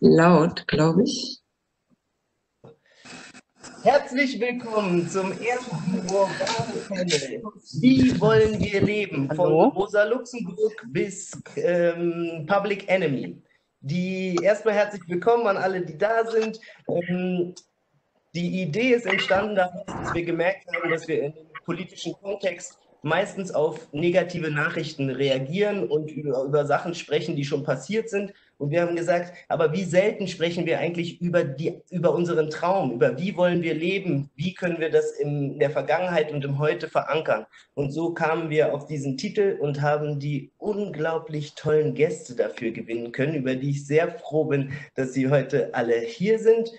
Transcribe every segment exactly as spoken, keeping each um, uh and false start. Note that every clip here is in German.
Laut, glaube ich. Herzlich willkommen zum ersten Urbane-Panel. Wie wollen wir leben? Von Hallo? Rosa Luxemburg bis ähm, Public Enemy. Die, erstmal herzlich willkommen an alle, die da sind. Ähm, die Idee ist entstanden, dass wir gemerkt haben, dass wir in dem politischen Kontext meistens auf negative Nachrichten reagieren und über, über Sachen sprechen, die schon passiert sind. Und wir haben gesagt, aber wie selten sprechen wir eigentlich über, die, über unseren Traum, über wie wollen wir leben, wie können wir das in der Vergangenheit und im Heute verankern. Und so kamen wir auf diesen Titel und haben die unglaublich tollen Gäste dafür gewinnen können, über die ich sehr froh bin, dass sie heute alle hier sind.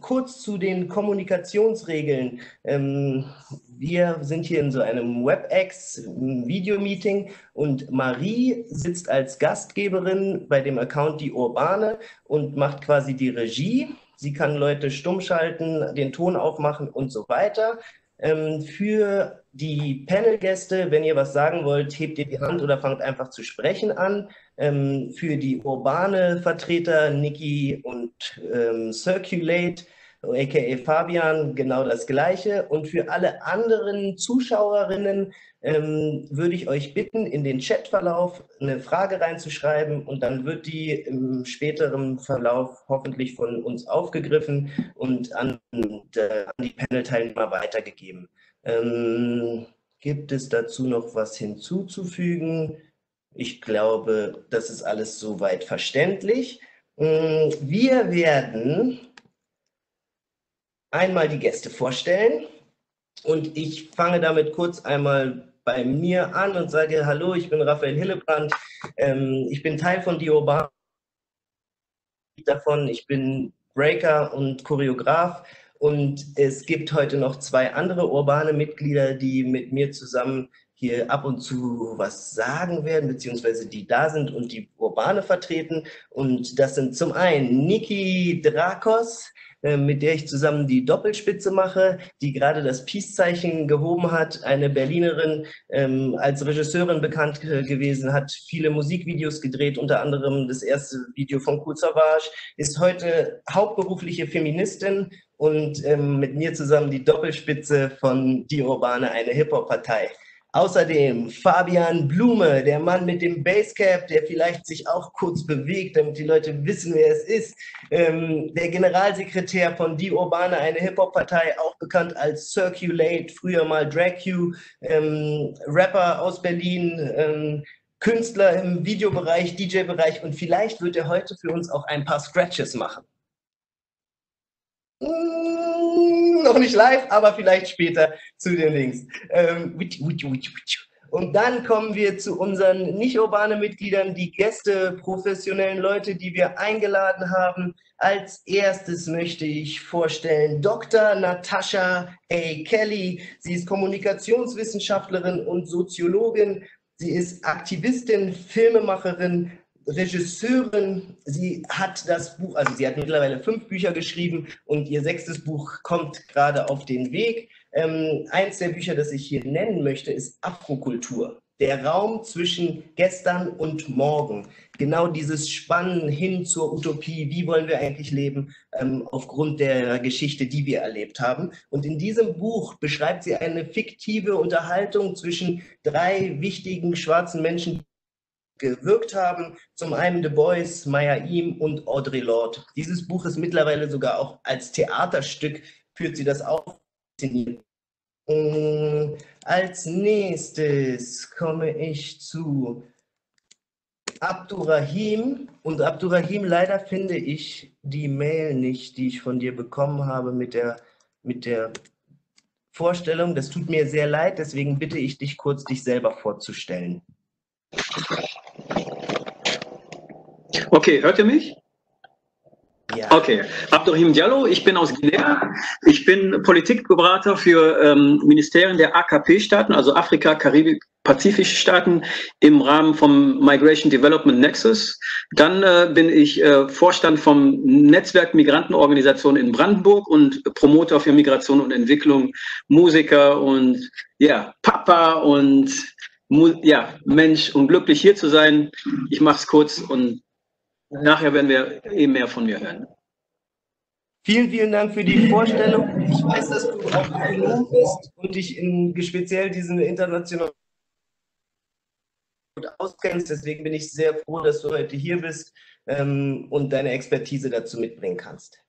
Kurz zu den Kommunikationsregeln. Wir sind hier in so einem WebEx-Video-Meeting und Marie sitzt als Gastgeberin bei dem Account Die Urbane und macht quasi die Regie. Sie kann Leute stumm schalten, den Ton aufmachen und so weiter. Für die Panelgäste, wenn ihr was sagen wollt, hebt ihr die Hand oder fangt einfach zu sprechen an. Ähm, für die urbane Vertreter Niki und ähm, SirQLate, aka Fabian, genau das Gleiche. Und für alle anderen Zuschauerinnen ähm, würde ich euch bitten, in den Chatverlauf eine Frage reinzuschreiben und dann wird die im späteren Verlauf hoffentlich von uns aufgegriffen und an, äh, an die Panel-Teilnehmer weitergegeben. Ähm, gibt es dazu noch was hinzuzufügen? Ich glaube, das ist alles soweit verständlich. Wir werden einmal die Gäste vorstellen und ich fange damit kurz einmal bei mir an und sage, hallo, ich bin Raphael Hillebrand, ich bin Teil von Die Urbane, davon, ich bin Breaker und Choreograf und es gibt heute noch zwei andere urbane Mitglieder, die mit mir zusammen hier ab und zu was sagen werden, beziehungsweise die da sind und die Urbane vertreten. Und das sind zum einen Niki Drakos, äh, mit der ich zusammen die Doppelspitze mache, die gerade das Peace-Zeichen gehoben hat, eine Berlinerin, ähm, als Regisseurin bekannt gewesen, hat viele Musikvideos gedreht, unter anderem das erste Video von Kool Savage, ist heute hauptberufliche Feministin und ähm, mit mir zusammen die Doppelspitze von Die Urbane, eine Hip-Hop-Partei. Außerdem Fabian Blume, der Mann mit dem Basecap, der vielleicht sich auch kurz bewegt, damit die Leute wissen, wer es ist. Ähm, der Generalsekretär von Die Urbane, eine Hip-Hop-Partei, auch bekannt als SirQLate, früher mal Drag Q, ähm, Rapper aus Berlin, ähm, Künstler im Videobereich, D J-Bereich und vielleicht wird er heute für uns auch ein paar Scratches machen. Mm, noch nicht live, aber vielleicht später zu den Links. Ähm, und dann kommen wir zu unseren nicht-urbanen Mitgliedern, die Gäste, professionellen Leute, die wir eingeladen haben. Als erstes möchte ich vorstellen Doktor Natasha A. Kelly. Sie ist Kommunikationswissenschaftlerin und Soziologin. Sie ist Aktivistin, Filmemacherin, Regisseurin, sie hat das Buch, also sie hat mittlerweile fünf Bücher geschrieben und ihr sechstes Buch kommt gerade auf den Weg. Ähm, eins der Bücher, das ich hier nennen möchte, ist Afrokultur, der Raum zwischen gestern und morgen. Genau dieses Spannen hin zur Utopie, wie wollen wir eigentlich leben, ähm, aufgrund der Geschichte, die wir erlebt haben. Und in diesem Buch beschreibt sie eine fiktive Unterhaltung zwischen drei wichtigen schwarzen Menschen, gewirkt haben, zum einen Du Bois, Mayim und Audre Lorde. Dieses Buch ist mittlerweile sogar auch als Theaterstück, führt sie das auf. Als nächstes komme ich zu Abdourahime und Abdourahime, leider finde ich die Mail nicht, die ich von dir bekommen habe mit der, mit der Vorstellung. Das tut mir sehr leid, deswegen bitte ich dich kurz, dich selber vorzustellen. Okay, hört ihr mich? Ja. Okay, Abdourahime Diallo, ich bin aus Guinea. Ich bin Politikberater für ähm, Ministerien der A K P-Staaten, also Afrika, Karibik, Pazifische Staaten im Rahmen vom Migration Development Nexus. Dann äh, bin ich äh, Vorstand vom Netzwerk Migrantenorganisationen in Brandenburg und Promoter für Migration und Entwicklung, Musiker und ja, Papa und ja, Mensch und glücklich hier zu sein. Ich mache es kurz und nachher werden wir eh mehr von mir hören. Vielen, vielen Dank für die Vorstellung. Ich weiß, dass du auch Ökonom bist und dich in speziell diesen internationalen gut auskennst. Deswegen bin ich sehr froh, dass du heute hier bist ähm, und deine Expertise dazu mitbringen kannst.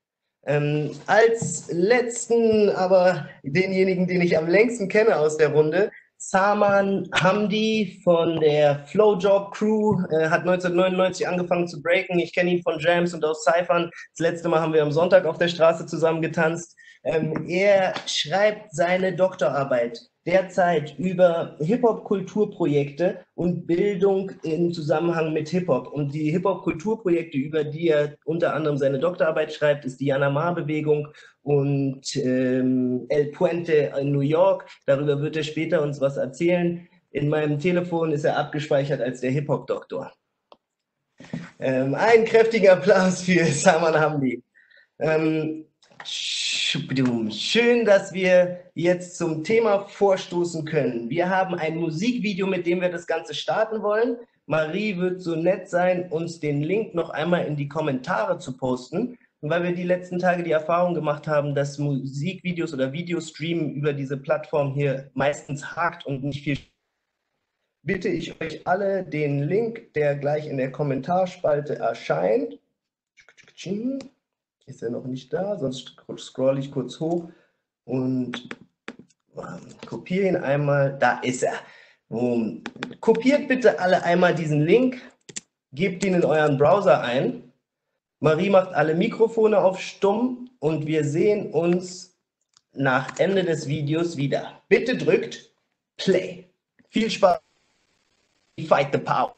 Ähm, als letzten, aber denjenigen, den ich am längsten kenne aus der Runde, Saman Hamdi von der Flowjob Crew, äh, hat neunzehnhundertneunundneunzig angefangen zu breaken. Ich kenne ihn von Jams und aus Cyphern. Das letzte Mal haben wir am Sonntag auf der Straße zusammen getanzt. Ähm, er schreibt seine Doktorarbeit derzeit über Hip-Hop-Kulturprojekte und Bildung im Zusammenhang mit Hip-Hop. Und die Hip-Hop-Kulturprojekte, über die er unter anderem seine Doktorarbeit schreibt, ist die Yanamar-Bewegung und ähm, El Puente in New York. Darüber wird er später uns was erzählen. In meinem Telefon ist er abgespeichert als der Hip-Hop-Doktor. Ähm, einen kräftigen Applaus für Saman Hamdi. Ähm, Schön, dass wir jetzt zum Thema vorstoßen können. Wir haben ein Musikvideo, mit dem wir das Ganze starten wollen. Marie wird so nett sein, uns den Link noch einmal in die Kommentare zu posten. Und weil wir die letzten Tage die Erfahrung gemacht haben, dass Musikvideos oder Videostreamen über diese Plattform hier meistens hakt und nicht viel, bitte ich euch alle, den Link, der gleich in der Kommentarspalte erscheint. Ist er noch nicht da, sonst scroll ich kurz hoch und kopiere ihn einmal. Da ist er. Um, kopiert bitte alle einmal diesen Link, gebt ihn in euren Browser ein. Marie macht alle Mikrofone auf stumm und wir sehen uns nach Ende des Videos wieder. Bitte drückt Play. Viel Spaß. Fight the Power.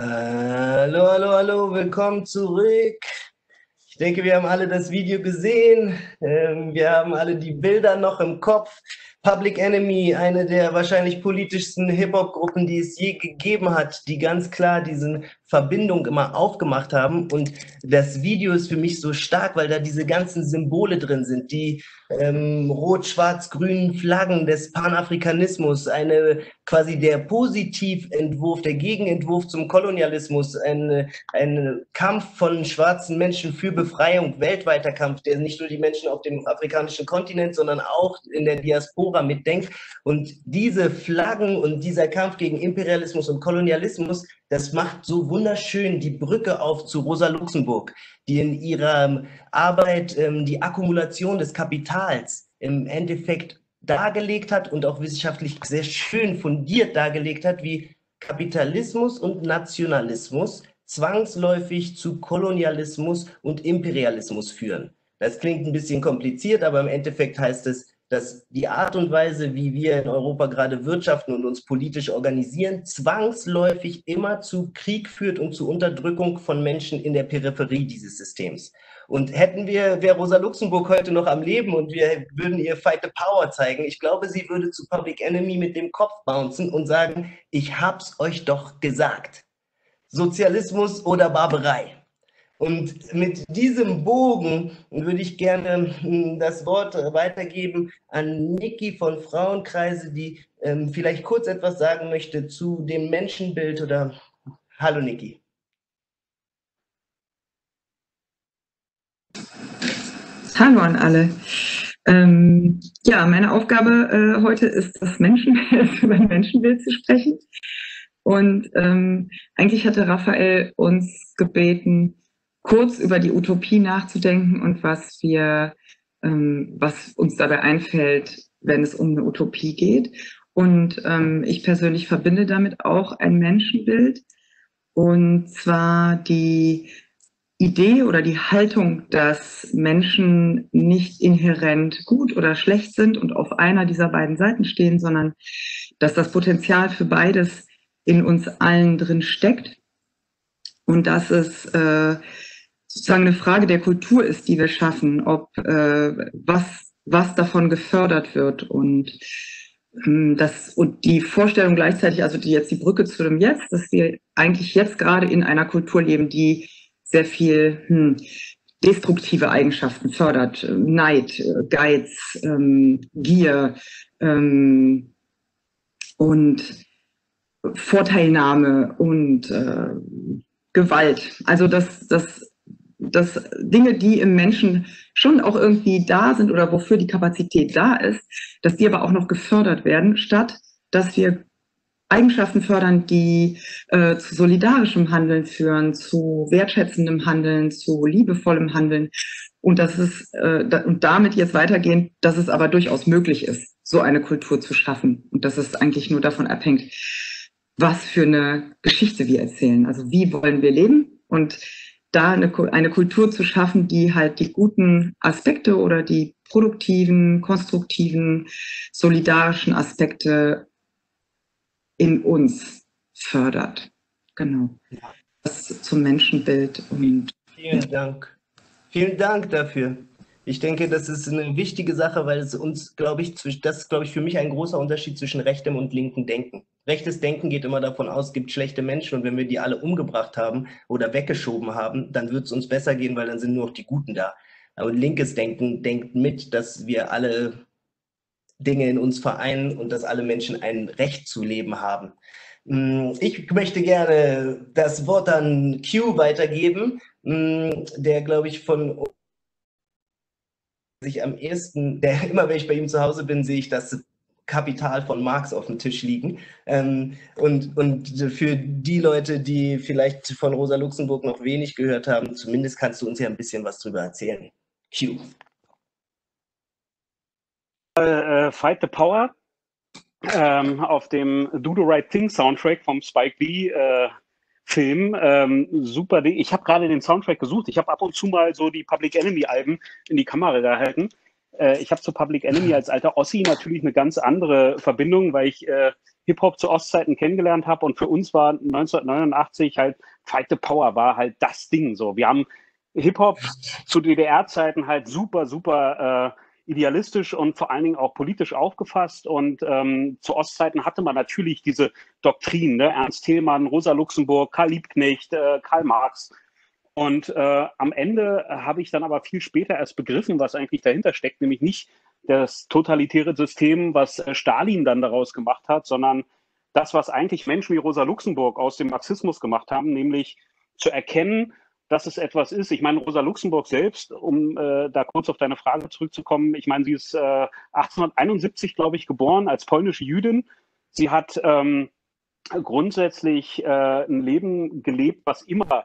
Hallo, hallo, hallo, willkommen zurück. Ich denke, wir haben alle das Video gesehen. Wir haben alle die Bilder noch im Kopf. Public Enemy, eine der wahrscheinlich politischsten Hip-Hop-Gruppen, die es je gegeben hat, die ganz klar diese Verbindung immer aufgemacht haben. Und das Video ist für mich so stark, weil da diese ganzen Symbole drin sind, die ähm, rot-schwarz-grünen Flaggen des Panafrikanismus, eine quasi der Positiventwurf, der Gegenentwurf zum Kolonialismus, ein, ein Kampf von schwarzen Menschen für Befreiung, weltweiter Kampf, der nicht nur die Menschen auf dem afrikanischen Kontinent, sondern auch in der Diaspora mitdenkt. Und diese Flaggen und dieser Kampf gegen Imperialismus und Kolonialismus, das macht so wunderschön die Brücke auf zu Rosa Luxemburg, die in ihrer Arbeit ähm, die Akkumulation des Kapitals im Endeffekt dargelegt hat und auch wissenschaftlich sehr schön fundiert dargelegt hat, wie Kapitalismus und Nationalismus zwangsläufig zu Kolonialismus und Imperialismus führen. Das klingt ein bisschen kompliziert, aber im Endeffekt heißt es, dass die Art und Weise, wie wir in Europa gerade wirtschaften und uns politisch organisieren, zwangsläufig immer zu Krieg führt und zu Unterdrückung von Menschen in der Peripherie dieses Systems. Und hätten wir, wäre Rosa Luxemburg heute noch am Leben und wir würden ihr Fight the Power zeigen, ich glaube, sie würde zu Public Enemy mit dem Kopf bouncen und sagen, ich hab's euch doch gesagt. Sozialismus oder Barbarei. Und mit diesem Bogen würde ich gerne das Wort weitergeben an Niki von Frauenkreise, die ähm, vielleicht kurz etwas sagen möchte zu dem Menschenbild. Oder hallo Niki. Hallo an alle. Ähm, ja, meine Aufgabe äh, heute ist, das Menschenbild, über das Menschenbild zu sprechen. Und ähm, eigentlich hatte Raphael uns gebeten, kurz über die Utopie nachzudenken und was wir, ähm, was uns dabei einfällt, wenn es um eine Utopie geht. Und ähm, ich persönlich verbinde damit auch ein Menschenbild, und zwar die Idee oder die Haltung, dass Menschen nicht inhärent gut oder schlecht sind und auf einer dieser beiden Seiten stehen, sondern dass das Potenzial für beides in uns allen drin steckt und dass es äh, sozusagen eine Frage der Kultur ist, die wir schaffen, ob äh, was, was davon gefördert wird. Und, ähm, das, und die Vorstellung gleichzeitig, also die, jetzt die Brücke zu dem Jetzt, dass wir eigentlich jetzt gerade in einer Kultur leben, die sehr viel hm, destruktive Eigenschaften fördert, Neid, Geiz, ähm, Gier ähm, und Vorteilnahme und äh, Gewalt. Also dass das dass Dinge, die im Menschen schon auch irgendwie da sind oder wofür die Kapazität da ist, dass die aber auch noch gefördert werden, statt dass wir Eigenschaften fördern, die äh, zu solidarischem Handeln führen, zu wertschätzendem Handeln, zu liebevollem Handeln. Und, dass es, äh, da, und damit jetzt weitergehend, dass es aber durchaus möglich ist, so eine Kultur zu schaffen. Und dass es eigentlich nur davon abhängt, was für eine Geschichte wir erzählen. Also wie wollen wir leben? Und da eine, eine Kultur zu schaffen, die halt die guten Aspekte oder die produktiven, konstruktiven, solidarischen Aspekte in uns fördert. Genau. Das zum Menschenbild. Und vielen Dank. Vielen Dank dafür. Ich denke, das ist eine wichtige Sache, weil es uns, glaube ich, das ist, glaube ich, für mich ein großer Unterschied zwischen rechtem und linkem Denken. Rechtes Denken geht immer davon aus, es gibt schlechte Menschen und wenn wir die alle umgebracht haben oder weggeschoben haben, dann wird es uns besser gehen, weil dann sind nur noch die Guten da. Aber linkes Denken denkt mit, dass wir alle Dinge in uns vereinen und dass alle Menschen ein Recht zu leben haben. Ich möchte gerne das Wort an Q weitergeben, der, glaube ich, von sich am ehesten, der immer, wenn ich bei ihm zu Hause bin, sehe ich das Kapital von Marx auf dem Tisch liegen. Ähm, und, und für die Leute, die vielleicht von Rosa Luxemburg noch wenig gehört haben, zumindest kannst du uns ja ein bisschen was drüber erzählen. Q. Uh, Fight the Power ähm, auf dem Do the Right Thing Soundtrack vom Spike Lee äh, Film. Ähm, super. Ich habe gerade den Soundtrack gesucht. Ich habe ab und zu mal so die Public Enemy Alben in die Kamera gehalten. Ich habe zu Public Enemy als alter Ossi natürlich eine ganz andere Verbindung, weil ich äh, Hip-Hop zu Ostzeiten kennengelernt habe, und für uns war neunzehnhundertneunundachtzig halt Fight The Power war halt das Ding so. Wir haben Hip-Hop zu D D R-Zeiten halt super, super äh, idealistisch und vor allen Dingen auch politisch aufgefasst, und ähm, zu Ostzeiten hatte man natürlich diese Doktrin, ne? Ernst Thälmann, Rosa Luxemburg, Karl Liebknecht, äh, Karl Marx. Und äh, am Ende habe ich dann aber viel später erst begriffen, was eigentlich dahinter steckt, nämlich nicht das totalitäre System, was Stalin dann daraus gemacht hat, sondern das, was eigentlich Menschen wie Rosa Luxemburg aus dem Marxismus gemacht haben, nämlich zu erkennen, dass es etwas ist. Ich meine, Rosa Luxemburg selbst, um äh, da kurz auf deine Frage zurückzukommen, ich meine, sie ist äh, achtzehnhunderteinundsiebzig, glaube ich, geboren als polnische Jüdin. Sie hat ähm, grundsätzlich äh, ein Leben gelebt, was immer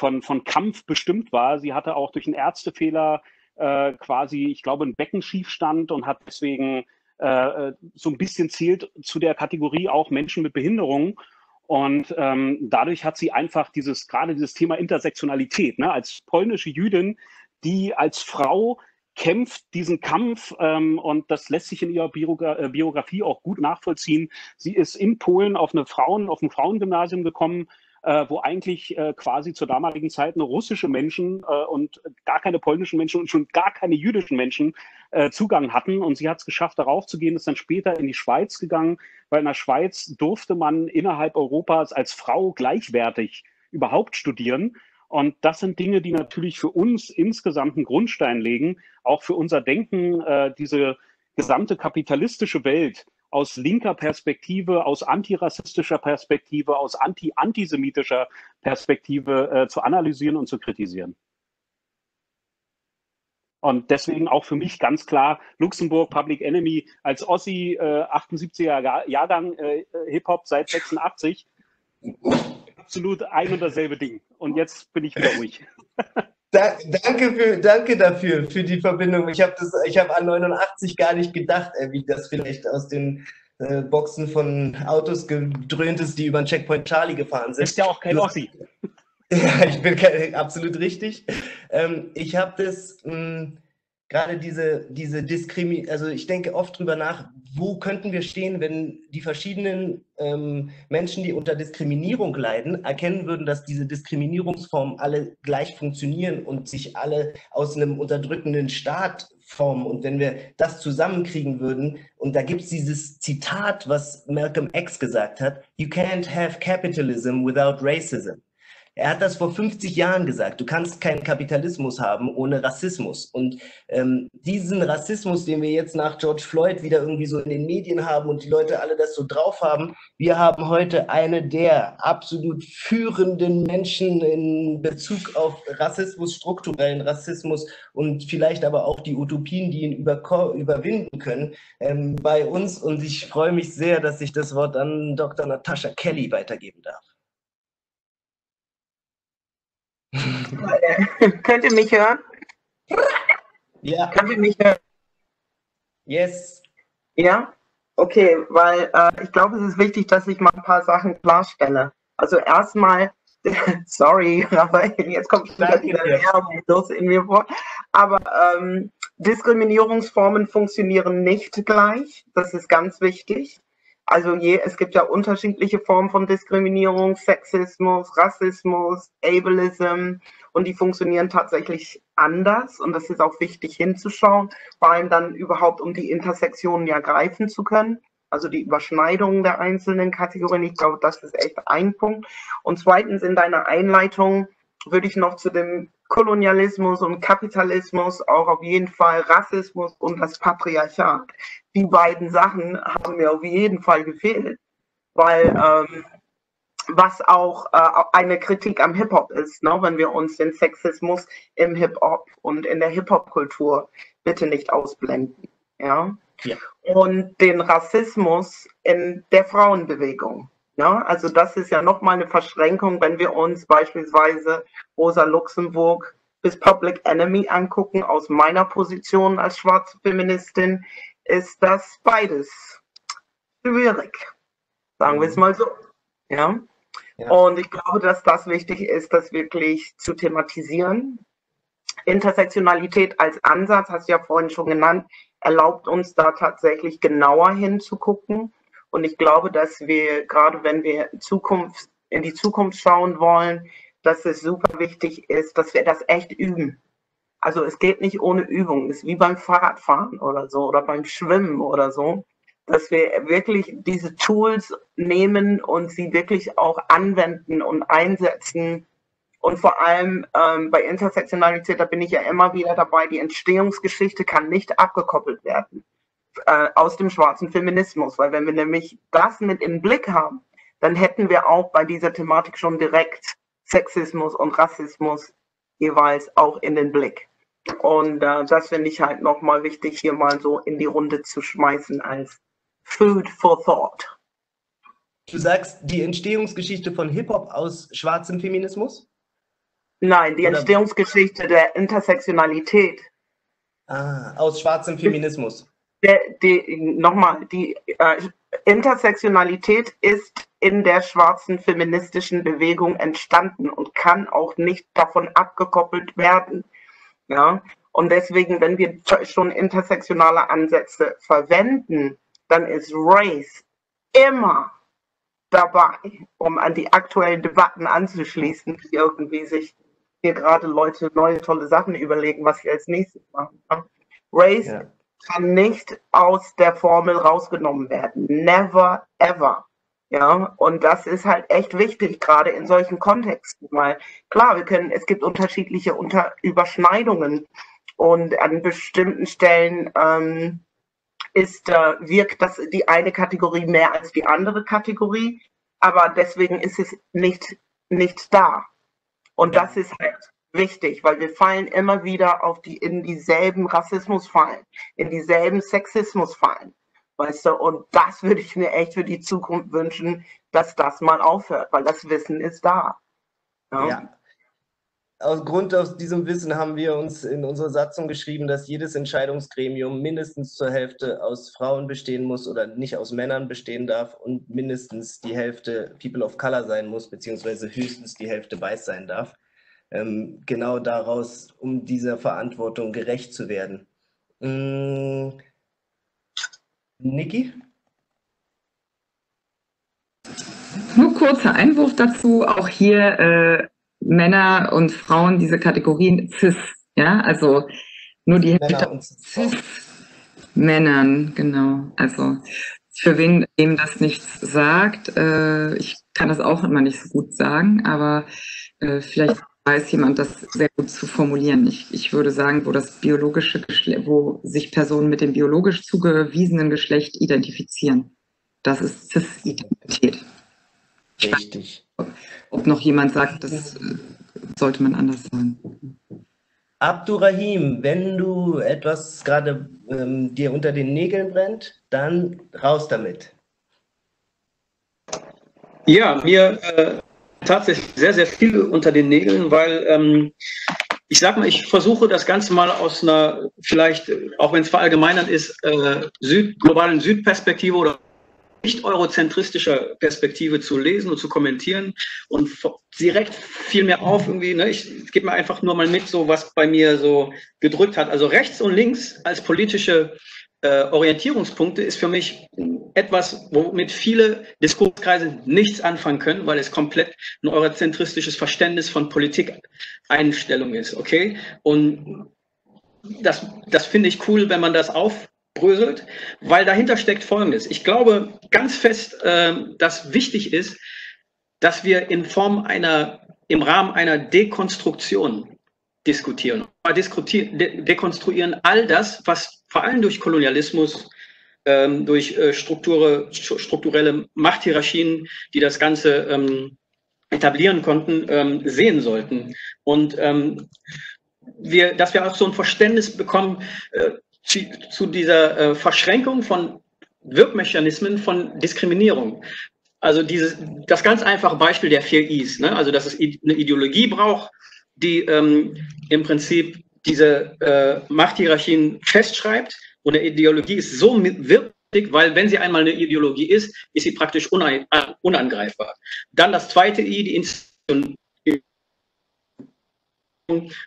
Von, von Kampf bestimmt war. Sie hatte auch durch einen Ärztefehler äh, quasi, ich glaube, einen Beckenschiefstand und hat deswegen äh, so ein bisschen zählt zu der Kategorie auch Menschen mit Behinderung. Und ähm, dadurch hat sie einfach dieses, gerade dieses Thema Intersektionalität, ne, als polnische Jüdin, die als Frau kämpft diesen Kampf, ähm, und das lässt sich in ihrer Biogra- Biografie auch gut nachvollziehen. Sie ist in Polen auf eine Frauen, auf ein Frauengymnasium gekommen, wo eigentlich äh, quasi zur damaligen Zeit nur russische Menschen äh, und gar keine polnischen Menschen und schon gar keine jüdischen Menschen äh, Zugang hatten. Und sie hat es geschafft, darauf zu gehen, ist dann später in die Schweiz gegangen, weil in der Schweiz durfte man innerhalb Europas als Frau gleichwertig überhaupt studieren. Und das sind Dinge, die natürlich für uns insgesamt einen Grundstein legen, auch für unser Denken, äh, diese gesamte kapitalistische Welt aus linker Perspektive, aus antirassistischer Perspektive, aus anti-antisemitischer Perspektive äh, zu analysieren und zu kritisieren. Und deswegen auch für mich ganz klar Luxemburg, Public Enemy, als Ossi, äh, achtundsiebziger-Jahrgang, äh, Hip-Hop seit sechsundachtzig, absolut ein und dasselbe Ding. Und jetzt bin ich wieder ruhig. Da, danke, für, danke dafür, für die Verbindung. Ich habe hab an neunundachtzig gar nicht gedacht, wie das vielleicht aus den äh, Boxen von Autos gedröhnt ist, die über den Checkpoint Charlie gefahren sind. Ist ja auch kein Ossi. Ja, ich bin kein, absolut richtig. Ähm, ich habe das, gerade diese, diese Diskriminierung, also ich denke oft drüber nach, wo könnten wir stehen, wenn die verschiedenen ähm, Menschen, die unter Diskriminierung leiden, erkennen würden, dass diese Diskriminierungsformen alle gleich funktionieren und sich alle aus einem unterdrückenden Staat formen. Und wenn wir das zusammenkriegen würden, und da gibt es dieses Zitat, was Malcolm X gesagt hat, "You can't have capitalism without racism." Er hat das vor fünfzig Jahren gesagt, du kannst keinen Kapitalismus haben ohne Rassismus. Und ähm, diesen Rassismus, den wir jetzt nach George Floyd wieder irgendwie so in den Medien haben und die Leute alle das so drauf haben, wir haben heute eine der absolut führenden Menschen in Bezug auf Rassismus, strukturellen Rassismus und vielleicht aber auch die Utopien, die ihn über, überwinden können, ähm, bei uns. Und ich freue mich sehr, dass ich das Wort an Doktor Natasha Kelly weitergeben darf. Könnt ihr mich hören? Ja. Könnt ihr mich hören? Yes. Ja? Okay, weil äh, ich glaube, es ist wichtig, dass ich mal ein paar Sachen klarstelle. Also erstmal, sorry, Raphael, jetzt kommt wieder Werbung in mir vor. Aber ähm, Diskriminierungsformen funktionieren nicht gleich. Das ist ganz wichtig. Also je, es gibt ja unterschiedliche Formen von Diskriminierung, Sexismus, Rassismus, Ableism, und die funktionieren tatsächlich anders, und das ist auch wichtig hinzuschauen, vor allem dann überhaupt, um die Intersektionen ja greifen zu können, also die Überschneidungen der einzelnen Kategorien. Ich glaube, das ist echt ein Punkt. Und zweitens, in deiner Einleitung würde ich noch zu dem Kolonialismus und Kapitalismus, auch auf jeden Fall Rassismus und das Patriarchat. Die beiden Sachen haben mir auf jeden Fall gefehlt, weil ähm, was auch äh, eine Kritik am Hip-Hop ist, ne, wenn wir uns den Sexismus im Hip-Hop und in der Hip-Hop-Kultur bitte nicht ausblenden. Ja? Ja. Und den Rassismus in der Frauenbewegung. Ja, also das ist ja nochmal eine Verschränkung, wenn wir uns beispielsweise Rosa Luxemburg bis Public Enemy angucken. Aus meiner Position als schwarze Feministin ist das beides schwierig, sagen wir es mal so. Ja? Ja. Und ich glaube, dass das wichtig ist, das wirklich zu thematisieren. Intersektionalität als Ansatz, hast du ja vorhin schon genannt, erlaubt uns da tatsächlich genauer hinzugucken. Und ich glaube, dass wir, gerade wenn wir in, Zukunft, in die Zukunft schauen wollen, dass es super wichtig ist, dass wir das echt üben. Also es geht nicht ohne Übung. Es ist wie beim Fahrradfahren oder so oder beim Schwimmen oder so, dass wir wirklich diese Tools nehmen und sie wirklich auch anwenden und einsetzen. Und vor allem ähm, bei Intersektionalität, da bin ich ja immer wieder dabei, die Entstehungsgeschichte kann nicht abgekoppelt werden äh, aus dem schwarzen Feminismus. Weil wenn wir nämlich das mit im Blick haben, dann hätten wir auch bei dieser Thematik schon direkt Sexismus und Rassismus jeweils auch in den Blick. Und äh, das finde ich halt nochmal wichtig, hier mal so in die Runde zu schmeißen als Food for Thought. Du sagst, die Entstehungsgeschichte von Hip-Hop aus schwarzem Feminismus? Nein, die Oder? Entstehungsgeschichte der Intersektionalität. Ah, aus schwarzem Feminismus. Der, die, nochmal, die äh, Intersektionalität ist in der schwarzen feministischen Bewegung entstanden und kann auch nicht davon abgekoppelt werden. Ja? Und deswegen, wenn wir schon intersektionale Ansätze verwenden, dann ist Race immer dabei, um an die aktuellen Debatten anzuschließen, die irgendwie sich hier gerade Leute neue tolle Sachen überlegen, was sie als nächstes machen. Race ja. kann nicht aus der Formel rausgenommen werden. Never, ever. Ja, und das ist halt echt wichtig, gerade in solchen Kontexten, weil klar, wir können, es gibt unterschiedliche Unter- Überschneidungen und an bestimmten Stellen ähm, Ist, äh, wirkt das die eine Kategorie mehr als die andere Kategorie, aber deswegen ist es nicht, nicht da. Und das ist halt wichtig, weil wir fallen immer wieder auf die, in dieselben Rassismus fallen, in dieselben Sexismus fallen, weißt du, und das würde ich mir echt für die Zukunft wünschen, dass das mal aufhört, weil das Wissen ist da. Ja. ja. Aus Grund aus diesem Wissen haben wir uns in unsere Satzung geschrieben, dass jedes Entscheidungsgremium mindestens zur Hälfte aus Frauen bestehen muss oder nicht aus Männern bestehen darf und mindestens die Hälfte People of Color sein muss, beziehungsweise höchstens die Hälfte weiß sein darf. Ähm, genau daraus, um dieser Verantwortung gerecht zu werden. Hm. Niki? Nur kurzer Einwurf dazu, auch hier äh Männer und Frauen, diese Kategorien cis, ja, also nur die Hälfte von cis-Männern, genau, also für wen dem das nichts sagt, äh, ich kann das auch immer nicht so gut sagen, aber äh, vielleicht weiß jemand das sehr gut zu formulieren. Ich, ich würde sagen, wo das biologische Geschle- wo sich Personen mit dem biologisch zugewiesenen Geschlecht identifizieren, das ist Cis-Identität. Richtig. Ob noch jemand sagt, das sollte man anders sagen. Abdourahime, wenn du etwas gerade ähm, dir unter den Nägeln brennt, dann raus damit. Ja, mir äh, tatsächlich sehr, sehr viel unter den Nägeln, weil ähm, ich sag mal, ich versuche das Ganze mal aus einer, vielleicht, auch wenn es verallgemeinert ist, äh, Süd, globalen Südperspektive oder nicht eurozentristischer Perspektive zu lesen und zu kommentieren und direkt fiel mir auf irgendwie, ne, ich gebe mir einfach nur mal mit, so was bei mir so gedrückt hat. Also rechts und links als politische äh, Orientierungspunkte ist für mich etwas, womit viele Diskurskreise nichts anfangen können, weil es komplett ein eurozentristisches Verständnis von Politikeinstellung ist, okay? Und das, das finde ich cool, wenn man das auf bröselt, weil dahinter steckt Folgendes. Ich glaube ganz fest, äh, dass wichtig ist, dass wir in Form einer, im Rahmen einer Dekonstruktion diskutieren. De- dekonstruieren all das, was vor allem durch Kolonialismus, ähm, durch äh, Strukture, strukturelle Machthierarchien, die das Ganze ähm, etablieren konnten, ähm, sehen sollten. Und ähm, wir, dass wir auch so ein Verständnis bekommen, äh, zu dieser äh, Verschränkung von Wirkmechanismen von Diskriminierung. Also dieses, das ganz einfache Beispiel der vier I's, ne? Also dass es i- eine Ideologie braucht, die ähm, im Prinzip diese äh, Machthierarchien festschreibt. Und eine Ideologie ist so wirkwirksam, weil wenn sie einmal eine Ideologie ist, ist sie praktisch unein- unangreifbar. Dann das zweite I, die Institution.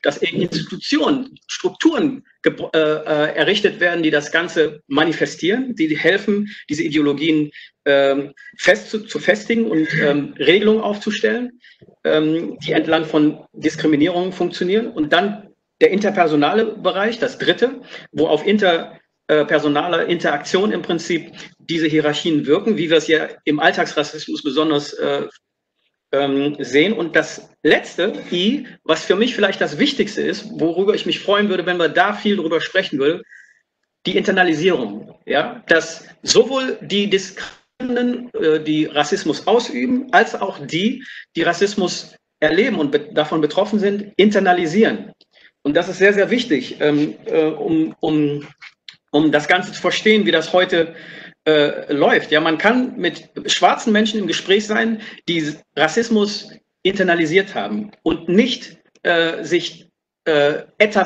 dass Institutionen, Strukturen äh, errichtet werden, die das Ganze manifestieren, die helfen, diese Ideologien ähm, fest zu, zu festigen und ähm, Regelungen aufzustellen, ähm, die entlang von Diskriminierungen funktionieren. Und dann der interpersonale Bereich, das dritte, wo auf interpersonale äh, Interaktion im Prinzip diese Hierarchien wirken, wie wir es ja im Alltagsrassismus besonders äh, sehen. Und das letzte I, was für mich vielleicht das Wichtigste ist, worüber ich mich freuen würde, wenn wir da viel drüber sprechen würden, die Internalisierung. Ja? Dass sowohl die Diskriminierenden, die Rassismus ausüben, als auch die, die Rassismus erleben und davon betroffen sind, internalisieren. Und das ist sehr, sehr wichtig, um, um, um das Ganze zu verstehen, wie das heute Äh, läuft. Ja, man kann mit schwarzen Menschen im Gespräch sein, die Rassismus internalisiert haben und nicht äh, sich äh,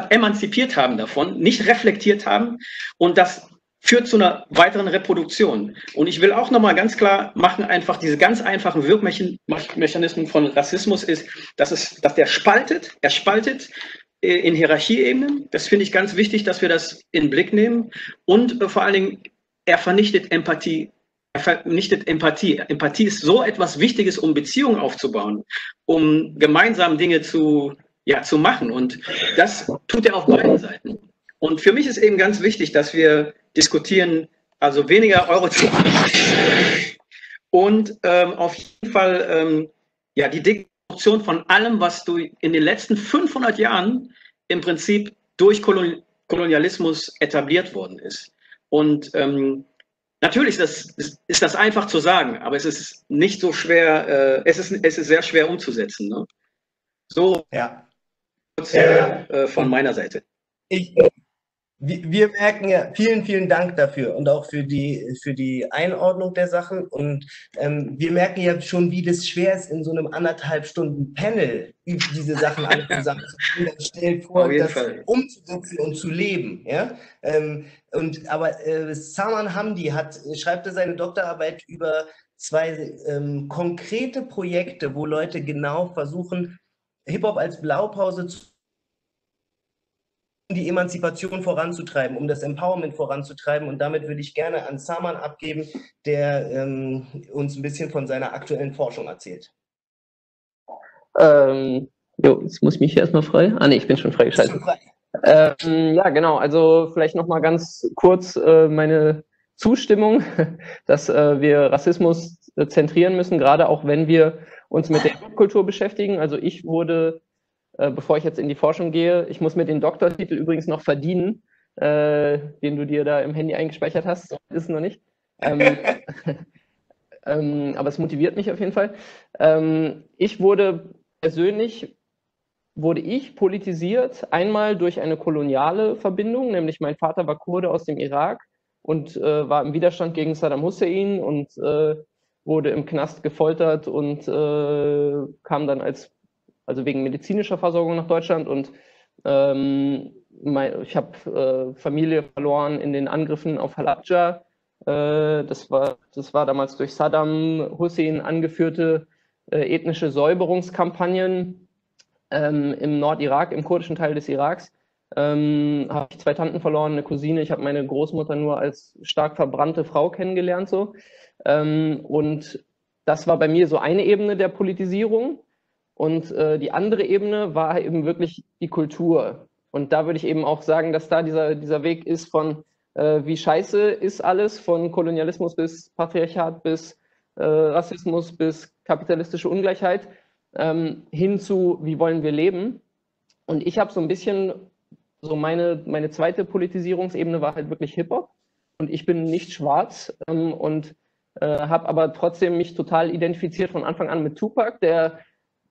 emanzipiert haben davon, nicht reflektiert haben, und das führt zu einer weiteren Reproduktion. Und ich will auch nochmal ganz klar machen, einfach diese ganz einfachen Wirkmechanismen von Rassismus ist, dass, es, dass der spaltet, er spaltet äh, in Hierarchieebenen. Das finde ich ganz wichtig, dass wir das in den Blick nehmen, und äh, vor allen Dingen Er vernichtet Empathie. Er vernichtet Empathie. Empathie ist so etwas Wichtiges, um Beziehungen aufzubauen, um gemeinsam Dinge zu, ja, zu machen. Und das tut er auf beiden Seiten. Und für mich ist eben ganz wichtig, dass wir diskutieren, also weniger Eurozentrum und ähm, auf jeden Fall ähm, ja, die Dekonstruktion von allem, was du in den letzten fünfhundert Jahren im Prinzip durch Kolon- Kolonialismus etabliert worden ist. Und ähm, natürlich das, ist, ist das einfach zu sagen, aber es ist nicht so schwer, äh, es, ist, es ist sehr schwer umzusetzen. Ne? So ja. kurz ja. Äh, von meiner Seite. Ich, wir merken ja, vielen, vielen Dank dafür und auch für die, für die Einordnung der Sachen. Und ähm, wir merken ja schon, wie das schwer ist, in so einem anderthalb Stunden Panel über diese Sachen anzusammeln. Stell vor, das Fall. umzusetzen und zu leben. Ja? Ähm, und, aber äh, Saman Hamdi hat, schreibt seine Doktorarbeit über zwei ähm, konkrete Projekte, wo Leute genau versuchen, Hip-Hop als Blaupause zu die Emanzipation voranzutreiben, um das Empowerment voranzutreiben. Und damit würde ich gerne an Saman abgeben, der ähm, uns ein bisschen von seiner aktuellen Forschung erzählt. Ähm, jo, jetzt muss ich mich erstmal frei. Ah ne, ich bin schon freigeschaltet. Frei. Ähm, ja, genau. Also vielleicht nochmal ganz kurz äh, meine Zustimmung, dass äh, wir Rassismus äh, zentrieren müssen, gerade auch wenn wir uns mit der Kultur beschäftigen. Also ich wurde bevor ich jetzt in die Forschung gehe, ich muss mir den Doktortitel übrigens noch verdienen, äh, den du dir da im Handy eingespeichert hast, so ist es noch nicht. Ähm, ähm, aber es motiviert mich auf jeden Fall. Ähm, ich wurde persönlich, wurde ich politisiert, einmal durch eine koloniale Verbindung, nämlich mein Vater war Kurde aus dem Irak und äh, war im Widerstand gegen Saddam Hussein und äh, wurde im Knast gefoltert und äh, kam dann als also wegen medizinischer Versorgung nach Deutschland, und ähm, mein, ich habe äh, Familie verloren in den Angriffen auf Halabja. Äh, das, war, das war damals durch Saddam Hussein angeführte äh, ethnische Säuberungskampagnen ähm, im Nordirak, im kurdischen Teil des Iraks. Ähm, habe ich zwei Tanten verloren, eine Cousine, ich habe meine Großmutter nur als stark verbrannte Frau kennengelernt. So. Ähm, und das war bei mir so eine Ebene der Politisierung. Und äh, die andere Ebene war eben wirklich die Kultur. Und da würde ich eben auch sagen, dass da dieser, dieser Weg ist von, äh, wie scheiße ist alles, von Kolonialismus bis Patriarchat, bis äh, Rassismus, bis kapitalistische Ungleichheit, ähm, hin zu, wie wollen wir leben. Und ich habe so ein bisschen, so meine, meine zweite Politisierungsebene war halt wirklich Hip-Hop. Und ich bin nicht schwarz ähm, und äh, habe aber trotzdem mich total identifiziert von Anfang an mit Tupac, der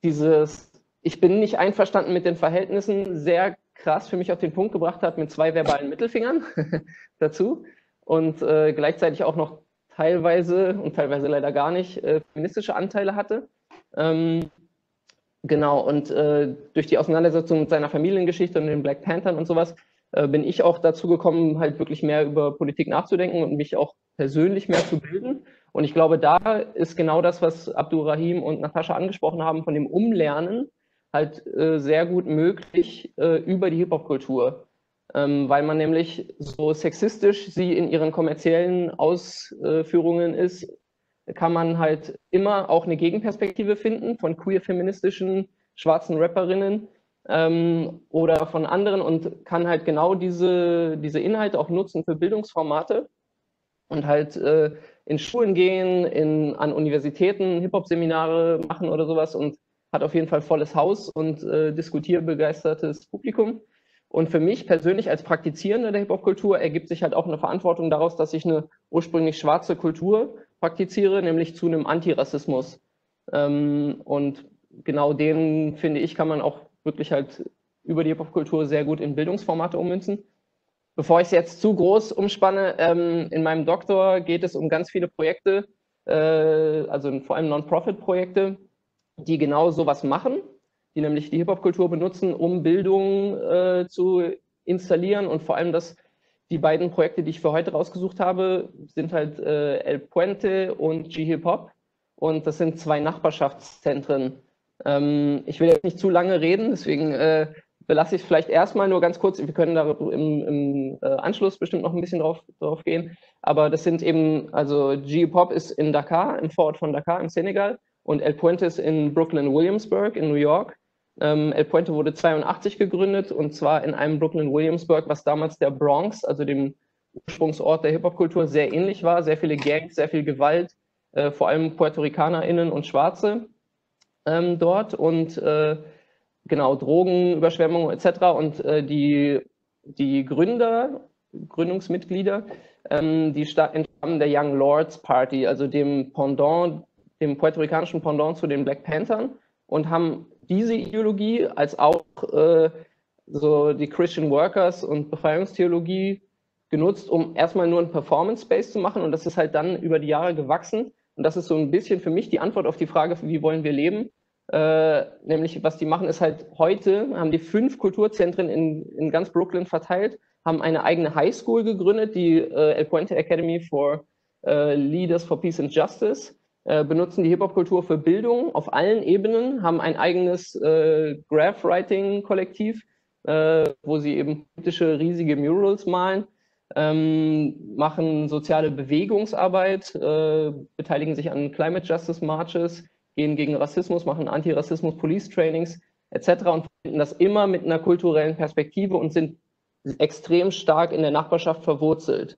dieses, ich bin nicht einverstanden mit den Verhältnissen, sehr krass für mich auf den Punkt gebracht hat mit zwei verbalen Mittelfingern dazu und äh, gleichzeitig auch noch teilweise und teilweise leider gar nicht äh, feministische Anteile hatte. Ähm, genau, und äh, durch die Auseinandersetzung mit seiner Familiengeschichte und den Black Panthern und sowas äh, bin ich auch dazu gekommen, halt wirklich mehr über Politik nachzudenken und mich auch persönlich mehr zu bilden. Und ich glaube, da ist genau das, was Abdourahime und Natascha angesprochen haben, von dem Umlernen, halt äh, sehr gut möglich äh, über die Hip-Hop-Kultur, ähm, weil man nämlich, so sexistisch sie in ihren kommerziellen Ausführungen ist, kann man halt immer auch eine Gegenperspektive finden von queer-feministischen schwarzen Rapperinnen ähm, oder von anderen und kann halt genau diese, diese Inhalte auch nutzen für Bildungsformate und halt äh, in Schulen gehen, in, an Universitäten Hip-Hop-Seminare machen oder sowas und hat auf jeden Fall volles Haus und äh, diskutierbegeistertes Publikum. Und für mich persönlich als Praktizierender der Hip-Hop-Kultur ergibt sich halt auch eine Verantwortung daraus, dass ich eine ursprünglich schwarze Kultur praktiziere, nämlich zu einem Antirassismus. Ähm, und genau den, finde ich, kann man auch wirklich halt über die Hip-Hop-Kultur sehr gut in Bildungsformate ummünzen. Bevor ich es jetzt zu groß umspanne, ähm, in meinem Doktor geht es um ganz viele Projekte, äh, also vor allem Non-Profit-Projekte, die genau sowas machen, die nämlich die Hip-Hop-Kultur benutzen, um Bildung äh, zu installieren. Und vor allem, dass die beiden Projekte, die ich für heute rausgesucht habe, sind halt äh, El Puente und G Hip Hop. Und das sind zwei Nachbarschaftszentren. Ähm, ich will jetzt nicht zu lange reden, deswegen... Äh, belasse ich es vielleicht erstmal nur ganz kurz, wir können da im, im äh, Anschluss bestimmt noch ein bisschen drauf, drauf gehen, aber das sind eben, also G-Pop ist in Dakar, im Vorort von Dakar im Senegal und El Puente ist in Brooklyn-Williamsburg in New York. Ähm, El Puente wurde neunzehnhundertzweiundachtzig gegründet und zwar in einem Brooklyn-Williamsburg, was damals der Bronx, also dem Ursprungsort der Hip-Hop-Kultur, sehr ähnlich war, sehr viele Gangs, sehr viel Gewalt, äh, vor allem PuertorikanerInnen und Schwarze ähm, dort und äh, genau, Drogen, Überschwemmungen et cetera. Und äh, die, die Gründer, Gründungsmitglieder, ähm, die entstammen der Young Lords Party, also dem Pendant, dem puerto-ricanischen Pendant zu den Black Panthers und haben diese Ideologie als auch äh, so die Christian Workers und Befreiungstheologie genutzt, um erstmal nur ein Performance-Space zu machen und das ist halt dann über die Jahre gewachsen und das ist so ein bisschen für mich die Antwort auf die Frage, wie wollen wir leben? Äh, nämlich was die machen ist halt heute, haben die fünf Kulturzentren in, in ganz Brooklyn verteilt, haben eine eigene Highschool gegründet, die äh, El Puente Academy for äh, Leaders for Peace and Justice, äh, benutzen die Hip-Hop-Kultur für Bildung auf allen Ebenen, haben ein eigenes äh, Graph-Writing-Kollektiv, äh, wo sie eben politische riesige Murals malen, ähm, machen soziale Bewegungsarbeit, äh, beteiligen sich an Climate Justice Marches, gehen gegen Rassismus, machen Antirassismus-Police-Trainings et cetera und finden das immer mit einer kulturellen Perspektive und sind extrem stark in der Nachbarschaft verwurzelt.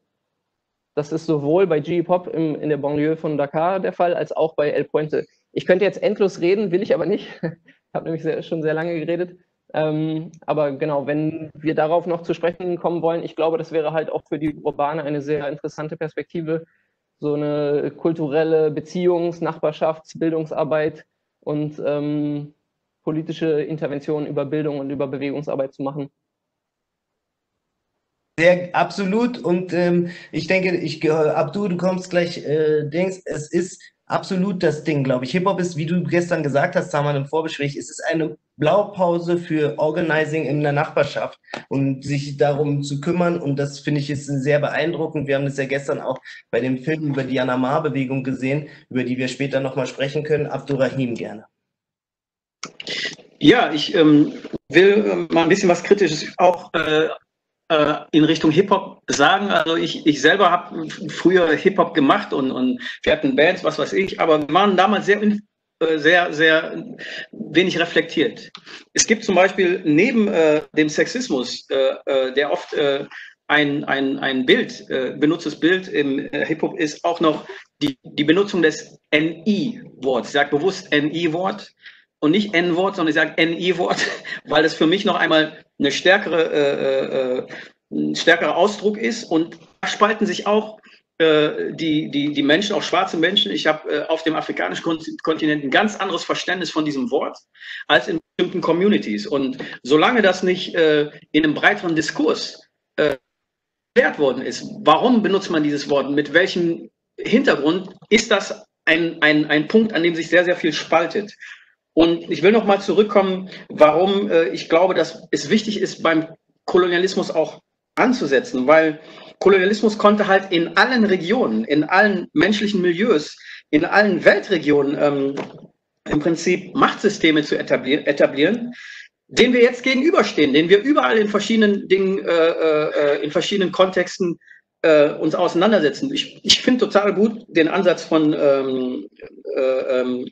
Das ist sowohl bei G-Hip-Hop in der Banlieue von Dakar der Fall, als auch bei El Puente. Ich könnte jetzt endlos reden, will ich aber nicht. Ich habe nämlich sehr, schon sehr lange geredet. Ähm, aber genau, wenn wir darauf noch zu sprechen kommen wollen, ich glaube, das wäre halt auch für die Urbane eine sehr interessante Perspektive, so eine kulturelle Beziehungs-, Nachbarschafts-, Bildungsarbeit und ähm, politische Interventionen über Bildung und über Bewegungsarbeit zu machen. Sehr, absolut. Und ähm, ich denke, ich, äh, Abdu, du kommst gleich, äh, denkst, es ist absolut das Ding, glaube ich. Hip-Hop ist, wie du gestern gesagt hast, Saman, im Vorgespräch, es ist eine Blaupause für Organizing in der Nachbarschaft und sich darum zu kümmern. Und das, finde ich, ist sehr beeindruckend. Wir haben das ja gestern auch bei dem Film über die Anamar-Bewegung gesehen, über die wir später nochmal sprechen können. Abdourahime, gerne. Ja, ich ähm, will mal ein bisschen was Kritisches auch äh, in Richtung Hip-Hop sagen. Also ich, ich selber habe früher Hip-Hop gemacht und, und wir hatten Bands, was weiß ich, aber wir waren damals sehr, sehr, sehr wenig reflektiert. Es gibt zum Beispiel neben äh, dem Sexismus, äh, der oft äh, ein, ein, ein Bild, äh, benutztes Bild im äh, Hip-Hop ist, auch noch die, die Benutzung des N I-Worts. Ich sage bewusst N I-Wort und nicht N-Wort, sondern ich sage N I-Wort, weil das für mich noch einmal eine stärkere, äh, äh, ein stärkerer Ausdruck ist und da spalten sich auch äh, die, die, die Menschen, auch schwarze Menschen. Ich habe äh, auf dem afrikanischen Kontinent ein ganz anderes Verständnis von diesem Wort als in bestimmten Communities. Und solange das nicht äh, in einem breiteren Diskurs äh, erklärt worden ist, warum benutzt man dieses Wort, mit welchem Hintergrund, ist das ein, ein, ein Punkt, an dem sich sehr, sehr viel spaltet. Und ich will nochmal zurückkommen, warum äh, ich glaube, dass es wichtig ist, beim Kolonialismus auch anzusetzen, weil Kolonialismus konnte halt in allen Regionen, in allen menschlichen Milieus, in allen Weltregionen ähm, im Prinzip Machtsysteme zu etablieren, etablieren denen wir jetzt gegenüberstehen, denen wir überall in verschiedenen Dingen, äh, äh, in verschiedenen Kontexten äh, uns auseinandersetzen. Ich, ich finde total gut den Ansatz von ähm, äh, ähm,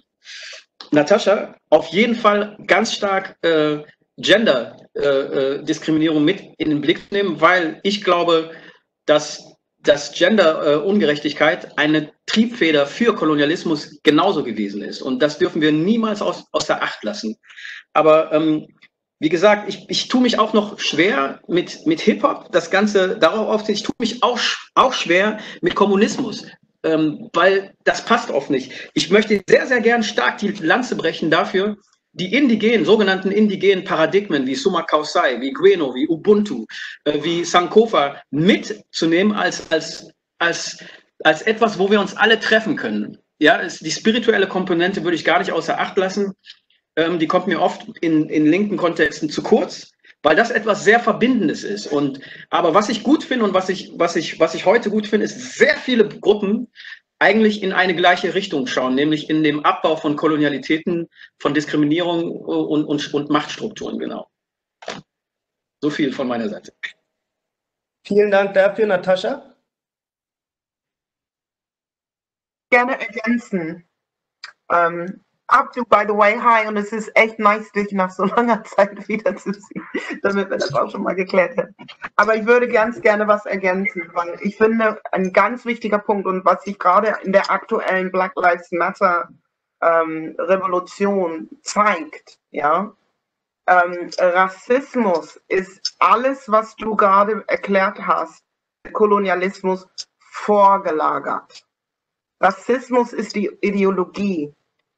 Natascha, auf jeden Fall ganz stark äh, Gender-Diskriminierung äh, mit in den Blick zu nehmen, weil ich glaube, dass dass Gender-Ungerechtigkeit eine Triebfeder für Kolonialismus genauso gewesen ist. Und das dürfen wir niemals aus, außer Acht lassen. Aber ähm, wie gesagt, ich, ich tue mich auch noch schwer mit, mit Hip-Hop, das Ganze darauf aufziehen. Ich tue mich auch, auch schwer mit Kommunismus, ähm, weil das passt oft nicht. Ich möchte sehr, sehr gern stark die Lanze brechen dafür, die indigenen, sogenannten indigenen Paradigmen wie Sumak Kawsay, wie Gweno, wie Ubuntu, äh, wie Sankofa mitzunehmen als, als, als, als etwas, wo wir uns alle treffen können. Ja, es, die spirituelle Komponente würde ich gar nicht außer Acht lassen. Ähm, die kommt mir oft in, in linken Kontexten zu kurz, weil das etwas sehr Verbindendes ist. Und, aber was ich gut finde und was ich, was ich, was ich heute gut finde, ist, sehr viele Gruppen eigentlich in eine gleiche Richtung schauen, nämlich in dem Abbau von Kolonialitäten, von Diskriminierung und, und, und Machtstrukturen, genau. So viel von meiner Seite. Vielen Dank dafür, Natascha. Gerne ergänzen. Um, Abdu, by the way, hi, und es ist echt nice, dich nach so langer Zeit wiederzusehen, damit wir das auch schon mal geklärt haben. Aber ich würde ganz gerne was ergänzen, weil ich finde, ein ganz wichtiger Punkt und was sich gerade in der aktuellen Black Lives Matter ähm, Revolution zeigt, ja, ähm, Rassismus ist alles, was du gerade erklärt hast, Kolonialismus vorgelagert. Rassismus ist die Ideologie.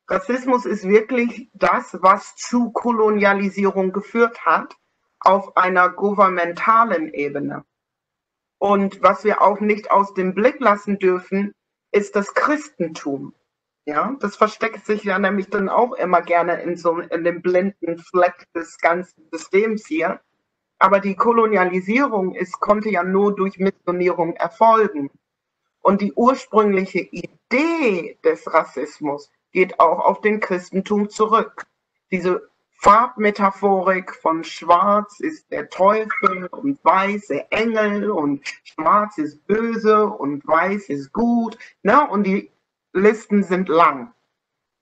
Rassismus ist wirklich das, was zu Kolonialisierung geführt hat, auf einer gouvernementalen Ebene. Und was wir auch nicht aus dem Blick lassen dürfen, ist das Christentum. Ja, das versteckt sich ja nämlich dann auch immer gerne in so in dem blinden Fleck des ganzen Systems hier. Aber die Kolonialisierung ist, konnte ja nur durch Missionierung erfolgen. Und die ursprüngliche Idee des Rassismus geht auch auf den Christentum zurück. Diese Farbmetaphorik von Schwarz ist der Teufel und Weiß der Engel und Schwarz ist böse und Weiß ist gut. Ne? Und die Listen sind lang.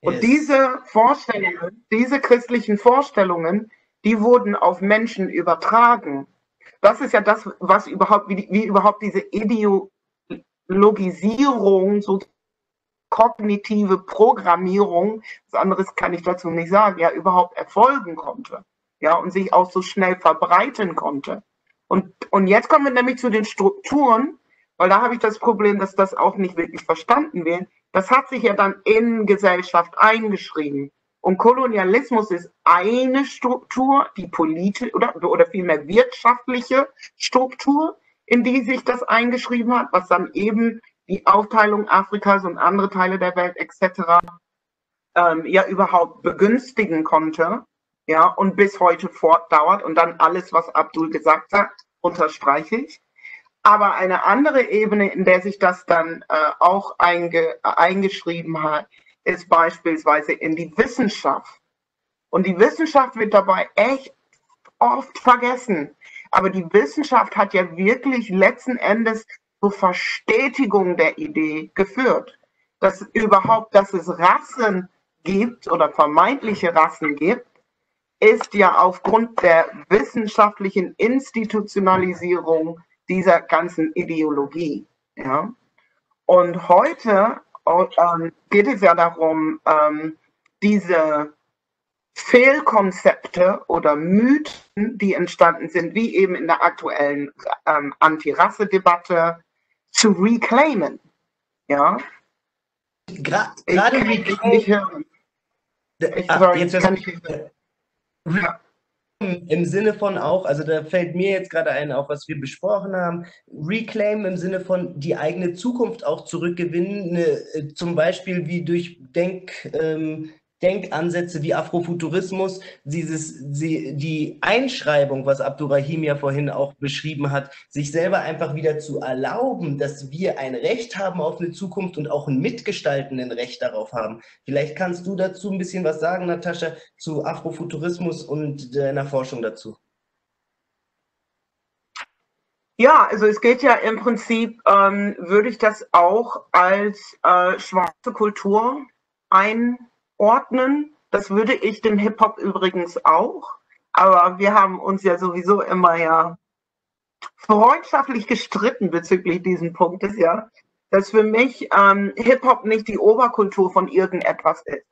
Yes. Und diese Vorstellungen, diese christlichen Vorstellungen, die wurden auf Menschen übertragen. Das ist ja das, was überhaupt, wie, wie überhaupt diese Ideologisierung sozusagen kognitive Programmierung, was anderes kann ich dazu nicht sagen, ja, überhaupt erfolgen konnte, ja, und sich auch so schnell verbreiten konnte. Und, und jetzt kommen wir nämlich zu den Strukturen, weil da habe ich das Problem, dass das auch nicht wirklich verstanden wird. Das hat sich ja dann in Gesellschaft eingeschrieben. Und Kolonialismus ist eine Struktur, die politische oder, oder vielmehr wirtschaftliche Struktur, in die sich das eingeschrieben hat, was dann eben die Aufteilung Afrikas und andere Teile der Welt et cetera Ähm, ja überhaupt begünstigen konnte, ja, und bis heute fortdauert. Und dann alles, was Abdul gesagt hat, unterstreiche ich. Aber eine andere Ebene, in der sich das dann äh, auch einge eingeschrieben hat, ist beispielsweise in die Wissenschaft. Und die Wissenschaft wird dabei echt oft vergessen. Aber die Wissenschaft hat ja wirklich letzten Endes zur Verstetigung der Idee geführt, dass überhaupt, dass es Rassen gibt oder vermeintliche Rassen gibt, ist ja aufgrund der wissenschaftlichen Institutionalisierung dieser ganzen Ideologie. Ja? Und heute ähm, geht es ja darum, ähm, diese Fehlkonzepte oder Mythen, die entstanden sind, wie eben in der aktuellen ähm, Antirasse-Debatte, zu reclaimen, ja. Gra gerade ich, ich, ich nicht hören. Ich, Ach, sorry, jetzt kann ich nicht hören. Ja. Im Sinne von auch, also da fällt mir jetzt gerade ein, auch was wir besprochen haben, Reclaim im Sinne von die eigene Zukunft auch zurückgewinnen, ne, zum Beispiel wie durch Denk, ähm, Denkansätze wie Afrofuturismus, dieses, die Einschreibung, was Abdourahime ja vorhin auch beschrieben hat, sich selber einfach wieder zu erlauben, dass wir ein Recht haben auf eine Zukunft und auch ein mitgestaltenden Recht darauf haben. Vielleicht kannst du dazu ein bisschen was sagen, Natascha, zu Afrofuturismus und deiner Forschung dazu. Ja, also es geht ja im Prinzip, ähm, würde ich das auch als äh, schwarze Kultur einordnen. Das würde ich dem Hip-Hop übrigens auch. Aber wir haben uns ja sowieso immer ja freundschaftlich gestritten bezüglich diesen Punktes, ja, dass für mich ähm, Hip-Hop nicht die Oberkultur von irgendetwas ist.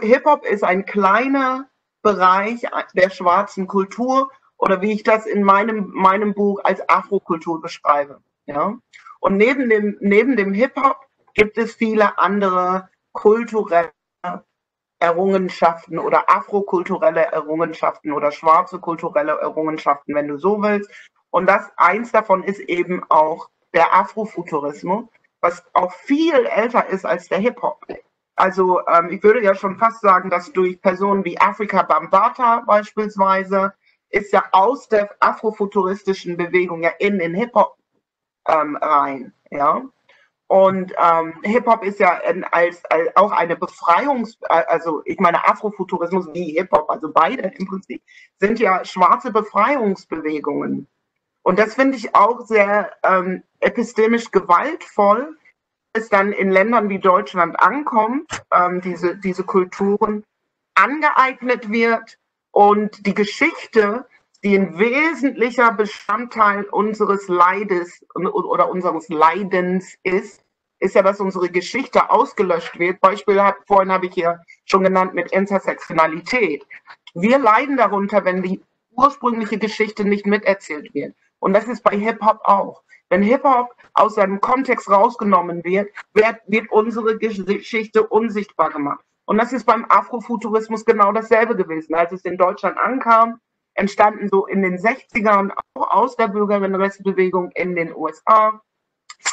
Hip-Hop ist ein kleiner Bereich der schwarzen Kultur, oder wie ich das in meinem, meinem Buch als Afrokultur beschreibe. Ja? Und neben dem, neben dem Hip-Hop gibt es viele andere kulturelle Errungenschaften oder afrokulturelle Errungenschaften oder schwarze kulturelle Errungenschaften, wenn du so willst. Und das, eins davon ist eben auch der Afrofuturismus, was auch viel älter ist als der Hip-Hop. Also ähm, ich würde ja schon fast sagen, dass durch Personen wie Afrika Bambaataa beispielsweise ist ja aus der afrofuturistischen Bewegung ja in den Hip-Hop ähm, rein, ja. Und ähm, Hip-Hop ist ja in, als, als auch eine Befreiungs-, also ich meine Afrofuturismus wie Hip-Hop, also beide im Prinzip, sind ja schwarze Befreiungsbewegungen. Und das finde ich auch sehr ähm, epistemisch gewaltvoll, dass dann in Ländern wie Deutschland ankommt, ähm, diese, diese Kulturen angeeignet wird, und die Geschichte, die ein wesentlicher Bestandteil unseres Leides oder unseres Leidens ist, ist ja, dass unsere Geschichte ausgelöscht wird. Beispiel, vorhin habe ich ja schon genannt mit Intersektionalität. Wir leiden darunter, wenn die ursprüngliche Geschichte nicht miterzählt wird. Und das ist bei Hip-Hop auch. Wenn Hip-Hop aus seinem Kontext rausgenommen wird, wird unsere Geschichte unsichtbar gemacht. Und das ist beim Afrofuturismus genau dasselbe gewesen. Als es in Deutschland ankam, entstanden so in den sechzigern auch aus der Bürgerrechtsbewegung in den U S A.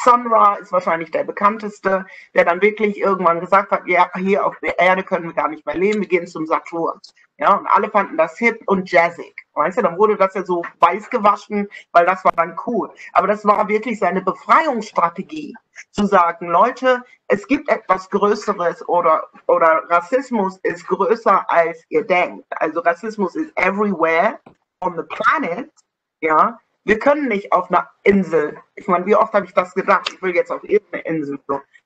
Sun Ra ist wahrscheinlich der bekannteste, der dann wirklich irgendwann gesagt hat, ja, hier auf der Erde können wir gar nicht mehr leben, wir gehen zum Saturn. Ja, und alle fanden das hip und jazzig. Weißt du, dann wurde das ja so weiß gewaschen, weil das war dann cool. Aber das war wirklich seine Befreiungsstrategie, zu sagen, Leute, es gibt etwas Größeres oder, oder Rassismus ist größer als ihr denkt. Also Rassismus ist everywhere on the planet. Ja, wir können nicht auf einer Insel. Ich meine, wie oft habe ich das gedacht? Ich will jetzt auf irgendeine Insel.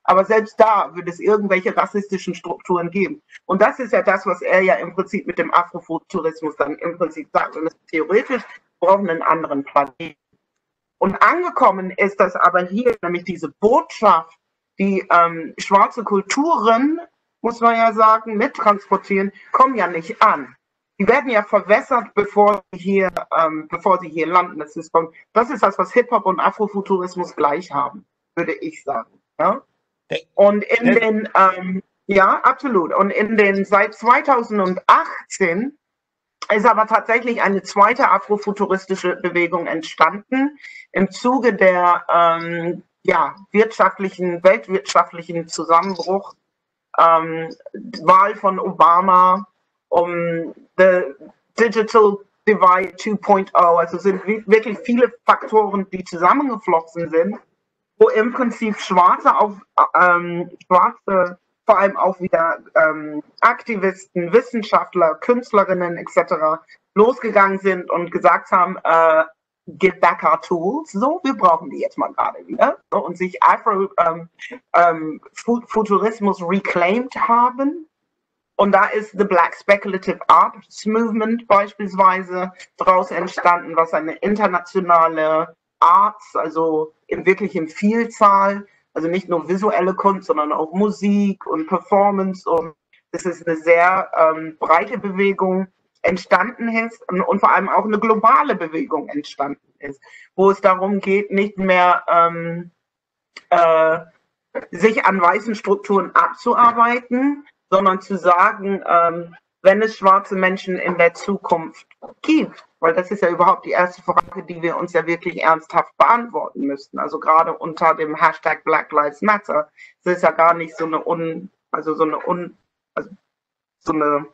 Aber selbst da würde es irgendwelche rassistischen Strukturen geben. Und das ist ja das, was er ja im Prinzip mit dem Afrofuturismus dann im Prinzip sagt. Und das ist theoretisch, wir brauchen einen anderen Planeten. Und angekommen ist das aber hier, nämlich diese Botschaft, die ähm, schwarze Kulturen, muss man ja sagen, mittransportieren, kommen ja nicht an. Die werden ja verwässert, bevor sie hier, ähm, bevor sie hier landen. Das ist, das ist das, was Hip-Hop und Afrofuturismus gleich haben, würde ich sagen. Ja? Und in den, ähm, ja, absolut. Und in den, seit zweitausendachtzehn ist aber tatsächlich eine zweite afrofuturistische Bewegung entstanden im Zuge der, ähm, ja, wirtschaftlichen, weltwirtschaftlichen Zusammenbruch, ähm, Wahl von Obama, um the Digital Divide two point oh. Also es sind wirklich viele Faktoren, die zusammengeflossen sind, wo im Prinzip Schwarze, auf, ähm, Schwarze vor allem auch wieder ähm, Aktivisten, Wissenschaftler, Künstlerinnen et cetera losgegangen sind und gesagt haben, äh, get back our tools, so, wir brauchen die jetzt mal gerade wieder. So, und sich Afrofuturismus ähm, ähm, reclaimed haben. Und da ist the Black Speculative Arts Movement beispielsweise daraus entstanden, was eine internationale Arts, also in wirklich in Vielzahl, also nicht nur visuelle Kunst, sondern auch Musik und Performance, und das ist eine sehr ähm, breite Bewegung entstanden ist und, und vor allem auch eine globale Bewegung entstanden ist, wo es darum geht, nicht mehr ähm, äh, sich an weißen Strukturen abzuarbeiten, sondern zu sagen, ähm, wenn es schwarze Menschen in der Zukunft gibt, weil das ist ja überhaupt die erste Frage, die wir uns ja wirklich ernsthaft beantworten müssten. Also gerade unter dem Hashtag Black Lives Matter, das ist ja gar nicht so eine un, also so eine un, also so eine,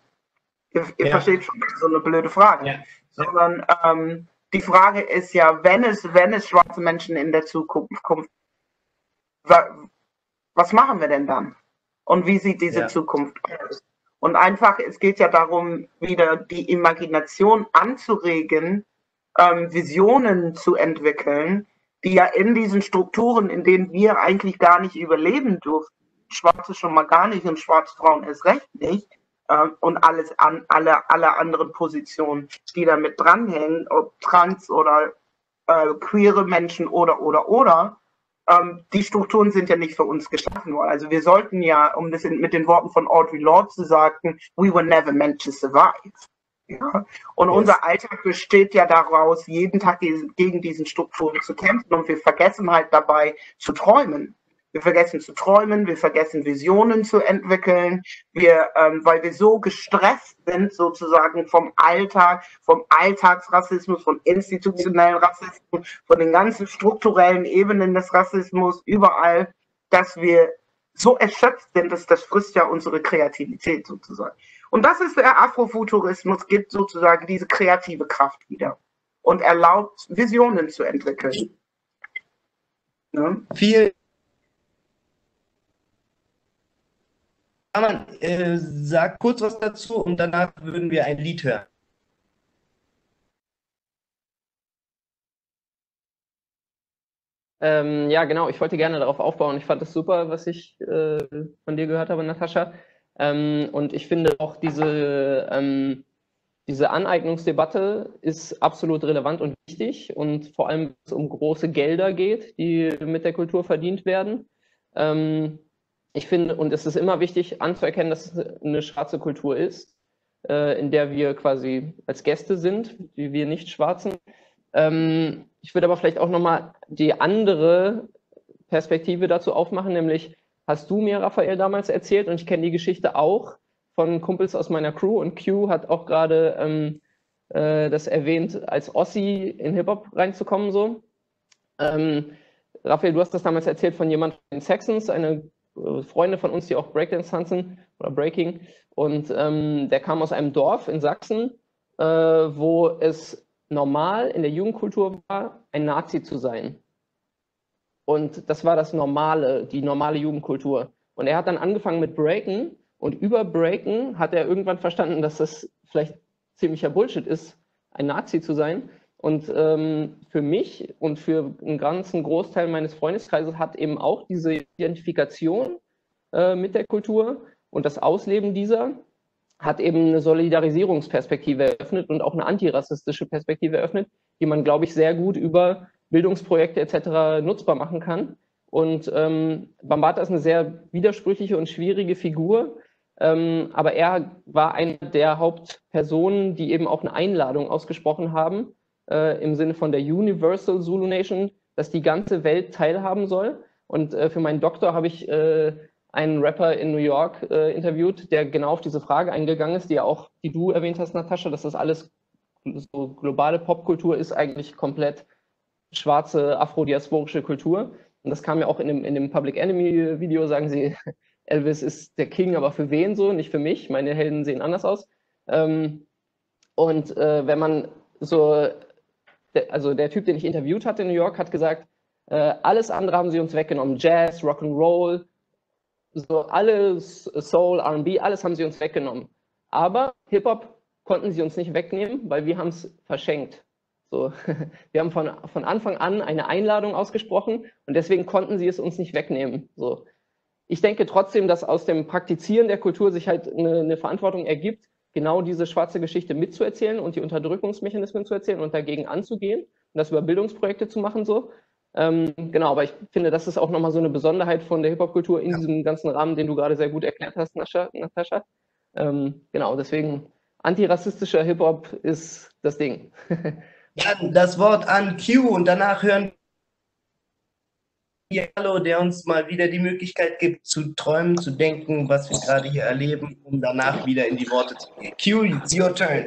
ihr, ihr ja. versteht schon, so eine blöde Frage, ja. sondern ähm, die Frage ist ja, wenn es, wenn es schwarze Menschen in der Zukunft kommt, was machen wir denn dann? Und wie sieht diese ja. Zukunft aus? Und einfach, es geht ja darum, wieder die Imagination anzuregen, ähm, Visionen zu entwickeln, die ja in diesen Strukturen, in denen wir eigentlich gar nicht überleben durften, Schwarze schon mal gar nicht und schwarze Frauen erst recht nicht, äh, und alles an, alle, alle anderen Positionen, die damit dranhängen, ob trans oder äh, queere Menschen oder, oder, oder, ähm, die Strukturen sind ja nicht für uns geschaffen worden. Also wir sollten ja, um das in, mit den Worten von Audre Lorde zu sagen, we were never meant to survive. Ja. Und yes. unser Alltag besteht ja daraus, jeden Tag diesen, gegen diesen Strukturen zu kämpfen, und wir vergessen halt dabei zu träumen. Wir vergessen zu träumen, wir vergessen Visionen zu entwickeln, wir, ähm, weil wir so gestresst sind sozusagen vom Alltag, vom Alltagsrassismus, vom institutionellen Rassismus, von den ganzen strukturellen Ebenen des Rassismus, überall, dass wir so erschöpft sind, dass das frisst ja unsere Kreativität sozusagen. Und das ist der Afrofuturismus, gibt sozusagen diese kreative Kraft wieder und erlaubt, Visionen zu entwickeln. Ne? Vielen Saman, äh, sag kurz was dazu und danach würden wir ein Lied hören. Ähm, ja, genau, ich wollte gerne darauf aufbauen. Ich fand das super, was ich äh, von dir gehört habe, Natascha. Ähm, und ich finde auch diese, ähm, diese Aneignungsdebatte ist absolut relevant und wichtig. Und vor allem, wenn es um große Gelder geht, die mit der Kultur verdient werden. Ähm, Ich finde, und es ist immer wichtig anzuerkennen, dass es eine schwarze Kultur ist, äh, in der wir quasi als Gäste sind, wie wir Nicht-Schwarzen. Ähm, ich würde aber vielleicht auch nochmal die andere Perspektive dazu aufmachen, nämlich hast du mir, Raphael, damals erzählt, und ich kenne die Geschichte auch von Kumpels aus meiner Crew, und Q hat auch gerade ähm, äh, das erwähnt, als Ossi in Hip-Hop reinzukommen. So. Ähm, Raphael, du hast das damals erzählt von jemandem von den Saxons, eine Freunde von uns, die auch Breakdance tanzen oder Breaking, und ähm, der kam aus einem Dorf in Sachsen, äh, wo es normal in der Jugendkultur war, ein Nazi zu sein. Und das war das Normale, die normale Jugendkultur. Und er hat dann angefangen mit Breaken, und über Breaken hat er irgendwann verstanden, dass das vielleicht ziemlicher Bullshit ist, ein Nazi zu sein. Und ähm, für mich und für einen ganzen Großteil meines Freundeskreises hat eben auch diese Identifikation äh, mit der Kultur und das Ausleben dieser hat eben eine Solidarisierungsperspektive eröffnet und auch eine antirassistische Perspektive eröffnet, die man, glaube ich, sehr gut über Bildungsprojekte et cetera nutzbar machen kann. Und ähm, Bambata ist eine sehr widersprüchliche und schwierige Figur, ähm, aber er war eine der Hauptpersonen, die eben auch eine Einladung ausgesprochen haben, Äh, im Sinne von der Universal Zulu Nation, dass die ganze Welt teilhaben soll. Und äh, für meinen Doktor habe ich äh, einen Rapper in New York äh, interviewt, der genau auf diese Frage eingegangen ist, die ja auch, die du erwähnt hast, Natascha, dass das alles so globale Popkultur ist, eigentlich komplett schwarze afrodiasporische Kultur. Und das kam ja auch in dem, in dem Public Enemy Video, sagen sie, Elvis ist der King, aber für wen so? Nicht für mich, meine Helden sehen anders aus. Ähm, und äh, wenn man so... Also der Typ, den ich interviewt hatte in New York, hat gesagt, äh, alles andere haben sie uns weggenommen. Jazz, Rock'n'Roll, so alles, Soul, R and B, alles haben sie uns weggenommen. Aber Hip-Hop konnten sie uns nicht wegnehmen, weil wir haben es verschenkt. So, wir haben von, von Anfang an eine Einladung ausgesprochen und deswegen konnten sie es uns nicht wegnehmen. So. Ich denke trotzdem, dass aus dem Praktizieren der Kultur sich halt eine, eine Verantwortung ergibt, genau diese schwarze Geschichte mitzuerzählen und die Unterdrückungsmechanismen zu erzählen und dagegen anzugehen und das über Bildungsprojekte zu machen. So. Ähm, genau, aber ich finde, das ist auch nochmal so eine Besonderheit von der Hip-Hop-Kultur in ja. diesem ganzen Rahmen, den du gerade sehr gut erklärt hast, Natascha. Ähm, genau, deswegen antirassistischer Hip-Hop ist das Ding. Dann das Wort an Q und danach hören wir Hallo, der uns mal wieder die Möglichkeit gibt, zu träumen, zu denken, was wir gerade hier erleben, um danach wieder in die Worte zu gehen. Q, it's your turn.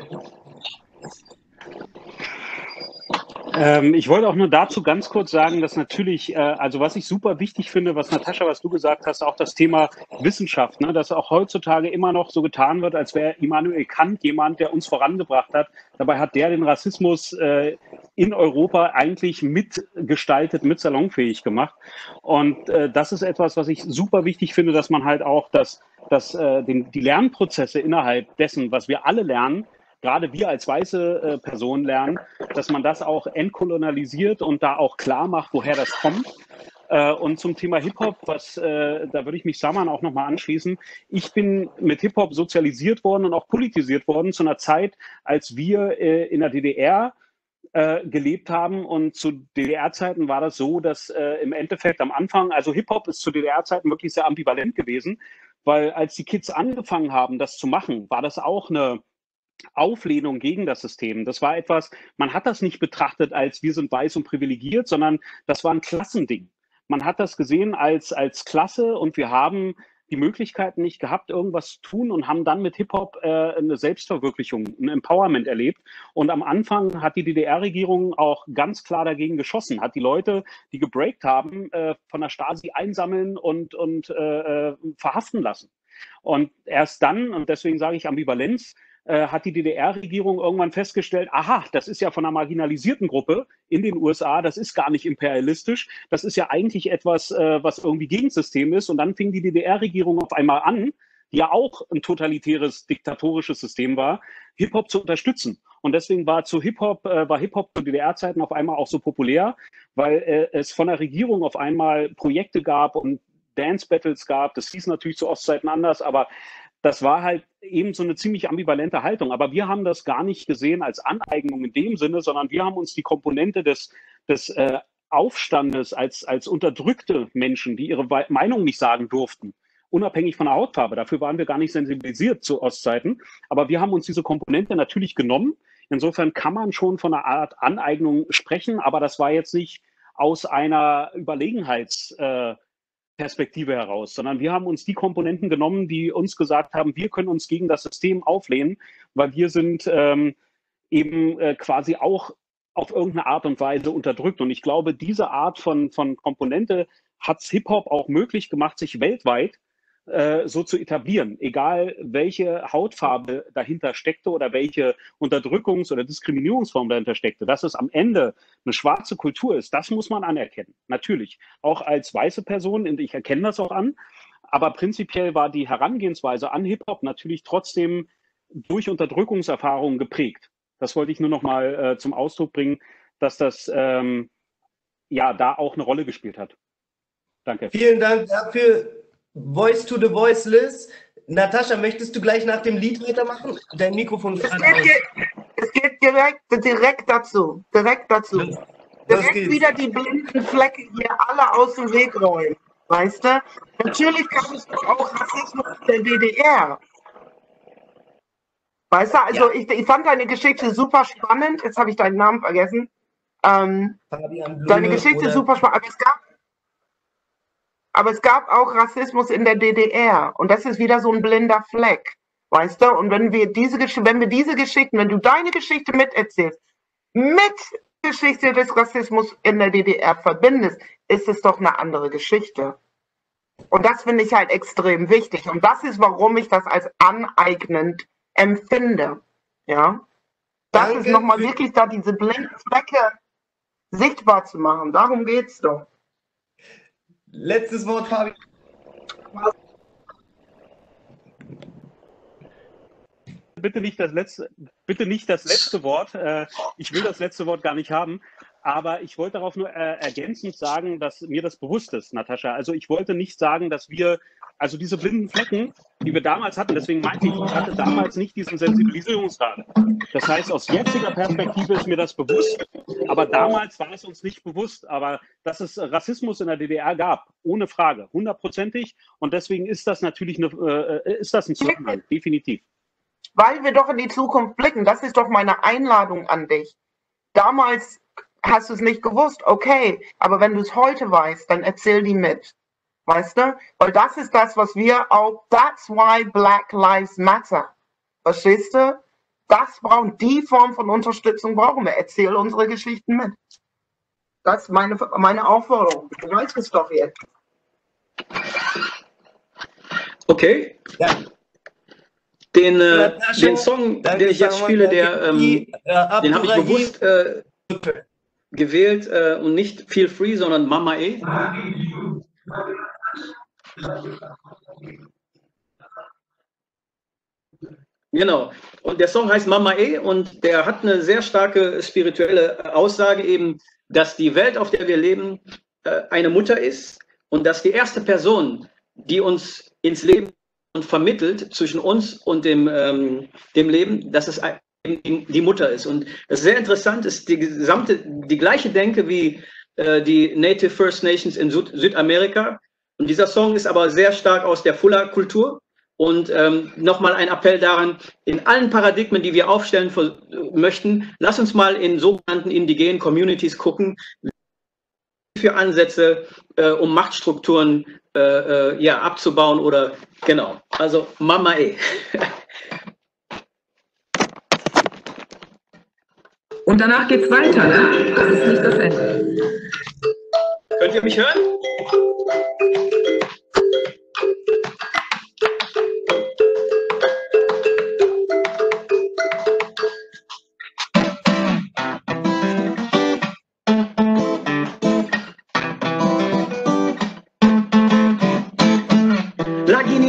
Ähm, ich wollte auch nur dazu ganz kurz sagen, dass natürlich, äh, also was ich super wichtig finde, was Natascha, was du gesagt hast, auch das Thema Wissenschaft, ne, dass auch heutzutage immer noch so getan wird, als wäre Immanuel Kant jemand, der uns vorangebracht hat. Dabei hat der den Rassismus äh, in Europa eigentlich mitgestaltet, mit salonfähig gemacht. Und äh, das ist etwas, was ich super wichtig finde, dass man halt auch das, das, äh, den, die Lernprozesse innerhalb dessen, was wir alle lernen, gerade wir als weiße äh, Personen lernen, dass man das auch entkolonialisiert und da auch klar macht, woher das kommt. Äh, und zum Thema Hip-Hop, was äh, da würde ich mich Saman auch nochmal anschließen. Ich bin mit Hip-Hop sozialisiert worden und auch politisiert worden zu einer Zeit, als wir äh, in der D D R äh, gelebt haben. Und zu D D R-Zeiten war das so, dass äh, im Endeffekt am Anfang, also Hip-Hop ist zu D D R-Zeiten wirklich sehr ambivalent gewesen, weil als die Kids angefangen haben, das zu machen, war das auch eine Auflehnung gegen das System. Das war etwas, man hat das nicht betrachtet als wir sind weiß und privilegiert, sondern das war ein Klassending. Man hat das gesehen als, als Klasse und wir haben die Möglichkeiten nicht gehabt, irgendwas zu tun und haben dann mit Hip-Hop äh, eine Selbstverwirklichung, ein Empowerment erlebt. Und am Anfang hat die D D R-Regierung auch ganz klar dagegen geschossen, hat die Leute, die gebreakt haben, äh, von der Stasi einsammeln und, und äh, verhaften lassen. Und erst dann, und deswegen sage ich Ambivalenz, hat die D D R-Regierung irgendwann festgestellt, aha, das ist ja von einer marginalisierten Gruppe in den U S A, das ist gar nicht imperialistisch, das ist ja eigentlich etwas, was irgendwie Gegensystem ist. Und dann fing die D D R-Regierung auf einmal an, die ja auch ein totalitäres, diktatorisches System war, Hip-Hop zu unterstützen. Und deswegen war zu Hip-Hop, äh, war Hip-Hop zu D D R-Zeiten auf einmal auch so populär, weil äh, es von der Regierung auf einmal Projekte gab und Dance-Battles gab. Das hieß natürlich zu Ostzeiten anders, aber das war halt eben so eine ziemlich ambivalente Haltung. Aber wir haben das gar nicht gesehen als Aneignung in dem Sinne, sondern wir haben uns die Komponente des, des äh, Aufstandes als, als unterdrückte Menschen, die ihre Meinung nicht sagen durften, unabhängig von der Hautfarbe, dafür waren wir gar nicht sensibilisiert zu Ostzeiten. Aber wir haben uns diese Komponente natürlich genommen. Insofern kann man schon von einer Art Aneignung sprechen, aber das war jetzt nicht aus einer Überlegenheits- äh, Perspektive heraus, sondern wir haben uns die Komponenten genommen, die uns gesagt haben, wir können uns gegen das System auflehnen, weil wir sind ähm, eben äh, quasi auch auf irgendeine Art und Weise unterdrückt. Und ich glaube, diese Art von, von Komponente hat es Hip-Hop auch möglich gemacht, sich weltweit äh, so zu etablieren, egal welche Hautfarbe dahinter steckte oder welche Unterdrückungs- oder Diskriminierungsform dahinter steckte. Dass es am Ende eine schwarze Kultur ist, das muss man anerkennen, natürlich. Auch als weiße Person, und ich erkenne das auch an, aber prinzipiell war die Herangehensweise an Hip-Hop natürlich trotzdem durch Unterdrückungserfahrungen geprägt. Das wollte ich nur noch mal äh, zum Ausdruck bringen, dass das ähm, ja da auch eine Rolle gespielt hat. Danke. Vielen Dank dafür, Voice to the Voiceless. Natascha, möchtest du gleich nach dem Lied weitermachen? Dein Mikrofon ist an. Es geht direkt, direkt dazu, direkt dazu. Das, das direkt geht. Wieder die blinden Flecke hier alle aus dem Weg räumen, weißt du? Natürlich gab es auch Rassismus in der D D R. Weißt du, also ja. ich, ich fand deine Geschichte super spannend. Jetzt habe ich deinen Namen vergessen. Ähm, Fabian Blume, deine Geschichte ist super spannend. Aber es, gab, aber es gab auch Rassismus in der D D R. Und das ist wieder so ein blinder Fleck. Weißt du, und wenn wir diese wenn wir diese Geschichten, wenn du deine Geschichte miterzählst, mit Geschichte des Rassismus in der D D R verbindest, ist es doch eine andere Geschichte. Und das finde ich halt extrem wichtig. Und das ist, warum ich das als aneignend empfinde. Ja, das Danke ist nochmal wirklich da, diese blinden Flecke sichtbar zu machen. Darum geht's doch. Letztes Wort, Fabi. Bitte nicht das letzte, bitte nicht das letzte Wort. Ich will das letzte Wort gar nicht haben, aber ich wollte darauf nur ergänzend sagen, dass mir das bewusst ist, Natascha. Also ich wollte nicht sagen, dass wir, also diese blinden Flecken, die wir damals hatten, deswegen meinte ich, ich hatte damals nicht diesen Sensibilisierungsgrad. Das heißt, aus jetziger Perspektive ist mir das bewusst, aber damals war es uns nicht bewusst. Aber dass es Rassismus in der D D R gab, ohne Frage, hundertprozentig. Und deswegen ist das natürlich eine, ist das ein Zusammenhang, definitiv. Weil wir doch in die Zukunft blicken. Das ist doch meine Einladung an dich. Damals hast du es nicht gewusst, okay, aber wenn du es heute weißt, dann erzähl die mit. Weißt du? Weil das ist das, was wir auch, that's why Black Lives Matter. Verstehst du? Das brauchen, die Form von Unterstützung brauchen wir. Erzähl unsere Geschichten mit. Das ist meine, meine Aufforderung. Du weißt es doch jetzt. Okay. Ja. Den, äh, den Song, den ich jetzt spiele, der, ähm, den habe ich bewusst äh, gewählt äh, und nicht Feel Free, sondern Mama E. Genau. Und der Song heißt Mama E und der hat eine sehr starke spirituelle Aussage eben, dass die Welt, auf der wir leben, eine Mutter ist und dass die erste Person, die uns ins Leben und vermittelt zwischen uns und dem, ähm, dem Leben, dass es die Mutter ist. Und das ist sehr interessant, ist die gesamte, die gleiche Denke wie äh, die Native First Nations in Süd Südamerika. Und dieser Song ist aber sehr stark aus der Fuller-Kultur. Und ähm, nochmal ein Appell daran, in allen Paradigmen, die wir aufstellen für, äh, möchten, lass uns mal in sogenannten indigenen Communities gucken, für Ansätze, äh, um Machtstrukturen äh, äh, ja, abzubauen oder genau. Also Mama E. Und danach geht's weiter. Ne? Das ist nicht das Ende. Könnt ihr mich hören?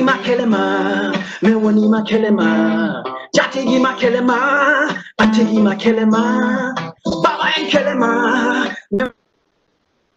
Makelema, mewoni makelema, jatigi makelema, atigi makelema, baba enkelema,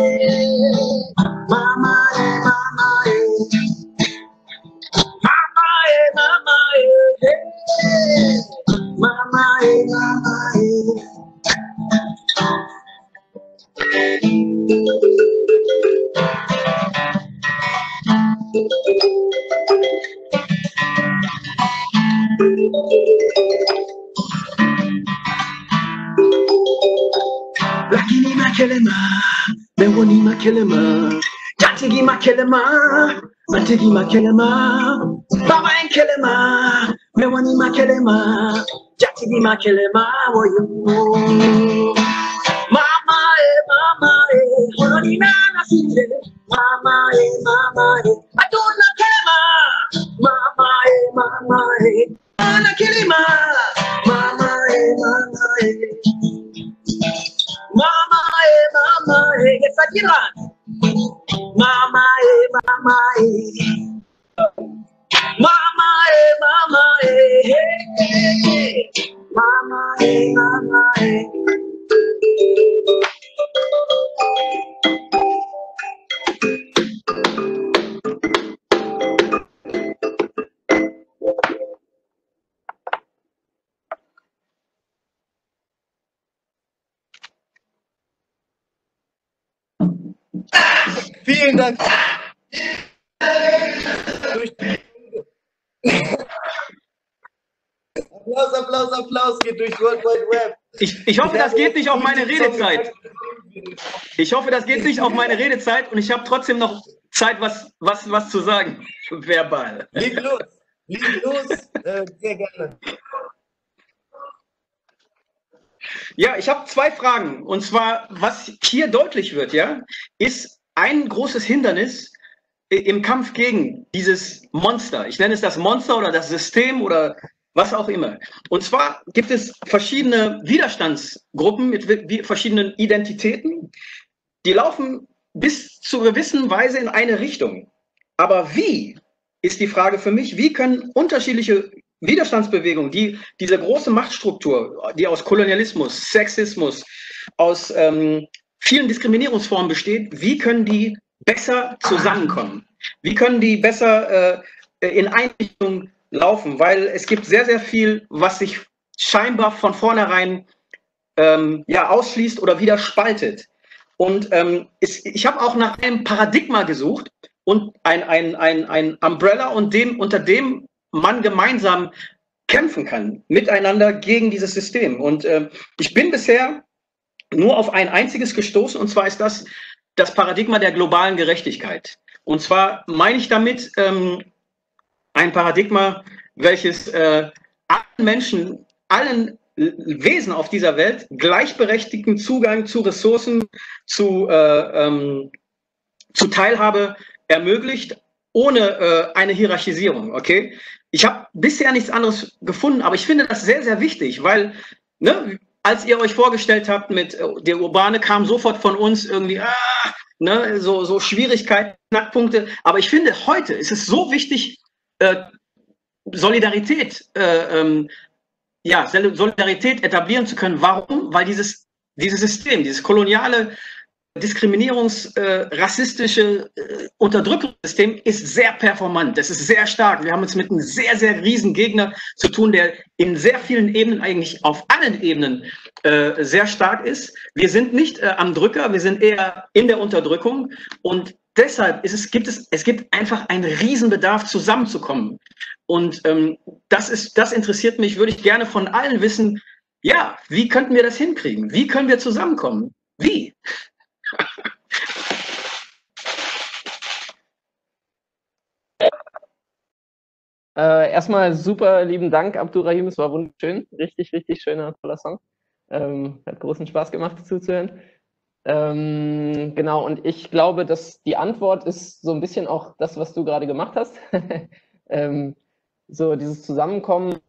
e, mama e, mama e, mama e, mama e, mama e, mama e. Lakini makelema, mewoni makelema, jatigi makelema, matigi makelema, baba enkelema, mewoni makelema, jatigi makelema, woyo. Mama e, holoni nana sinde. Mama e, mama e, aduna kema. Mama e, mama e, ana kilima. Mama e, mama e, mama e, mama e, esadira. Mama e, mama e, mama e, mama e, mama e, mama e. Vielen Dank. Applaus, Applaus, Applaus geht durch World Wide Web. Ich, ich hoffe, das geht nicht auf meine Redezeit. Ich hoffe, das geht nicht auf meine Redezeit und ich habe trotzdem noch Zeit, was, was, was zu sagen, verbal. Leg los, leg los, äh, sehr gerne. Ja, ich habe zwei Fragen. Und zwar, was hier deutlich wird, ja, ist ein großes Hindernis im Kampf gegen dieses Monster. Ich nenne es das Monster oder das System oder was auch immer. Und zwar gibt es verschiedene Widerstandsgruppen mit verschiedenen Identitäten, die laufen bis zu gewissen Weise in eine Richtung. Aber wie, ist die Frage für mich, wie können unterschiedliche Widerstandsbewegungen, die diese große Machtstruktur, die aus Kolonialismus, Sexismus, aus ähm, vielen Diskriminierungsformen besteht, wie können die besser zusammenkommen? Wie können die besser äh, in eine Richtung laufen, weil es gibt sehr, sehr viel, was sich scheinbar von vornherein ähm, ja, ausschließt oder wieder spaltet. Und ähm, es, ich habe auch nach einem Paradigma gesucht und ein, ein, ein, ein Umbrella, und dem, unter dem man gemeinsam kämpfen kann, miteinander gegen dieses System. Und äh, ich bin bisher nur auf ein einziges gestoßen, und zwar ist das das Paradigma der globalen Gerechtigkeit. Und zwar meine ich damit ähm, ein Paradigma, welches äh, allen Menschen, allen Wesen auf dieser Welt gleichberechtigten Zugang zu Ressourcen, zu, äh, ähm, zu Teilhabe ermöglicht, ohne äh, eine Hierarchisierung. Okay? Ich habe bisher nichts anderes gefunden, aber ich finde das sehr, sehr wichtig, weil, ne, als ihr euch vorgestellt habt mit der Urbane, kam sofort von uns irgendwie ah, ne, so, so Schwierigkeiten, Knackpunkte. Aber ich finde, heute ist es so wichtig, äh, Solidarität, äh, ähm, ja, Solidarität etablieren zu können. Warum? Weil dieses, dieses System, dieses koloniale, diskriminierungs-, äh, rassistische, äh, Unterdrückungssystem ist sehr performant, das ist sehr stark. Wir haben uns mit einem sehr, sehr riesen Gegner zu tun, der in sehr vielen Ebenen, eigentlich auf allen Ebenen, äh, sehr stark ist. Wir sind nicht äh, am Drücker, wir sind eher in der Unterdrückung, und deshalb ist es, gibt es, es gibt einfach einen riesen Bedarf, zusammenzukommen. Und ähm, das ist, das interessiert mich, würde ich gerne von allen wissen, ja, wie könnten wir das hinkriegen? Wie können wir zusammenkommen? Wie? Äh, erstmal super lieben Dank, Abdourahime, es war wunderschön, richtig, richtig schöner, toller Song, ähm, hat großen Spaß gemacht zuzuhören, ähm, genau, und ich glaube, dass die Antwort ist so ein bisschen auch das, was du gerade gemacht hast, ähm, so dieses Zusammenkommen,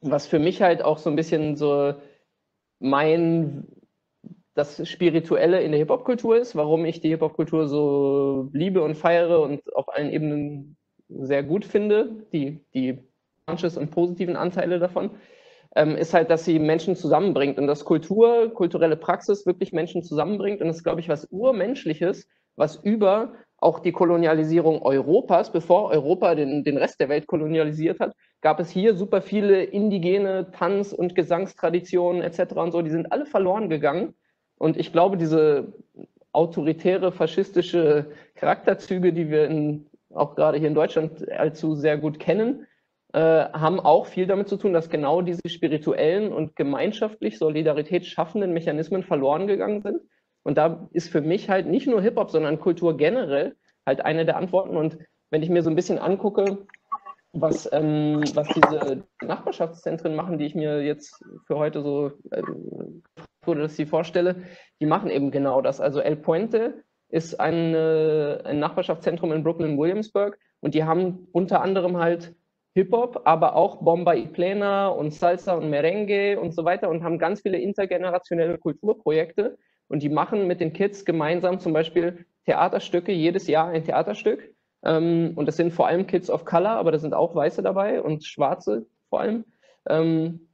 was für mich halt auch so ein bisschen so mein, das Spirituelle in der Hip-Hop-Kultur ist, warum ich die Hip-Hop-Kultur so liebe und feiere und auf allen Ebenen sehr gut finde, die, die Punches und positiven Anteile davon, ähm, ist halt, dass sie Menschen zusammenbringt und dass Kultur, kulturelle Praxis wirklich Menschen zusammenbringt, und das ist, glaube ich, was Urmenschliches, was über auch die Kolonialisierung Europas, bevor Europa den, den Rest der Welt kolonialisiert hat, gab es hier super viele indigene Tanz- und Gesangstraditionen et cetera und so, die sind alle verloren gegangen. Und ich glaube, diese autoritäre, faschistische Charakterzüge, die wir in, auch gerade hier in Deutschland allzu sehr gut kennen, äh, haben auch viel damit zu tun, dass genau diese spirituellen und gemeinschaftlich Solidarität schaffenden Mechanismen verloren gegangen sind. Und da ist für mich halt nicht nur Hip-Hop, sondern Kultur generell halt eine der Antworten. Und wenn ich mir so ein bisschen angucke, was, ähm, was diese Nachbarschaftszentren machen, die ich mir jetzt für heute so äh, wurde, dass ich sie vorstelle, die machen eben genau das. Also El Puente ist ein, äh, ein Nachbarschaftszentrum in Brooklyn-Williamsburg, und die haben unter anderem halt Hip-Hop, aber auch Bomba y Plena und Salsa und Merengue und so weiter, und haben ganz viele intergenerationelle Kulturprojekte, und die machen mit den Kids gemeinsam zum Beispiel Theaterstücke, jedes Jahr ein Theaterstück. Ähm, und das sind vor allem Kids of Color, aber da sind auch Weiße dabei und Schwarze vor allem. Ähm,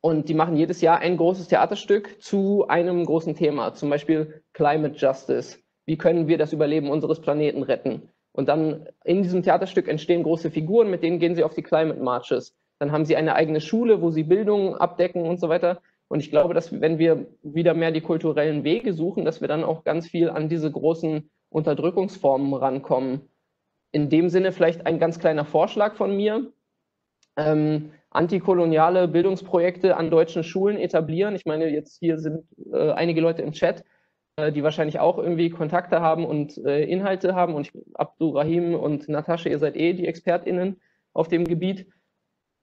Und die machen jedes Jahr ein großes Theaterstück zu einem großen Thema, zum Beispiel Climate Justice. Wie können wir das Überleben unseres Planeten retten? Und dann in diesem Theaterstück entstehen große Figuren, mit denen gehen sie auf die Climate Marches. Dann haben sie eine eigene Schule, wo sie Bildung abdecken und so weiter. Und ich glaube, dass wenn wir wieder mehr die kulturellen Wege suchen, dass wir dann auch ganz viel an diese großen Unterdrückungsformen rankommen. In dem Sinne vielleicht ein ganz kleiner Vorschlag von mir. Ähm, antikoloniale Bildungsprojekte an deutschen Schulen etablieren. Ich meine, jetzt hier sind äh, einige Leute im Chat, äh, die wahrscheinlich auch irgendwie Kontakte haben und äh, Inhalte haben. Und ich, Abdourahime und Natascha, ihr seid eh die ExpertInnen auf dem Gebiet.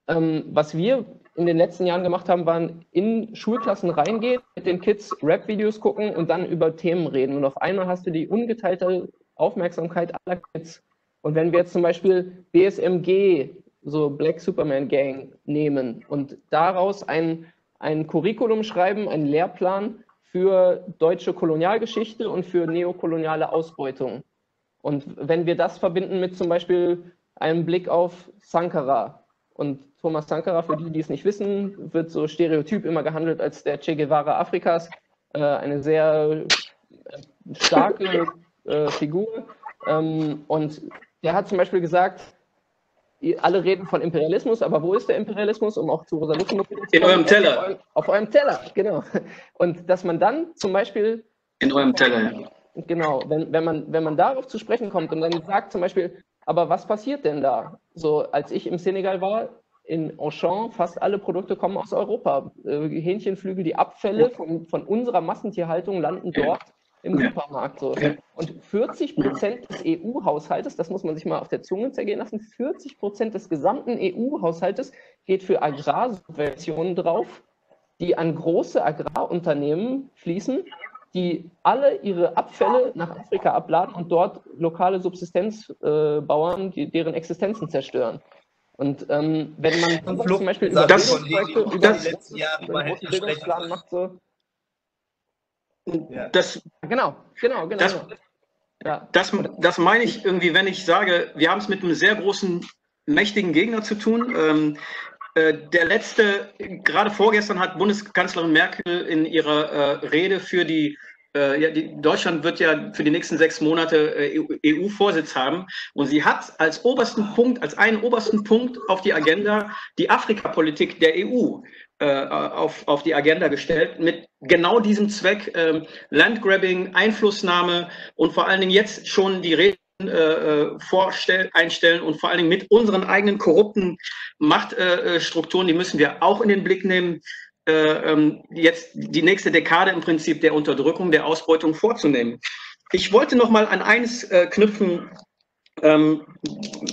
Ähm, was wir in den letzten Jahren gemacht haben, waren in Schulklassen reingehen, mit den Kids Rap-Videos gucken und dann über Themen reden. Und auf einmal hast du die ungeteilte Aufmerksamkeit aller Kids. Und wenn wir jetzt zum Beispiel B S M G, so Black Superman Gang, nehmen und daraus ein, ein Curriculum schreiben, einen Lehrplan für deutsche Kolonialgeschichte und für neokoloniale Ausbeutung. Und wenn wir das verbinden mit zum Beispiel einem Blick auf Sankara, und Thomas Sankara, für die, die es nicht wissen, wird so stereotyp immer gehandelt als der Che Guevara Afrikas, äh, eine sehr starke äh, Figur. Ähm, und der hat zum Beispiel gesagt, alle reden von Imperialismus, aber wo ist der Imperialismus, um auch zu Rosa Luxemburg zu kommen? In eurem Teller. Auf eurem, auf eurem Teller, genau. Und dass man dann zum Beispiel... In eurem Teller, ja. Genau, wenn, wenn, man, wenn man darauf zu sprechen kommt und dann sagt zum Beispiel, aber was passiert denn da? So, als ich im Senegal war, in Auchan, fast alle Produkte kommen aus Europa. Hähnchenflügel, die Abfälle von, von unserer Massentierhaltung landen dort. im ja. Supermarkt. So. Ja. Und vierzig Prozent des E U-Haushaltes, das muss man sich mal auf der Zunge zergehen lassen, vierzig Prozent des gesamten E U-Haushaltes geht für Agrarsubventionen drauf, die an große Agrarunternehmen fließen, die alle ihre Abfälle nach Afrika abladen und dort lokale Subsistenzbauern, äh, deren Existenzen zerstören. Und ähm, wenn man Fluch, zum Beispiel über Bildungsprojekte über das, die letzten Jahre über einen Bildungsplan macht, so... Das, genau, genau, genau. Das, ja. das, das meine ich irgendwie, wenn ich sage, wir haben es mit einem sehr großen, mächtigen Gegner zu tun. Ähm, äh, der letzte, gerade vorgestern hat Bundeskanzlerin Merkel in ihrer äh, Rede für die, äh, ja, die, Deutschland wird ja für die nächsten sechs Monate äh, E U-Vorsitz haben. Und sie hat als obersten Punkt, als einen obersten Punkt auf die Agenda die Afrikapolitik der E U Auf, auf die Agenda gestellt, mit genau diesem Zweck, äh, Landgrabbing, Einflussnahme und vor allen Dingen jetzt schon die Reden äh, vorstellen, einstellen und vor allen Dingen mit unseren eigenen korrupten Machtstrukturen, äh, die müssen wir auch in den Blick nehmen, äh, jetzt die nächste Dekade im Prinzip der Unterdrückung, der Ausbeutung vorzunehmen. Ich wollte noch mal an eines äh, knüpfen, Ähm,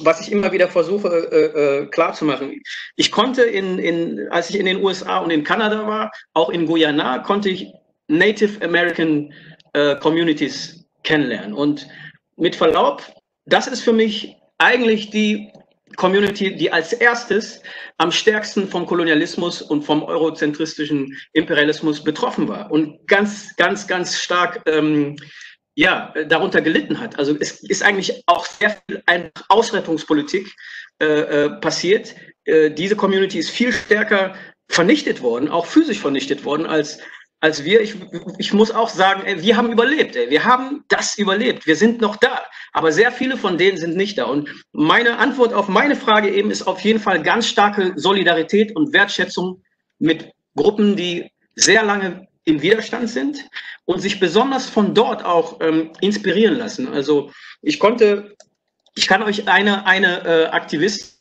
was ich immer wieder versuche äh, äh, klarzumachen. Ich konnte, in, in, als ich in den U S A und in Kanada war, auch in Guyana, konnte ich Native American äh, Communities kennenlernen. Und mit Verlaub, das ist für mich eigentlich die Community, die als erstes am stärksten vom Kolonialismus und vom eurozentristischen Imperialismus betroffen war und ganz, ganz, ganz stark ähm, ja, darunter gelitten hat. Also es ist eigentlich auch sehr viel Ausrettungspolitik äh, passiert. Äh, diese Community ist viel stärker vernichtet worden, auch physisch vernichtet worden, als, als wir. Ich, ich muss auch sagen, ey, wir haben überlebt. Ey. Wir haben das überlebt. Wir sind noch da. Aber sehr viele von denen sind nicht da. Und meine Antwort auf meine Frage eben ist auf jeden Fall ganz starke Solidarität und Wertschätzung mit Gruppen, die sehr lange im Widerstand sind und sich besonders von dort auch ähm, inspirieren lassen. Also ich konnte, ich kann euch eine, eine äh, Aktivistin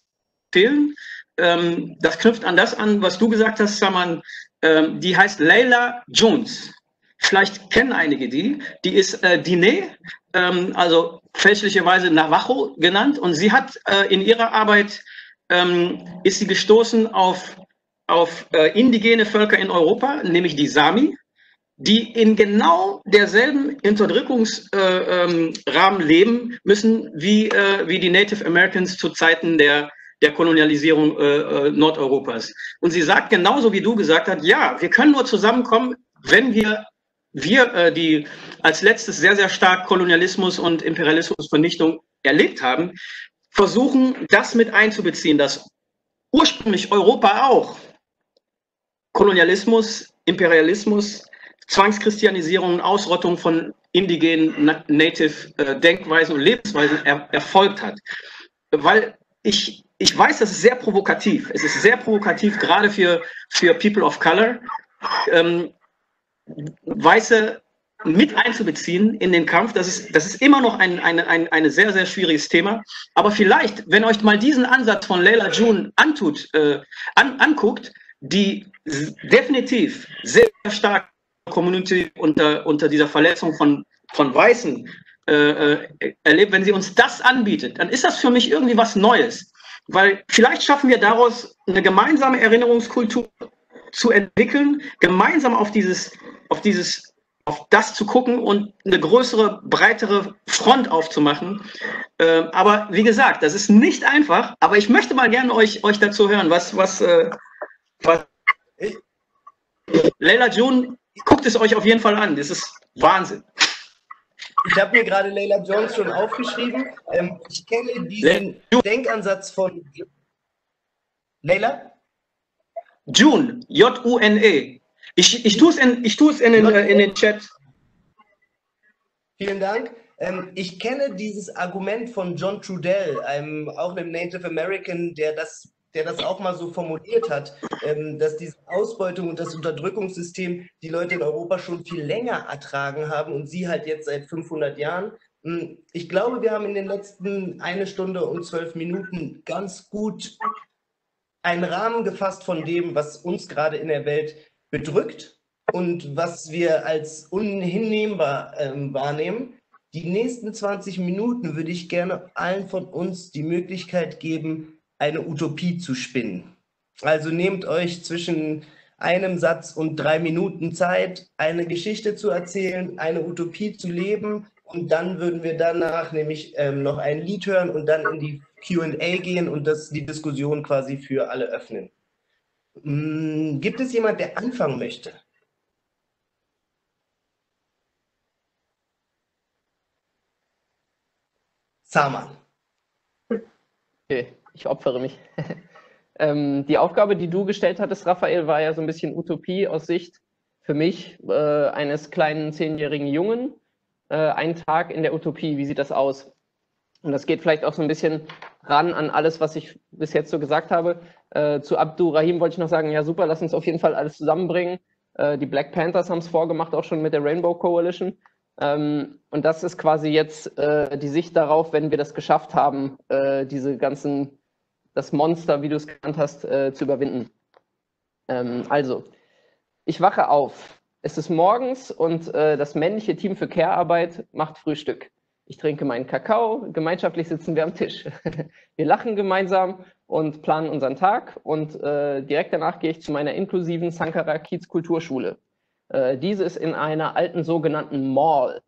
empfehlen, ähm, das knüpft an das an, was du gesagt hast, Saman, ähm, die heißt Leila June. Vielleicht kennen einige die, die ist äh, Diné, ähm, also fälschlicherweise Navajo genannt, und sie hat äh, in ihrer Arbeit, ähm, ist sie gestoßen auf auf äh, indigene Völker in Europa, nämlich die Sami, die in genau derselben Unterdrückungsrahmen äh, ähm, leben müssen, wie, äh, wie die Native Americans zu Zeiten der, der Kolonialisierung äh, äh, Nordeuropas. Und sie sagt genauso, wie du gesagt hast, ja, wir können nur zusammenkommen, wenn wir, wir äh, die als letztes sehr, sehr stark Kolonialismus und Imperialismusvernichtung erlebt haben, versuchen, das mit einzubeziehen, dass ursprünglich Europa auch Kolonialismus, Imperialismus, Zwangschristianisierung, Ausrottung von indigenen Native-Denkweisen und Lebensweisen er, erfolgt hat. Weil ich, ich weiß, das ist sehr provokativ. Es ist sehr provokativ, gerade für, für People of Color, ähm, Weiße mit einzubeziehen in den Kampf. Das ist, das ist immer noch ein, ein, ein, ein sehr, sehr schwieriges Thema. Aber vielleicht, wenn euch mal diesen Ansatz von Leila June antut, äh, an, anguckt, die definitiv sehr stark Community unter, unter dieser Verletzung von, von Weißen äh, erlebt, wenn sie uns das anbietet, dann ist das für mich irgendwie was Neues. Weil vielleicht schaffen wir daraus eine gemeinsame Erinnerungskultur zu entwickeln, gemeinsam auf dieses, auf dieses auf das zu gucken und eine größere, breitere Front aufzumachen. Äh, aber wie gesagt, das ist nicht einfach, aber ich möchte mal gerne euch, euch dazu hören, was, was, äh, was Leila June, guckt es euch auf jeden Fall an, das ist Wahnsinn. Ich habe mir gerade Leila June schon aufgeschrieben. Ähm, ich kenne diesen Denkansatz von Leila June, J U N E. Ich, ich tue es in, in, in, in den Chat. Vielen Dank. Ähm, ich kenne dieses Argument von John Trudell, einem, auch einem Native American, der das, der das auch mal so formuliert hat, ähm, dass diese Ausbeutung und das Unterdrückungssystem die Leute in Europa schon viel länger ertragen haben und sie halt jetzt seit fünfhundert Jahren. Ich glaube, wir haben in den letzten eine Stunde und zwölf Minuten ganz gut einen Rahmen gefasst von dem, was uns gerade in der Welt bedrückt und was wir als unhinnehmbar äh, wahrnehmen. Die nächsten zwanzig Minuten würde ich gerne allen von uns die Möglichkeit geben, eine Utopie zu spinnen. Also nehmt euch zwischen einem Satz und drei Minuten Zeit, eine Geschichte zu erzählen, eine Utopie zu leben, und dann würden wir danach nämlich ähm, noch ein Lied hören und dann in die Q und A gehen und das, die Diskussion quasi für alle öffnen. Hm, gibt es jemand, der anfangen möchte? Saman. Okay, ich opfere mich. ähm, die Aufgabe, die du gestellt hattest, Raphael, war ja so ein bisschen Utopie aus Sicht für mich äh, eines kleinen zehnjährigen Jungen. Äh, ein Tag in der Utopie, wie sieht das aus? Und das geht vielleicht auch so ein bisschen ran an alles, was ich bis jetzt so gesagt habe. Äh, zu Abdourahime wollte ich noch sagen, ja super, lass uns auf jeden Fall alles zusammenbringen. Äh, die Black Panthers haben es vorgemacht, auch schon mit der Rainbow Coalition. Und das ist quasi jetzt äh, die Sicht darauf, wenn wir das geschafft haben, äh, diese ganzen, das Monster, wie du es genannt hast, äh, zu überwinden. Ähm, also, ich wache auf. Es ist morgens und äh, das männliche Team für Care-Arbeit macht Frühstück. Ich trinke meinen Kakao, gemeinschaftlich sitzen wir am Tisch. Wir lachen gemeinsam und planen unseren Tag, und äh, direkt danach gehe ich zu meiner inklusiven Sankara-Kiez-Kulturschule. Diese ist in einer alten sogenannten Mall.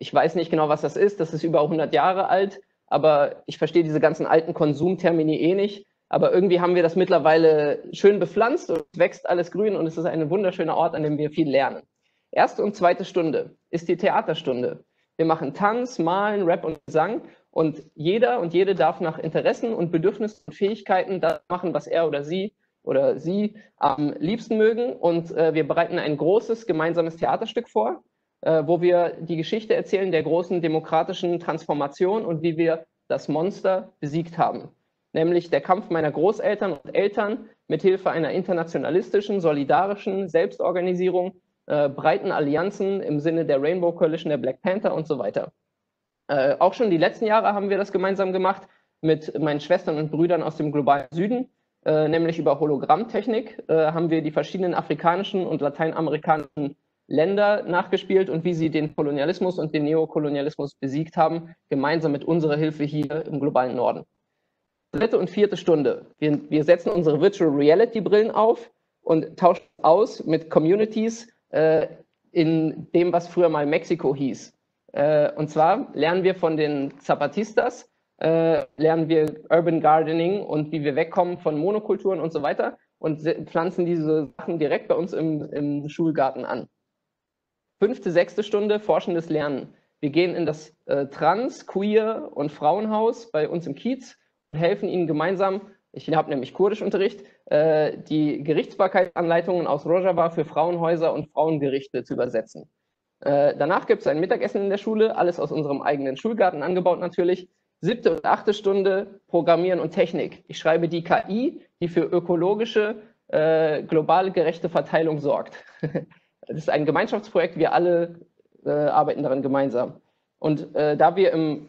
Ich weiß nicht genau, was das ist. Das ist über hundert Jahre alt, aber ich verstehe diese ganzen alten Konsumtermini eh nicht. Aber irgendwie haben wir das mittlerweile schön bepflanzt und es wächst alles grün, und es ist ein wunderschöner Ort, an dem wir viel lernen. Erste und zweite Stunde ist die Theaterstunde. Wir machen Tanz, Malen, Rap und Gesang, und jeder und jede darf nach Interessen und Bedürfnissen und Fähigkeiten das machen, was er oder sie oder sie am liebsten mögen, und äh, wir bereiten ein großes gemeinsames Theaterstück vor, äh, wo wir die Geschichte erzählen der großen demokratischen Transformation und wie wir das Monster besiegt haben. Nämlich der Kampf meiner Großeltern und Eltern mithilfe einer internationalistischen, solidarischen Selbstorganisierung, äh, breiten Allianzen im Sinne der Rainbow Coalition, der Black Panther und so weiter. Äh, auch schon die letzten Jahre haben wir das gemeinsam gemacht mit meinen Schwestern und Brüdern aus dem globalen Süden. Äh, nämlich über Hologrammtechnik äh, haben wir die verschiedenen afrikanischen und lateinamerikanischen Länder nachgespielt und wie sie den Kolonialismus und den Neokolonialismus besiegt haben, gemeinsam mit unserer Hilfe hier im globalen Norden. Dritte und vierte Stunde. Wir, wir setzen unsere Virtual Reality Brillen auf und tauschen aus mit Communities äh, in dem, was früher mal Mexiko hieß. Äh, und zwar lernen wir von den Zapatistas, lernen wir Urban Gardening und wie wir wegkommen von Monokulturen und so weiter, und pflanzen diese Sachen direkt bei uns im, im Schulgarten an. Fünfte, sechste Stunde, forschendes Lernen. Wir gehen in das äh, Trans-, Queer- und Frauenhaus bei uns im Kiez und helfen ihnen gemeinsam, ich habe nämlich Kurdischunterricht, äh, die Gerichtsbarkeitsanleitungen aus Rojava für Frauenhäuser und Frauengerichte zu übersetzen. Äh, danach gibt es ein Mittagessen in der Schule, alles aus unserem eigenen Schulgarten angebaut natürlich. Siebte und achte Stunde, Programmieren und Technik. Ich schreibe die K I, die für ökologische, äh, global gerechte Verteilung sorgt. Das ist ein Gemeinschaftsprojekt, wir alle äh, arbeiten daran gemeinsam. Und äh, da wir im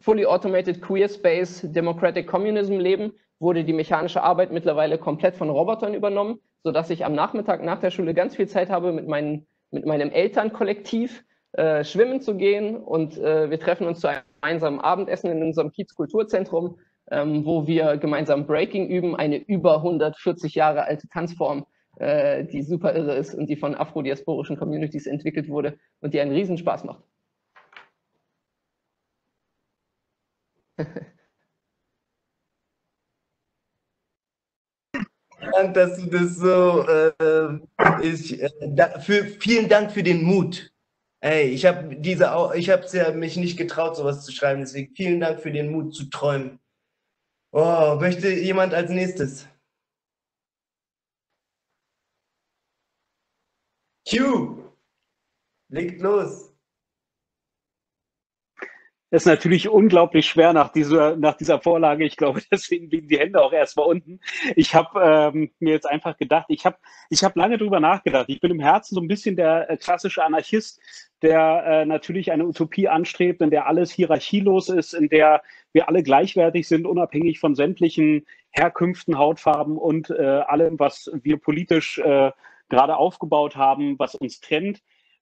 Fully Automated Queer Space Democratic Communism leben, wurde die mechanische Arbeit mittlerweile komplett von Robotern übernommen, sodass ich am Nachmittag nach der Schule ganz viel Zeit habe, mit, meinen, mit meinem Elternkollektiv äh, schwimmen zu gehen, und äh, wir treffen uns zu einem gemeinsamen Abendessen in unserem Kiez-Kulturzentrum, ähm, wo wir gemeinsam Breaking üben, eine über hundertvierzig Jahre alte Tanzform, äh, die super irre ist und die von afrodiasporischen Communities entwickelt wurde und die einen Riesenspaß macht. Dank, dass du das so, äh, ich, äh, da, für, vielen Dank für den Mut. Ey, ich habe diese, ich habe es ja mich nicht getraut, sowas zu schreiben, deswegen vielen Dank für den Mut zu träumen. Oh, möchte jemand als nächstes? Q, legt los. Das ist natürlich unglaublich schwer nach dieser, nach dieser Vorlage. Ich glaube, deswegen liegen die Hände auch erstmal unten. Ich habe ähm, mir jetzt einfach gedacht, ich habe ich hab lange drüber nachgedacht. Ich bin im Herzen so ein bisschen der äh, klassische Anarchist, der äh, natürlich eine Utopie anstrebt, in der alles hierarchielos ist, in der wir alle gleichwertig sind, unabhängig von sämtlichen Herkünften, Hautfarben und äh, allem, was wir politisch äh, gerade aufgebaut haben, was uns trennt.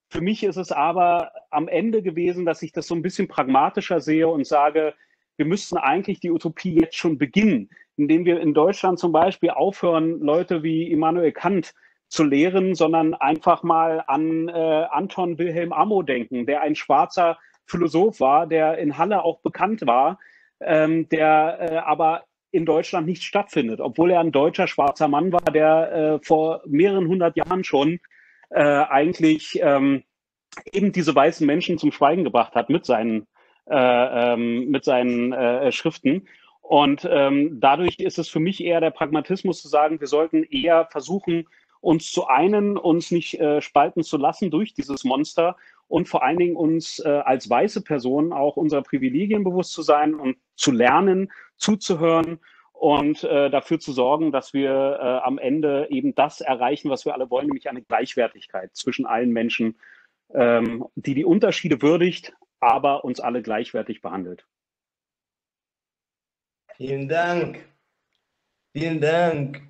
Für mich ist es aber am Ende gewesen, dass ich das so ein bisschen pragmatischer sehe und sage, wir müssten eigentlich die Utopie jetzt schon beginnen, indem wir in Deutschland zum Beispiel aufhören, Leute wie Immanuel Kant zu lehren, sondern einfach mal an äh, Anton Wilhelm Ammo denken, der ein schwarzer Philosoph war, der in Halle auch bekannt war, ähm, der äh, aber in Deutschland nicht stattfindet, obwohl er ein deutscher schwarzer Mann war, der äh, vor mehreren hundert Jahren schon äh, eigentlich ähm, eben diese weißen Menschen zum Schweigen gebracht hat mit seinen, äh, ähm, mit seinen äh, Schriften. Und ähm, dadurch ist es für mich eher der Pragmatismus zu sagen, wir sollten eher versuchen, uns zu einen, uns nicht äh, spalten zu lassen durch dieses Monster und vor allen Dingen uns äh, als weiße Personen auch unserer Privilegien bewusst zu sein und zu lernen, zuzuhören und äh, dafür zu sorgen, dass wir äh, am Ende eben das erreichen, was wir alle wollen, nämlich eine Gleichwertigkeit zwischen allen Menschen, ähm, die die Unterschiede würdigt, aber uns alle gleichwertig behandelt. Vielen Dank. Vielen Dank.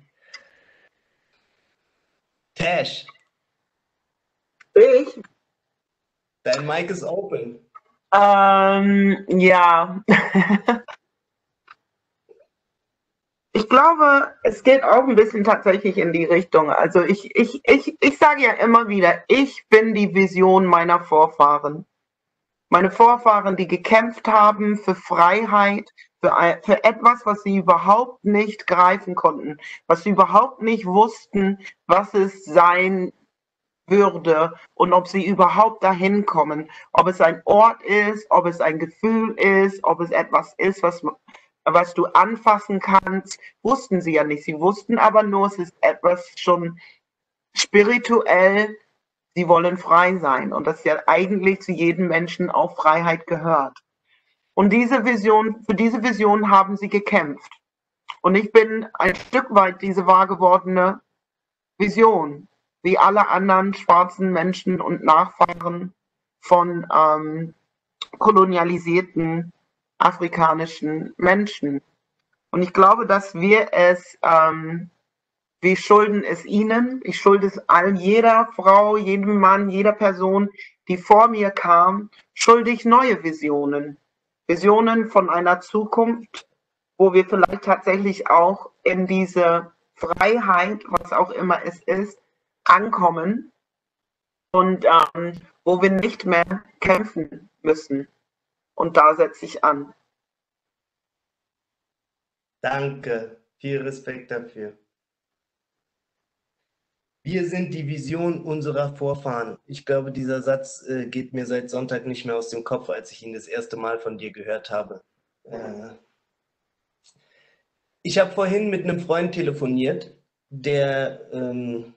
Tash. Ich? Dein Mic ist open. Ähm, ja. Ich glaube, es geht auch ein bisschen tatsächlich in die Richtung. Also ich, ich, ich, ich sage ja immer wieder, ich bin die Vision meiner Vorfahren. Meine Vorfahren, die gekämpft haben für Freiheit, für, für etwas, was sie überhaupt nicht greifen konnten, was sie überhaupt nicht wussten, was es sein würde und ob sie überhaupt dahin kommen, ob es ein Ort ist, ob es ein Gefühl ist, ob es etwas ist, was, was du anfassen kannst, wussten sie ja nicht. Sie wussten aber nur, es ist etwas schon spirituell. Sie wollen frei sein und das ja eigentlich zu jedem Menschen auch Freiheit gehört. Und diese Vision, für diese Vision haben sie gekämpft. Und ich bin ein Stück weit diese wahr gewordene Vision, wie alle anderen schwarzen Menschen und Nachfahren von ähm, kolonialisierten afrikanischen Menschen. Und ich glaube, dass wir es... Ähm, Wir schulden es ihnen, ich schulde es all jeder Frau, jedem Mann, jeder Person, die vor mir kam, schulde ich neue Visionen. Visionen von einer Zukunft, wo wir vielleicht tatsächlich auch in diese Freiheit, was auch immer es ist, ankommen und ähm, wo wir nicht mehr kämpfen müssen. Und da setze ich an. Danke, viel Respekt dafür. Wir sind die Vision unserer Vorfahren. Ich glaube, dieser Satz äh, geht mir seit Sonntag nicht mehr aus dem Kopf, als ich ihn das erste Mal von dir gehört habe. Äh, ich habe vorhin mit einem Freund telefoniert, der ähm,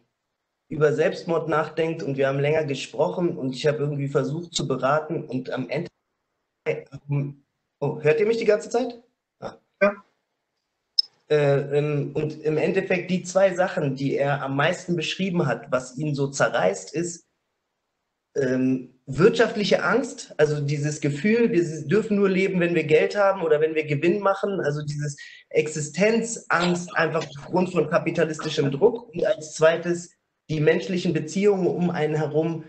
über Selbstmord nachdenkt und wir haben länger gesprochen und ich habe irgendwie versucht zu beraten und am Ende... Oh, hört ihr mich die ganze Zeit? Ah. Ja. Äh, ähm, und im Endeffekt die zwei Sachen, die er am meisten beschrieben hat, was ihn so zerreißt, ist ähm, wirtschaftliche Angst, also dieses Gefühl, wir dürfen nur leben, wenn wir Geld haben oder wenn wir Gewinn machen, also dieses Existenzangst einfach aufgrund von kapitalistischem Druck und als zweites die menschlichen Beziehungen um einen herum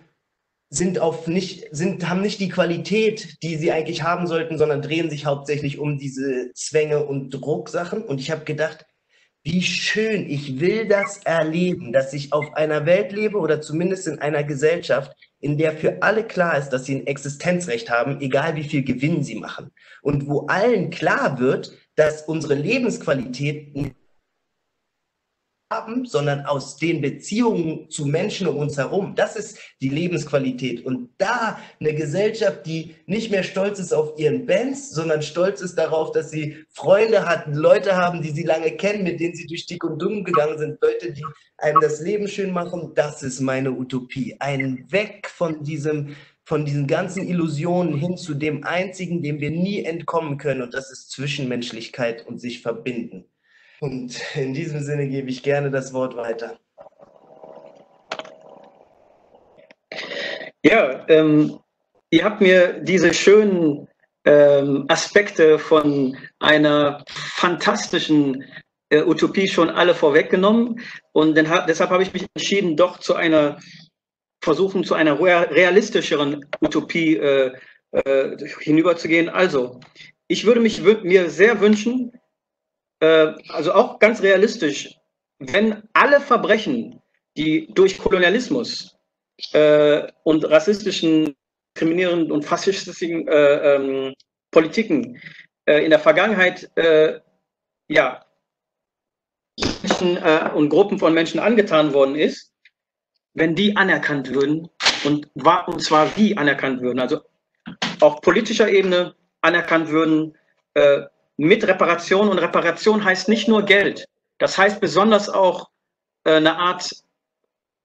sind auf nicht, sind, haben nicht die Qualität, die sie eigentlich haben sollten, sondern drehen sich hauptsächlich um diese Zwänge und Drucksachen. Und ich habe gedacht, wie schön, ich will das erleben, dass ich auf einer Welt lebe oder zumindest in einer Gesellschaft, in der für alle klar ist, dass sie ein Existenzrecht haben, egal wie viel Gewinn sie machen. Und wo allen klar wird, dass unsere Lebensqualität nicht haben, sondern aus den Beziehungen zu Menschen um uns herum. Das ist die Lebensqualität. Und da eine Gesellschaft, die nicht mehr stolz ist auf ihren Bands, sondern stolz ist darauf, dass sie Freunde hat, Leute haben, die sie lange kennen, mit denen sie durch dick und dumm gegangen sind, Leute, die einem das Leben schön machen, das ist meine Utopie. Ein Weg von diesem, von diesen ganzen Illusionen hin zu dem einzigen, dem wir nie entkommen können. Und das ist Zwischenmenschlichkeit und sich verbinden. Und in diesem Sinne gebe ich gerne das Wort weiter. Ja, ähm, ihr habt mir diese schönen ähm, Aspekte von einer fantastischen äh, Utopie schon alle vorweggenommen. Und dann ha deshalb habe ich mich entschieden, doch zu einer, versuchen zu einer realistischeren Utopie äh, äh, hinüberzugehen. Also, ich würde mich mir sehr wünschen, äh, also auch ganz realistisch, wenn alle Verbrechen, die durch Kolonialismus äh, und rassistischen, diskriminierenden und faschistischen äh, ähm, Politiken äh, in der Vergangenheit äh, ja, Menschen äh, und Gruppen von Menschen angetan worden ist, wenn die anerkannt würden und, war, und zwar wie anerkannt würden, also auf politischer Ebene anerkannt würden äh, mit Reparation. Und Reparation heißt nicht nur Geld, das heißt besonders auch äh, eine Art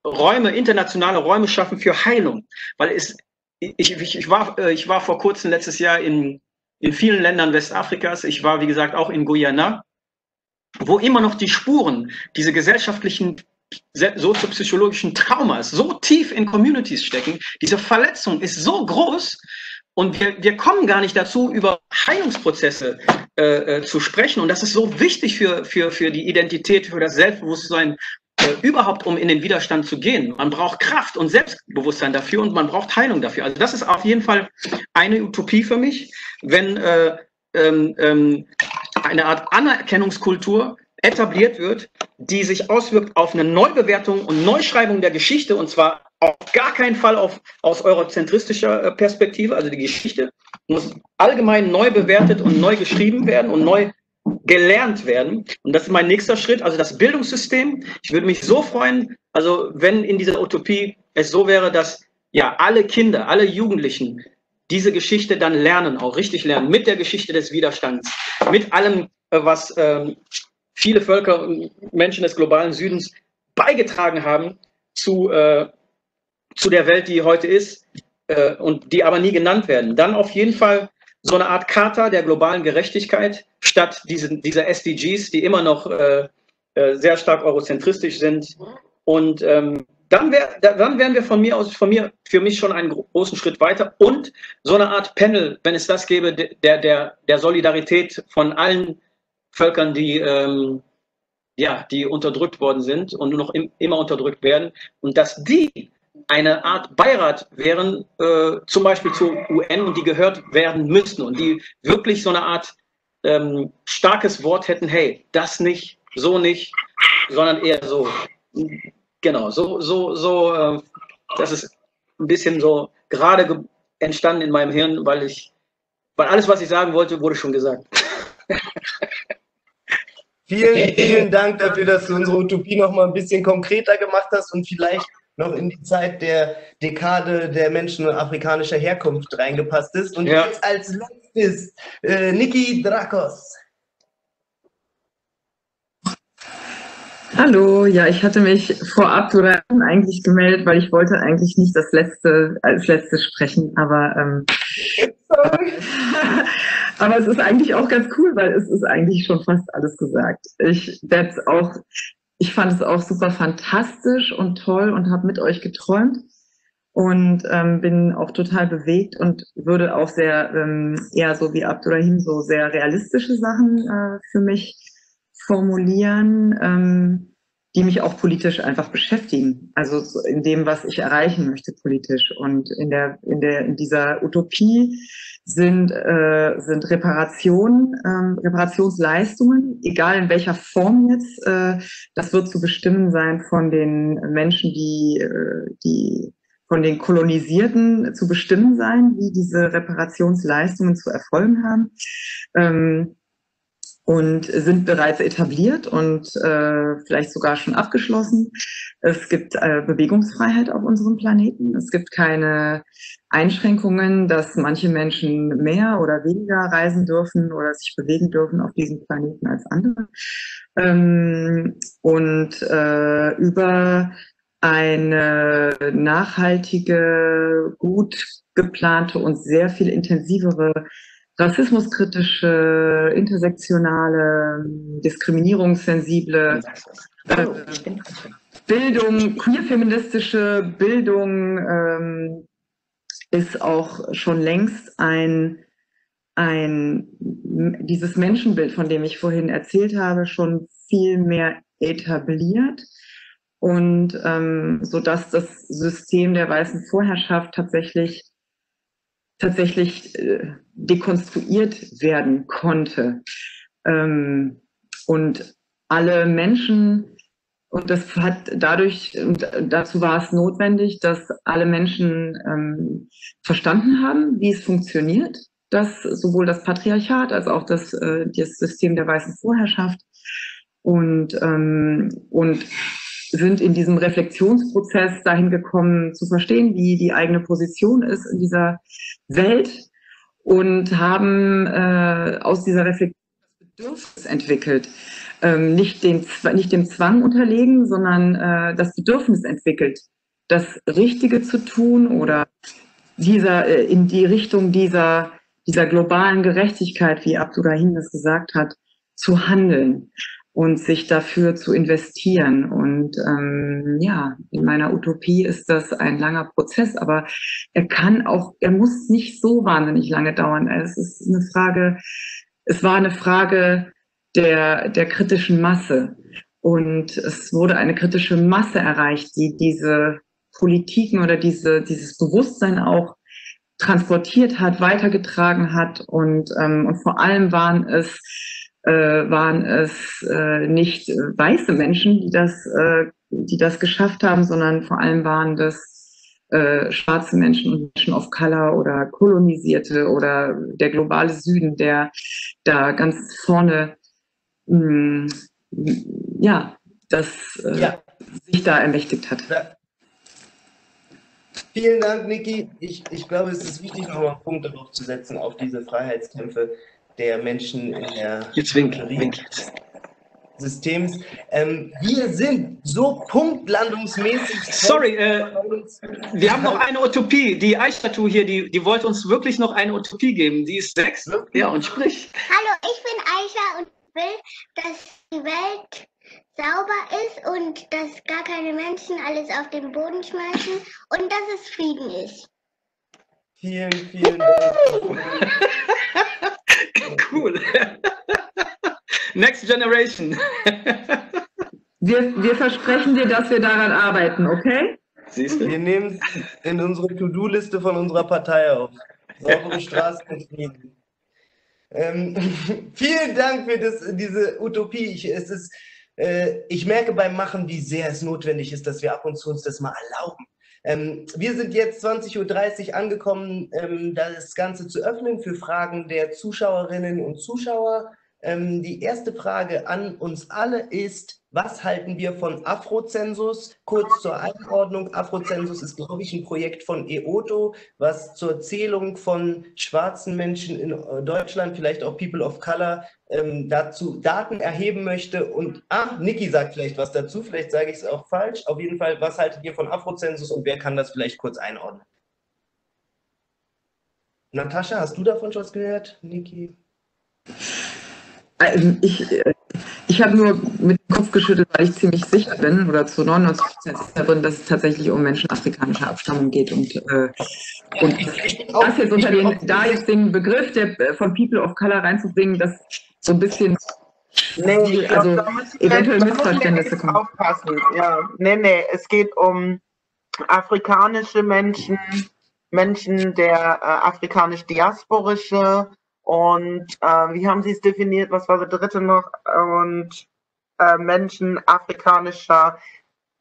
Räume, internationale Räume schaffen für Heilung, weil es Ich, ich, ich, war, ich war vor kurzem letztes Jahr in, in vielen Ländern Westafrikas. Ich war, wie gesagt, auch in Guyana, wo immer noch die Spuren, diese gesellschaftlichen, soziopsychologischen Traumas so tief in Communities stecken. Diese Verletzung ist so groß und wir, wir kommen gar nicht dazu, über Heilungsprozesse äh, zu sprechen. Und das ist so wichtig für, für, für die Identität, für das Selbstbewusstsein, überhaupt, um in den Widerstand zu gehen. Man braucht Kraft und Selbstbewusstsein dafür und man braucht Heilung dafür. Also das ist auf jeden Fall eine Utopie für mich, wenn äh, ähm, ähm, eine Art Anerkennungskultur etabliert wird, die sich auswirkt auf eine Neubewertung und Neuschreibung der Geschichte, und zwar auf gar keinen Fall auf, aus eurozentristischer Perspektive. Also die Geschichte muss allgemein neu bewertet und neu geschrieben werden und neu gelernt werden. Und das ist mein nächster Schritt, also das Bildungssystem. Ich würde mich so freuen, also wenn in dieser Utopie es so wäre, dass ja alle Kinder, alle Jugendlichen diese Geschichte dann lernen, auch richtig lernen, mit der Geschichte des Widerstands, mit allem, was ähm, viele Völker und Menschen des globalen Südens beigetragen haben zu, äh, zu der Welt, die heute ist äh, und die aber nie genannt werden. Dann auf jeden Fall so eine Art Charta der globalen Gerechtigkeit statt diesen, dieser S D Gs, die immer noch äh, sehr stark eurozentristisch sind. Und ähm, dann, wär, dann wären wir von mir aus, von mir, für mich schon einen großen Schritt weiter. Und so eine Art Panel, wenn es das gäbe, der, der, der Solidarität von allen Völkern, die, ähm, ja, die unterdrückt worden sind und nur noch im, immer unterdrückt werden. Und dass die eine Art Beirat wären, äh, zum Beispiel zur U N, und die gehört werden müssten und die wirklich so eine Art ähm, starkes Wort hätten, hey, das nicht, so nicht, sondern eher so. Genau, so, so, so, äh, das ist ein bisschen so gerade ge entstanden in meinem Hirn, weil ich, weil alles, was ich sagen wollte, wurde schon gesagt. Vielen, vielen Dank dafür, dass du unsere Utopie noch mal ein bisschen konkreter gemacht hast und vielleicht noch in die Zeit der Dekade der Menschen afrikanischer Herkunft reingepasst ist. Und ja, jetzt als letztes äh, Niki Drakos. Hallo, ja, ich hatte mich vor Abdourahime eigentlich gemeldet, weil ich wollte eigentlich nicht das letzte, als letztes sprechen, aber, ähm, aber es ist eigentlich auch ganz cool, weil es ist eigentlich schon fast alles gesagt. Ich werde es auch... Ich fand es auch super fantastisch und toll und habe mit euch geträumt und ähm, bin auch total bewegt und würde auch sehr, ähm, eher so wie Abdourahime, so sehr realistische Sachen äh, für mich formulieren, ähm, die mich auch politisch einfach beschäftigen. Also in dem, was ich erreichen möchte politisch. Und in, der, in, der, in dieser Utopie sind, äh, sind Reparationen, ähm, Reparationsleistungen, egal in welcher Form jetzt, äh, das wird zu bestimmen sein von den Menschen, die, äh, die von den Kolonisierten zu bestimmen sein, wie diese Reparationsleistungen zu erfolgen haben, ähm, und sind bereits etabliert und äh, vielleicht sogar schon abgeschlossen. Es gibt äh, Bewegungsfreiheit auf unserem Planeten. Es gibt keine Einschränkungen, dass manche Menschen mehr oder weniger reisen dürfen oder sich bewegen dürfen auf diesem Planeten als andere. Ähm, und äh, über eine nachhaltige, gut geplante und sehr viel intensivere rassismuskritische, intersektionale, diskriminierungssensible äh, Bildung, queerfeministische Bildung ähm, ist auch schon längst ein, ein, dieses Menschenbild, von dem ich vorhin erzählt habe, schon viel mehr etabliert und ähm, so dass das System der weißen Vorherrschaft tatsächlich tatsächlich äh, dekonstruiert werden konnte. Ähm, und alle Menschen, und das hat dadurch, dazu war es notwendig, dass alle Menschen ähm, verstanden haben, wie es funktioniert, dass sowohl das Patriarchat als auch das, äh, das System der weißen Vorherrschaft, und, ähm, und sind in diesem Reflexionsprozess dahin gekommen, zu verstehen, wie die eigene Position ist in dieser Welt, und haben äh, aus dieser Reflexion Bedürfnis entwickelt, ähm, nicht, den, nicht dem Zwang unterlegen, sondern äh, das Bedürfnis entwickelt, das Richtige zu tun oder dieser, äh, in die Richtung dieser, dieser globalen Gerechtigkeit, wie Abdourahime das gesagt hat, zu handeln und sich dafür zu investieren. Und ähm, ja, in meiner Utopie ist das ein langer Prozess, aber er kann auch, er muss nicht so wahnsinnig lange dauern. Es ist eine Frage, es war eine Frage der, der kritischen Masse, und es wurde eine kritische Masse erreicht, die diese Politiken oder diese, dieses Bewusstsein auch transportiert hat, weitergetragen hat, und, ähm, und vor allem waren es Äh, waren es äh, nicht weiße Menschen, die das, äh, die das geschafft haben, sondern vor allem waren das äh, schwarze Menschen und Menschen of Color oder Kolonisierte oder der globale Süden, der da ganz vorne mh, ja, das, äh, ja. sich da ermächtigt hat. Ja. Vielen Dank, Niki. Ich, ich glaube, es ist wichtig, nochmal einen Punkt darauf zu setzen, auf diese Freiheitskämpfe der Menschen in der jetzt winkel, winkel. Systems. Ähm, wir sind so punktlandungsmäßig. Sorry, äh, wir haben noch eine Utopie. Die Eichtattoo hier, die, die wollte uns wirklich noch eine Utopie geben. Die ist sechs. Ja, und sprich. Hallo, ich bin Aisha und will, dass die Welt sauber ist und dass gar keine Menschen alles auf den Boden schmeißen und dass es Frieden ist. Vielen, vielen Dank. Cool. Next Generation. wir, wir versprechen dir, dass wir daran arbeiten, okay? Siehst du? Wir nehmen es in unsere To-Do-Liste von unserer Partei auf. Saubere Straßen und Frieden. Ähm, vielen Dank für das, diese Utopie. Ich, es ist, äh, ich merke beim Machen, wie sehr es notwendig ist, dass wir ab und zu uns das mal erlauben. Ähm, wir sind jetzt zwanzig Uhr dreißig angekommen, ähm, das Ganze zu öffnen für Fragen der Zuschauerinnen und Zuschauer. Ähm, die erste Frage an uns alle ist, was halten wir von Afrozensus? Kurz zur Einordnung, Afrozensus ist, glaube ich, ein Projekt von E O T O, was zur Zählung von schwarzen Menschen in Deutschland, vielleicht auch People of Color, ähm, dazu Daten erheben möchte. Und, ah, Niki sagt vielleicht was dazu, vielleicht sage ich es auch falsch. Auf jeden Fall, was haltet ihr von Afrozensus und wer kann das vielleicht kurz einordnen? Natascha, hast du davon schon was gehört? Niki? Ich, ich habe nur mit dem Kopf geschüttelt, weil ich ziemlich sicher bin oder zu neunundneunzig Prozent sicher bin, dass es tatsächlich um Menschen afrikanischer Abstammung geht. Und, äh, und das jetzt unter den, da jetzt den Begriff der, von People of Color reinzubringen, das so ein bisschen nee, also glaub, eventuell Missverständnisse kommen. Aufpassen. Ja. Nee, nee, es geht um afrikanische Menschen, Menschen der äh, afrikanisch-diasporische. Und äh, wie haben Sie es definiert? Was war der dritte noch? Und äh, Menschen afrikanischer,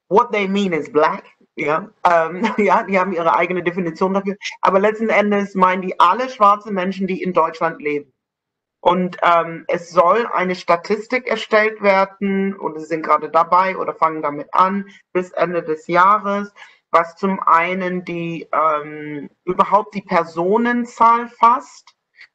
what they mean is black. Ja, ähm, ja, die haben ihre eigene Definition dafür. Aber letzten Endes meinen die alle schwarzen Menschen, die in Deutschland leben. Und ähm, es soll eine Statistik erstellt werden, und sie sind gerade dabei oder fangen damit an, bis Ende des Jahres, was zum einen die ähm, überhaupt die Personenzahl fasst.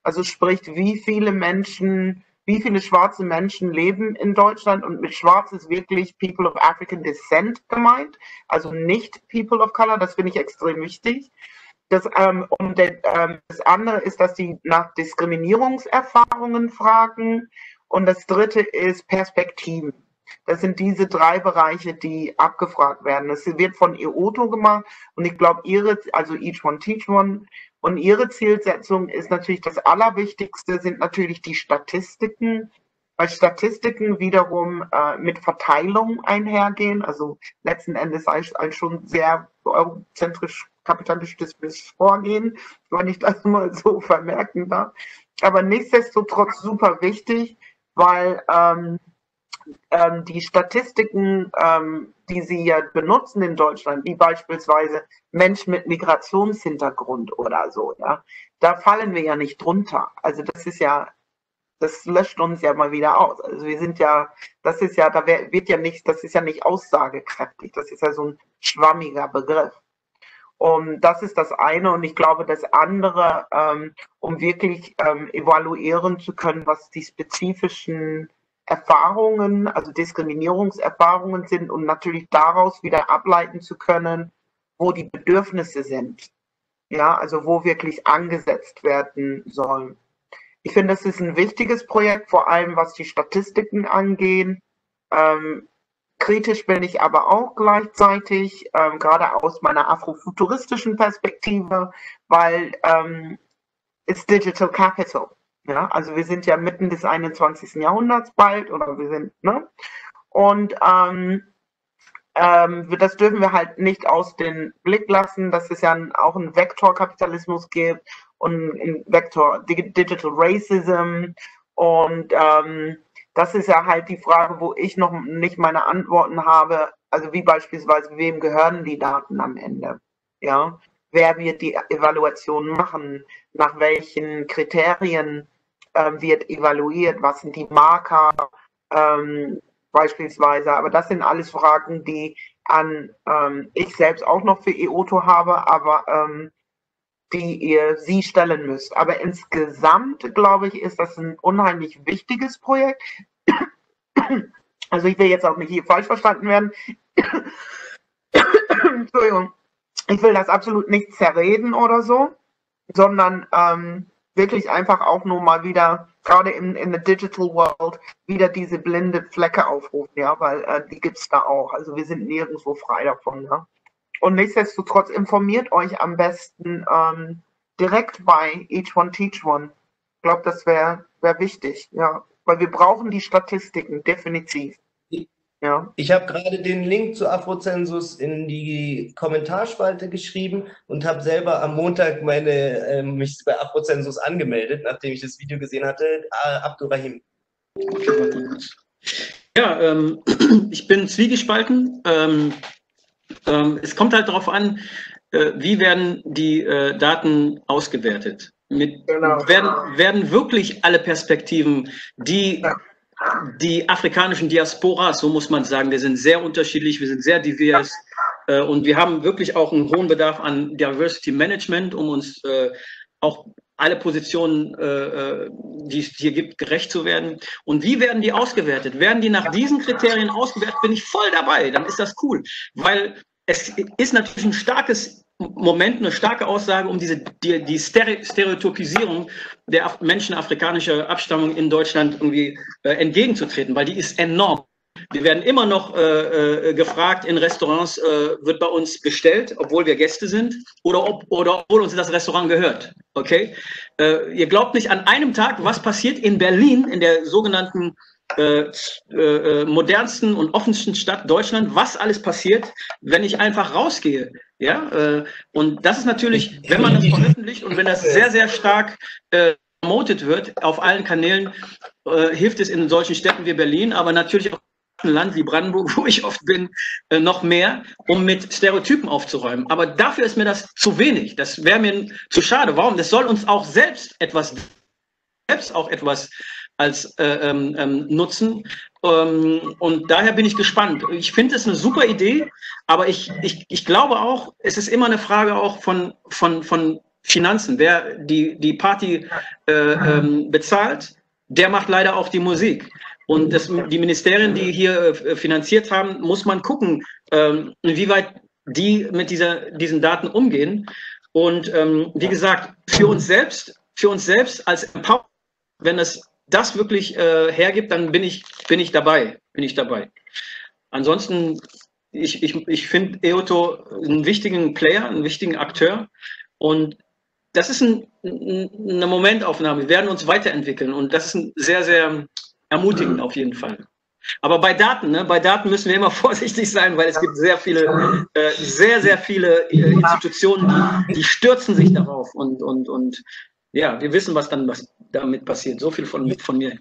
Also sprich, wie viele Menschen, wie viele schwarze Menschen leben in Deutschland, und mit schwarz ist wirklich People of African Descent gemeint, also nicht People of Color, das finde ich extrem wichtig. Das, ähm, und de, ähm, das andere ist, dass sie nach Diskriminierungserfahrungen fragen, und das dritte ist Perspektiven. Das sind diese drei Bereiche, die abgefragt werden. Das wird von E O T O gemacht, und ich glaube, ihre, also Each One Teach One, und ihre Zielsetzung ist natürlich, das Allerwichtigste sind natürlich die Statistiken, weil Statistiken wiederum äh, mit Verteilung einhergehen. Also letzten Endes als, als schon sehr eurozentrisch kapitalistisches Vorgehen, wenn ich das mal so vermerken darf. Aber nichtsdestotrotz super wichtig, weil ähm, ähm, die Statistiken, ähm, die sie ja benutzen in Deutschland, wie beispielsweise Menschen mit Migrationshintergrund oder so, ja, da fallen wir ja nicht drunter. Also das ist ja, das löscht uns ja mal wieder aus. Also wir sind ja, das ist ja, da wird ja nicht, das ist ja nicht aussagekräftig. Das ist ja so ein schwammiger Begriff. Um, das ist das eine, und ich glaube, das andere, ähm, um wirklich ähm, evaluieren zu können, was die spezifischen Erfahrungen, also Diskriminierungserfahrungen sind, und natürlich daraus wieder ableiten zu können, wo die Bedürfnisse sind, ja, also wo wirklich angesetzt werden sollen. Ich finde, das ist ein wichtiges Projekt, vor allem was die Statistiken angehen. Ähm, Kritisch bin ich aber auch gleichzeitig, ähm, gerade aus meiner afrofuturistischen Perspektive, weil ähm, it's digital capital. Ja? Also wir sind ja mitten des einundzwanzigsten Jahrhunderts bald, oder wir sind, ne? Und ähm, ähm, das dürfen wir halt nicht aus dem Blick lassen, dass es ja auch einen Vektorkapitalismus gibt und einen Vektor Digital Racism und ähm, das ist ja halt die Frage, wo ich noch nicht meine Antworten habe. Also wie beispielsweise, wem gehören die Daten am Ende? Ja? Wer wird die Evaluation machen? Nach welchen Kriterien ähm, wird evaluiert? Was sind die Marker ähm, beispielsweise? Aber das sind alles Fragen, die an ähm, ich selbst auch noch für E O T O habe, aber ähm, die ihr sie stellen müsst. Aber insgesamt, glaube ich, ist das ein unheimlich wichtiges Projekt. Also ich will jetzt auch nicht hier falsch verstanden werden. Entschuldigung. Ich will das absolut nicht zerreden oder so, sondern ähm, wirklich einfach auch nur mal wieder, gerade in, in the digital world, wieder diese blinde Flecke aufrufen, ja, weil äh, die gibt es da auch. Also wir sind nirgendwo frei davon, ja. Und nichtsdestotrotz informiert euch am besten ähm, direkt bei Each One Teach One. Ich glaube, das wäre wär wichtig, ja, weil wir brauchen die Statistiken definitiv. Ja. Ich habe gerade den Link zu Afrozensus in die Kommentarspalte geschrieben und habe selber am Montag meine, äh, mich bei Afrozensus angemeldet, nachdem ich das Video gesehen hatte. Abdourahime. Ja, ähm, ich bin zwiegespalten. Ähm, Es kommt halt darauf an, wie werden die Daten ausgewertet. Mit, genau. werden, werden wirklich alle Perspektiven, die die afrikanischen Diasporas, so muss man sagen, wir sind sehr unterschiedlich, wir sind sehr divers und wir haben wirklich auch einen hohen Bedarf an Diversity Management, um uns auch alle Positionen, die es hier gibt, gerecht zu werden. Und wie werden die ausgewertet? Werden die nach diesen Kriterien ausgewertet? Bin ich voll dabei, dann ist das cool. Weil es ist natürlich ein starkes Moment, eine starke Aussage, um diese die, die Stereotypisierung der Menschen afrikanischer Abstammung in Deutschland irgendwie entgegenzutreten, weil die ist enorm. Wir werden immer noch äh, äh, gefragt, in Restaurants äh, wird bei uns bestellt, obwohl wir Gäste sind, oder, ob, oder obwohl uns das Restaurant gehört. Okay? Äh, ihr glaubt nicht an einem Tag, was passiert in Berlin, in der sogenannten äh, äh, modernsten und offensten Stadt Deutschland, was alles passiert, wenn ich einfach rausgehe. Ja? Äh, und das ist natürlich, wenn man das veröffentlicht und wenn das sehr, sehr stark äh, promotet wird auf allen Kanälen, äh, hilft es in solchen Städten wie Berlin, aber natürlich auch ein Land wie Brandenburg, wo ich oft bin, noch mehr, um mit Stereotypen aufzuräumen. Aber dafür ist mir das zu wenig. Das wäre mir zu schade. Warum? Das soll uns auch selbst etwas, selbst auch etwas als äh, ähm, nutzen. Ähm, und daher bin ich gespannt. Ich finde es eine super Idee, aber ich, ich, ich glaube auch, es ist immer eine Frage auch von, von, von Finanzen. Wer die, die Party äh, ähm, bezahlt, der macht leider auch die Musik. Und das, die Ministerien, die hier finanziert haben, muss man gucken, ähm, inwieweit die mit dieser, diesen Daten umgehen. Und ähm, wie gesagt, für uns selbst, für uns selbst als Empowerment, wenn es das wirklich äh, hergibt, dann bin ich, bin ich dabei, bin ich dabei. Ansonsten, ich, ich, ich finde E O T O einen wichtigen Player, einen wichtigen Akteur. Und das ist ein, eine Momentaufnahme. Wir werden uns weiterentwickeln. Und das ist ein sehr, sehr Ermutigend auf jeden Fall. Aber bei Daten, ne? Bei Daten müssen wir immer vorsichtig sein, weil es gibt sehr viele, äh, sehr, sehr viele äh, Institutionen, die, die stürzen sich darauf und, und, und ja, wir wissen, was dann was damit passiert. So viel von, von mir.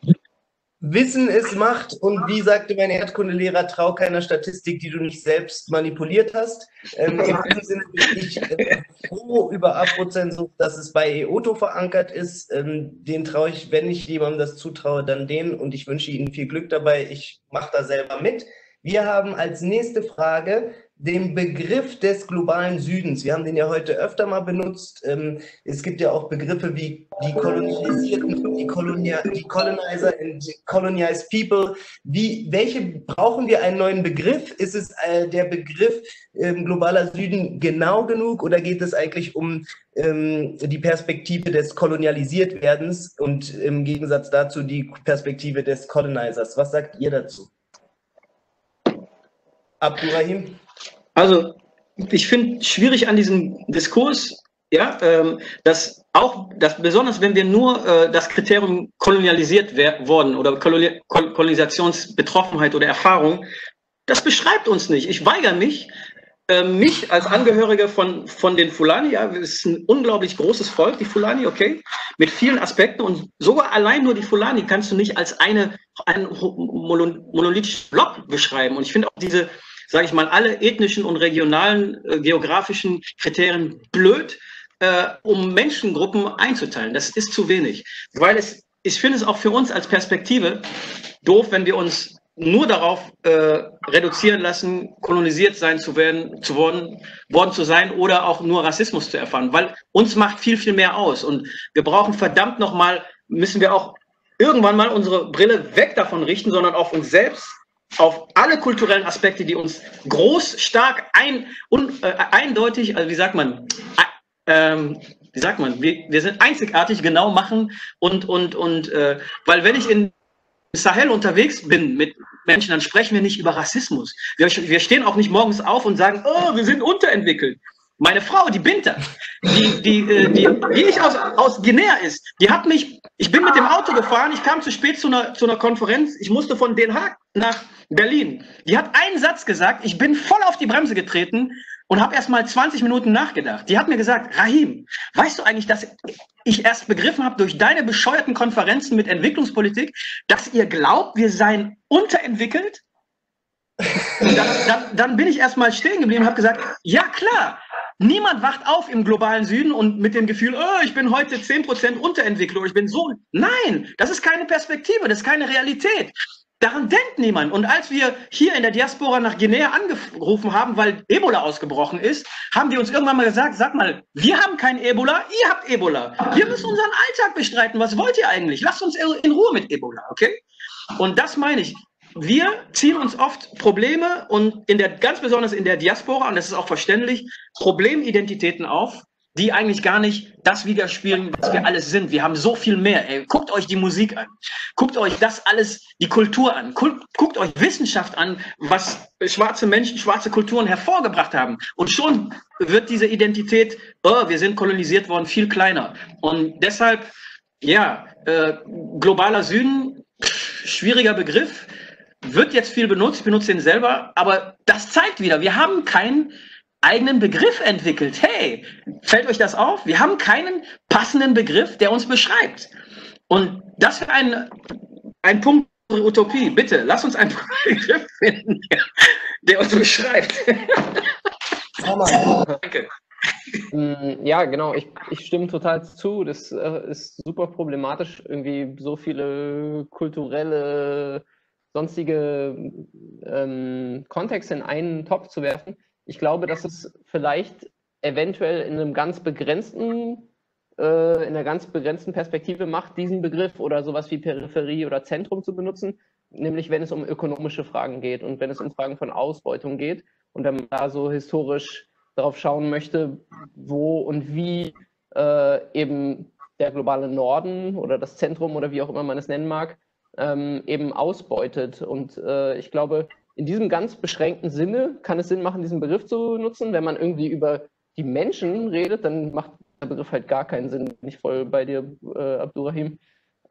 Wissen ist Macht und wie sagte mein Erdkundelehrer, trau keiner Statistik, die du nicht selbst manipuliert hast. Ähm, in diesem Sinne bin ich äh, froh über Afrozensus, dass es bei E O T O verankert ist. Ähm, den traue ich, wenn ich jemandem das zutraue, dann den und ich wünsche Ihnen viel Glück dabei. Ich mache da selber mit. Wir haben als nächste Frage den Begriff des globalen Südens. Wir haben den ja heute öfter mal benutzt. Es gibt ja auch Begriffe wie die Kolonisierten, die, Kolonia, die Colonizer und Colonized People. Wie, welche brauchen wir einen neuen Begriff? Ist es äh, der Begriff ähm, globaler Süden genau genug oder geht es eigentlich um ähm, die Perspektive des Kolonialisiertwerdens und im Gegensatz dazu die Perspektive des Colonizers? Was sagt ihr dazu? Abdourahime? Also, ich finde schwierig an diesem Diskurs, ja, ähm, dass auch, dass besonders wenn wir nur äh, das Kriterium kolonialisiert worden oder Koloni Kol Kolonisationsbetroffenheit oder Erfahrung, das beschreibt uns nicht. Ich weigere mich, äh, mich als Angehöriger von, von den Fulani, ja, es ist ein unglaublich großes Volk, die Fulani, okay, mit vielen Aspekten und sogar allein nur die Fulani kannst du nicht als eine, einen monolithischen Block beschreiben. Und ich finde auch diese, sage ich mal, alle ethnischen und regionalen, äh, geografischen Kriterien blöd, äh, um Menschengruppen einzuteilen. Das ist zu wenig, weil es, ich finde es auch für uns als Perspektive doof, wenn wir uns nur darauf äh, reduzieren lassen, kolonisiert sein zu werden, zu worden, worden zu sein oder auch nur Rassismus zu erfahren, weil uns macht viel, viel mehr aus und wir brauchen verdammt nochmal, müssen wir auch irgendwann mal unsere Brille weg davon richten, sondern auf uns selbst, auf alle kulturellen Aspekte, die uns groß, stark, ein, un, äh, eindeutig, also wie sagt man, äh, ähm, wie sagt man, wir, wir sind einzigartig genau machen und, und, und äh, weil wenn ich in Sahel unterwegs bin mit Menschen, dann sprechen wir nicht über Rassismus. Wir, wir stehen auch nicht morgens auf und sagen, oh, wir sind unterentwickelt. Meine Frau, die Binta, die, die, äh, die, die ich aus, aus Guinea ist, die hat mich, ich bin mit dem Auto gefahren, ich kam zu spät zu einer, zu einer Konferenz, ich musste von Den Haag nach Berlin. Die hat einen Satz gesagt, ich bin voll auf die Bremse getreten und habe erst mal zwanzig Minuten nachgedacht. Die hat mir gesagt, Rahim, weißt du eigentlich, dass ich erst begriffen habe durch deine bescheuerten Konferenzen mit Entwicklungspolitik, dass ihr glaubt, wir seien unterentwickelt? Dann, dann, dann bin ich erst mal stehen geblieben und habe gesagt, ja klar, niemand wacht auf im globalen Süden und mit dem Gefühl, oh, ich bin heute zehn Prozent unterentwickelt oder ich bin so. Nein, das ist keine Perspektive, das ist keine Realität. Daran denkt niemand. Und als wir hier in der Diaspora nach Guinea angerufen haben, weil Ebola ausgebrochen ist, haben die uns irgendwann mal gesagt, sag mal, wir haben kein Ebola, ihr habt Ebola. Wir müssen unseren Alltag bestreiten. Was wollt ihr eigentlich? Lasst uns in Ruhe mit Ebola, okay? Und das meine ich. Wir ziehen uns oft Probleme und in der, ganz besonders in der Diaspora, und das ist auch verständlich, Problemidentitäten auf, die eigentlich gar nicht das widerspiegeln, was wir alles sind. Wir haben so viel mehr. Ey. Guckt euch die Musik an. Guckt euch das alles, die Kultur an. Guckt euch Wissenschaft an, was schwarze Menschen, schwarze Kulturen hervorgebracht haben. Und schon wird diese Identität, oh, wir sind kolonisiert worden, viel kleiner. Und deshalb, ja, äh, globaler Süden, schwieriger Begriff. Wird jetzt viel benutzt, ich benutze ihn selber, aber das zeigt wieder, wir haben keinen eigenen Begriff entwickelt. Hey, fällt euch das auf? Wir haben keinen passenden Begriff, der uns beschreibt. Und das wäre ein, ein Punkt für Utopie. Bitte, lass uns einen Begriff finden, der uns beschreibt. Danke. Ja, genau, ich, ich stimme total zu. Das ist super problematisch, irgendwie so viele kulturelle sonstige ähm, Kontexte in einen Topf zu werfen. Ich glaube, dass es vielleicht eventuell in einem ganz begrenzten, äh, in einer ganz begrenzten Perspektive macht, diesen Begriff oder sowas wie Peripherie oder Zentrum zu benutzen, nämlich wenn es um ökonomische Fragen geht und wenn es um Fragen von Ausbeutung geht und wenn man da so historisch darauf schauen möchte, wo und wie äh, eben der globale Norden oder das Zentrum oder wie auch immer man es nennen mag, Ähm, eben ausbeutet. Und äh, ich glaube, in diesem ganz beschränkten Sinne kann es Sinn machen, diesen Begriff zu nutzen. Wenn man irgendwie über die Menschen redet, dann macht der Begriff halt gar keinen Sinn. Bin ich voll bei dir, äh, Abdourahime.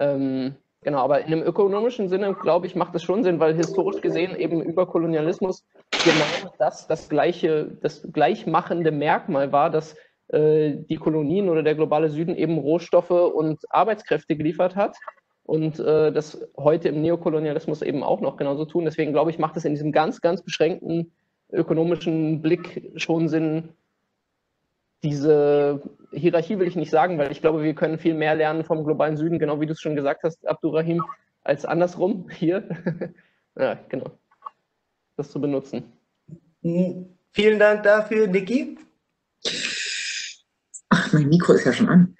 Ähm, Genau, aber in einem ökonomischen Sinne, glaube ich, macht es schon Sinn, weil historisch gesehen eben über Kolonialismus genau das das gleiche, das gleichmachende Merkmal war, dass äh, die Kolonien oder der globale Süden eben Rohstoffe und Arbeitskräfte geliefert hat und äh, das heute im Neokolonialismus eben auch noch genauso tun. Deswegen, glaube ich, macht es in diesem ganz, ganz beschränkten ökonomischen Blick schon Sinn. Diese Hierarchie will ich nicht sagen, weil ich glaube, wir können viel mehr lernen vom globalen Süden, genau wie du es schon gesagt hast, Abdourahim, als andersrum hier. Ja, genau. Das zu benutzen. Vielen Dank dafür, Niki. Ach, mein Mikro ist ja schon an.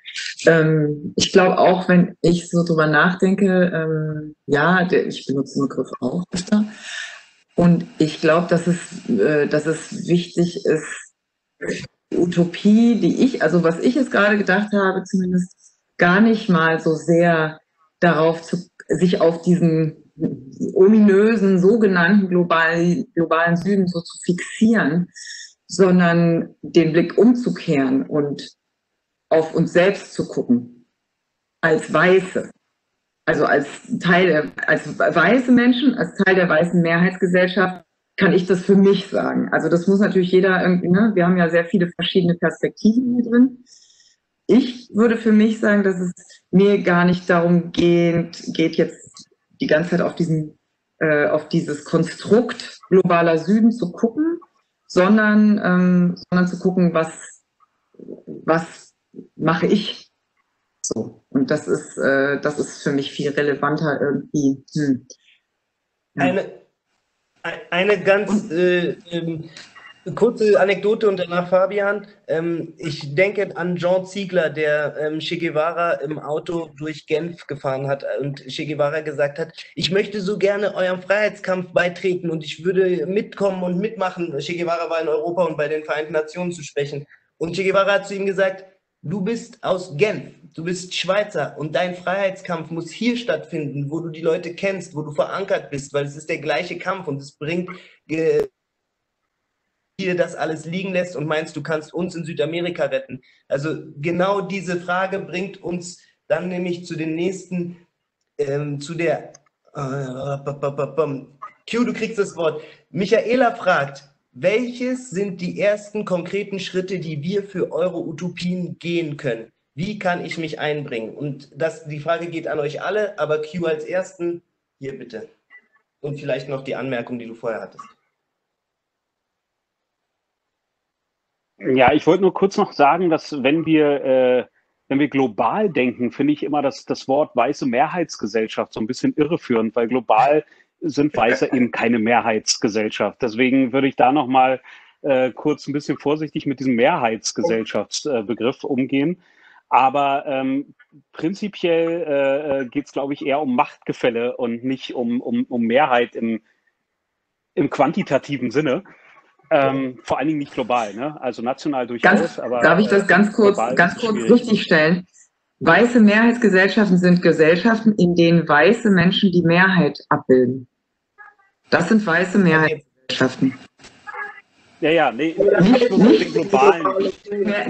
Ähm, ich glaube auch, wenn ich so drüber nachdenke, ähm, ja, der, ich benutze den Begriff auch öfter. Und ich glaube, dass es, äh, dass es wichtig ist, Utopie, die ich, also was ich jetzt gerade gedacht habe, zumindest gar nicht mal so sehr darauf zu, sich auf diesen ominösen, sogenannten global, globalen Süden so zu fixieren, sondern den Blick umzukehren und auf uns selbst zu gucken, als Weiße, also als Teil der, als weiße Menschen, als Teil der weißen Mehrheitsgesellschaft. Kann ich das für mich sagen? Also das muss natürlich jeder irgendwie, ne? Wir haben ja sehr viele verschiedene Perspektiven hier drin. Ich würde für mich sagen, dass es mir gar nicht darum geht, geht jetzt die ganze Zeit auf diesen, äh, auf dieses Konstrukt globaler Süden zu gucken, sondern, ähm, sondern zu gucken, was, was mache ich? So. Und das ist, äh, das ist für mich viel relevanter irgendwie. Hm. Ja. Eine Eine ganz äh, ähm, kurze Anekdote und danach Fabian. Ähm, ich denke an Jean Ziegler, der ähm, Che Guevara im Auto durch Genf gefahren hat und Che Guevara gesagt hat, ich möchte so gerne eurem Freiheitskampf beitreten und ich würde mitkommen und mitmachen. Che Guevara war in Europa und bei den Vereinten Nationen zu sprechen. Und Che Guevara hat zu ihm gesagt, du bist aus Genf, du bist Schweizer und dein Freiheitskampf muss hier stattfinden, wo du die Leute kennst, wo du verankert bist, weil es ist der gleiche Kampf und es bringt äh, dir das alles liegen lässt und meinst, du kannst uns in Südamerika retten. Also genau diese Frage bringt uns dann nämlich zu den nächsten, ähm, zu der, äh, Q, du kriegst das Wort. Michaela fragt, welches sind die ersten konkreten Schritte, die wir für eure Utopien gehen können? Wie kann ich mich einbringen? Und das, die Frage geht an euch alle, aber Q als Ersten, hier bitte. Und vielleicht noch die Anmerkung, die du vorher hattest. Ja, ich wollte nur kurz noch sagen, dass wenn wir, äh, wenn wir global denken, finde ich immer das, das Wort weiße Mehrheitsgesellschaft so ein bisschen irreführend, weil global sind Weiße eben keine Mehrheitsgesellschaft. Deswegen würde ich da nochmal äh, kurz ein bisschen vorsichtig mit diesem Mehrheitsgesellschaftsbegriff äh, umgehen. Aber ähm, prinzipiell äh, geht es, glaube ich, eher um Machtgefälle und nicht um, um, um Mehrheit im, im quantitativen Sinne. Ähm, vor allen Dingen nicht global, ne? Also national durchaus. Ganz, aber, darf ich das ganz kurz, ganz kurz richtig stellen? Weiße Mehrheitsgesellschaften sind Gesellschaften, in denen weiße Menschen die Mehrheit abbilden. Das sind weiße Mehrheitsgesellschaften. Ja, ja, nee. Nicht, nicht, globalen.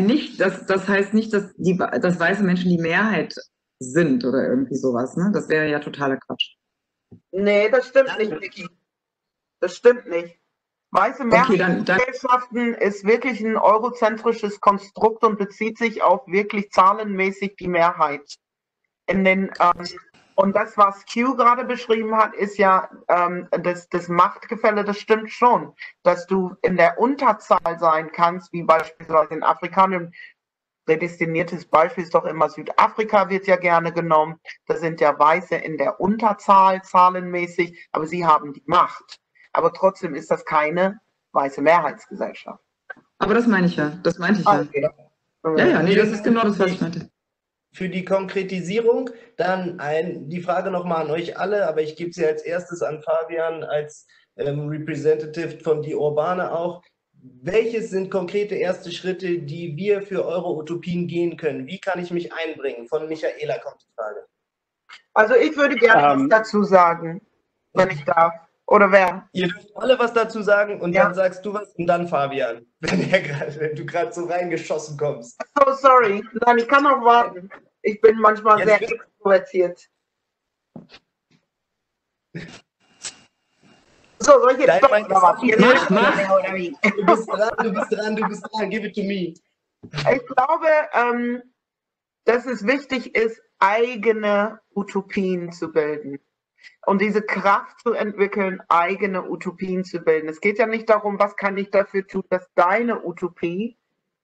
Nicht, das, das heißt nicht, dass, die, dass weiße Menschen die Mehrheit sind oder irgendwie sowas. Ne? Das wäre ja totaler Quatsch. Nee, das stimmt nicht, Niki. Das stimmt nicht. Weiße Mehrheitsgesellschaften okay, ist wirklich ein eurozentrisches Konstrukt und bezieht sich auf wirklich zahlenmäßig die Mehrheit. In den, ähm, und das, was Q gerade beschrieben hat, ist ja ähm, das, das Machtgefälle, das stimmt schon, dass du in der Unterzahl sein kannst, wie beispielsweise in Afrikanern. Prädestiniertes Beispiel ist doch immer Südafrika, wird ja gerne genommen. Da sind ja Weiße in der Unterzahl zahlenmäßig, aber sie haben die Macht. Aber trotzdem ist das keine weiße Mehrheitsgesellschaft. Aber das meine ich ja. Das meinte ich okay. ja. Ja, ja, nee, das ist genau das, was ich meinte. Für die Konkretisierung dann ein, die Frage nochmal an euch alle, aber ich gebe sie als erstes an Fabian als ähm, Representative von Die Urbane auch. Welches sind konkrete erste Schritte, die wir für eure Utopien gehen können? Wie kann ich mich einbringen? Von Michaela kommt die Frage. Also ich würde gerne um, was dazu sagen, wenn ich darf. Oder wer? Ihr dürft alle was dazu sagen und ja. Dann sagst du was und dann Fabian, wenn, er grad, wenn du gerade so reingeschossen kommst. So sorry, nein, ich kann auch warten. Ich bin manchmal ja, sehr extrovertiert. So, soll ich jetzt stoppen oder was? Hier mach, mach. Du bist dran, du bist dran, du bist dran, give it to me. Ich glaube, ähm, dass es wichtig ist, eigene Utopien zu bilden. Und diese Kraft zu entwickeln, eigene Utopien zu bilden. Es geht ja nicht darum, was kann ich dafür tun, dass deine Utopie,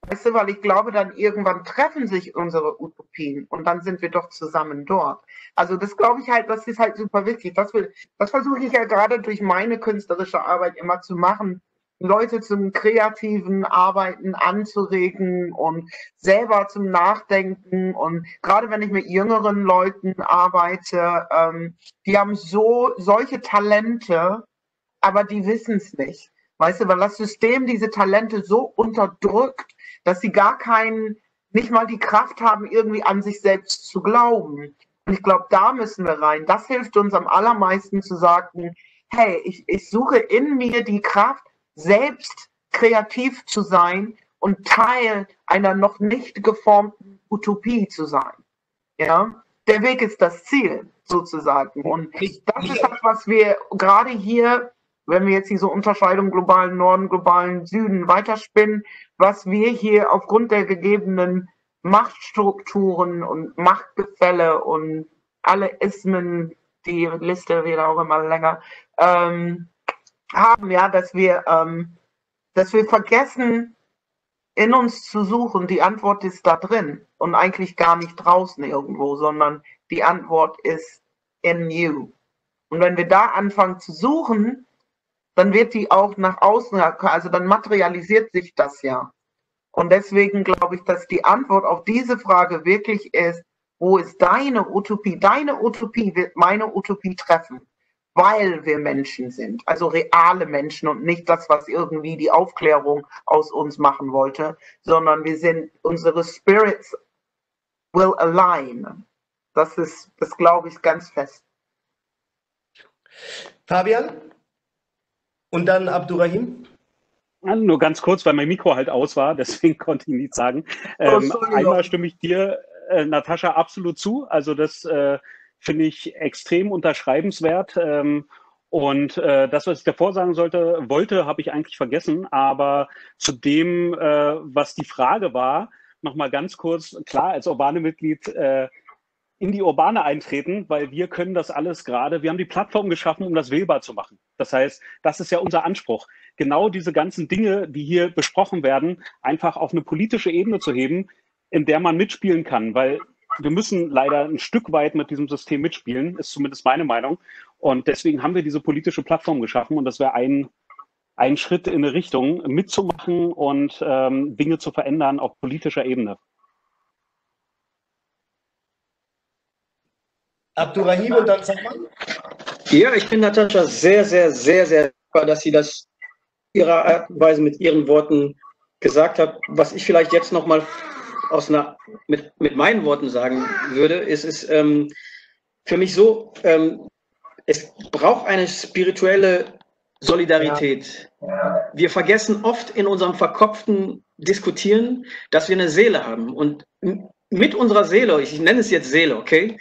weißt du, weil ich glaube, dann irgendwann treffen sich unsere Utopien und dann sind wir doch zusammen dort. Also das glaube ich halt, das ist halt super wichtig. Das, das versuche ich ja gerade durch meine künstlerische Arbeit immer zu machen, Leute zum kreativen Arbeiten anzuregen und selber zum Nachdenken. Und gerade wenn ich mit jüngeren Leuten arbeite, ähm, die haben so solche Talente, aber die wissen es nicht. Weißt du, weil das System diese Talente so unterdrückt, dass sie gar keinen, nicht mal die Kraft haben, irgendwie an sich selbst zu glauben. Und ich glaube, da müssen wir rein. Das hilft uns am allermeisten zu sagen, hey, ich, ich suche in mir die Kraft, selbst kreativ zu sein und Teil einer noch nicht geformten Utopie zu sein. Ja? Der Weg ist das Ziel, sozusagen. Und das ist das, was wir gerade hier, wenn wir jetzt diese Unterscheidung globalen Norden, globalen Süden weiterspinnen, was wir hier aufgrund der gegebenen Machtstrukturen und Machtgefälle und alle Ismen, die Liste wird auch immer länger, ähm, haben, ja, dass wir, ähm, dass wir vergessen, in uns zu suchen. Die Antwort ist da drin und eigentlich gar nicht draußen irgendwo, sondern die Antwort ist in you. Und wenn wir da anfangen zu suchen, dann wird die auch nach außen, also dann materialisiert sich das ja. Und deswegen glaube ich, dass die Antwort auf diese Frage wirklich ist, wo ist deine Utopie? Deine Utopie wird meine Utopie treffen. Weil wir Menschen sind, also reale Menschen und nicht das, was irgendwie die Aufklärung aus uns machen wollte, sondern wir sind, unsere Spirits will align. Das ist, das glaube ich ganz fest. Fabian? Und dann Abdourahime? Nur ganz kurz, weil mein Mikro halt aus war, deswegen konnte ich nichts sagen. Oh, sorry, einmal stimme ich dir, äh, Natascha, absolut zu. Also das... Äh, finde ich extrem unterschreibenswert. Und das, was ich davor sagen sollte, wollte, habe ich eigentlich vergessen. Aber zu dem, was die Frage war, nochmal ganz kurz, klar, als urbane Mitglied in die Urbane eintreten, weil wir können das alles gerade, wir haben die Plattform geschaffen, um das wählbar zu machen. Das heißt, das ist ja unser Anspruch, genau diese ganzen Dinge, die hier besprochen werden, einfach auf eine politische Ebene zu heben, in der man mitspielen kann, weil wir müssen leider ein Stück weit mit diesem System mitspielen, ist zumindest meine Meinung. Und deswegen haben wir diese politische Plattform geschaffen. Und das wäre ein, ein Schritt in eine Richtung, mitzumachen und ähm, Dinge zu verändern auf politischer Ebene. Abdourahime und dann Saman? Ja, ich bin Natascha sehr, sehr, sehr, sehr dankbar, dass sie das ihrer Art und Weise mit ihren Worten gesagt hat. Was ich vielleicht jetzt noch mal aus einer, mit, mit meinen Worten sagen würde, ist es ähm, für mich so, ähm, es braucht eine spirituelle Solidarität. Ja. Ja. Wir vergessen oft in unserem verkopften Diskutieren, dass wir eine Seele haben. Und mit unserer Seele, ich nenne es jetzt Seele, okay,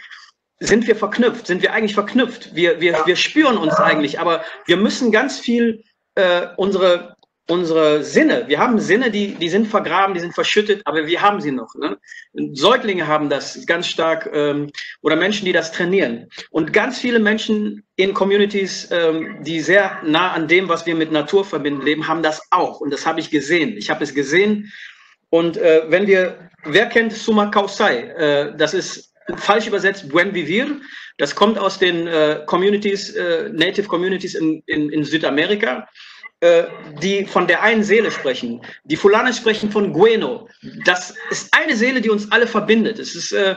sind wir verknüpft, sind wir eigentlich verknüpft. Wir, wir, ja. wir spüren uns ja. eigentlich, aber wir müssen ganz viel äh, unsere... unsere Sinne, wir haben Sinne, die, die sind vergraben, die sind verschüttet, aber wir haben sie noch. Ne? Säuglinge haben das ganz stark ähm, oder Menschen, die das trainieren. Und ganz viele Menschen in Communities, ähm, die sehr nah an dem, was wir mit Natur verbinden, leben, haben das auch. Und das habe ich gesehen. Ich habe es gesehen. Und äh, wenn wir, wer kennt Sumak Kawsay? Äh, das ist falsch übersetzt Buen Vivir. Das kommt aus den äh, Communities, äh, Native Communities in, in, in Südamerika, die von der einen Seele sprechen. Die Fulanes sprechen von Gueno. Das ist eine Seele, die uns alle verbindet. Es ist, äh,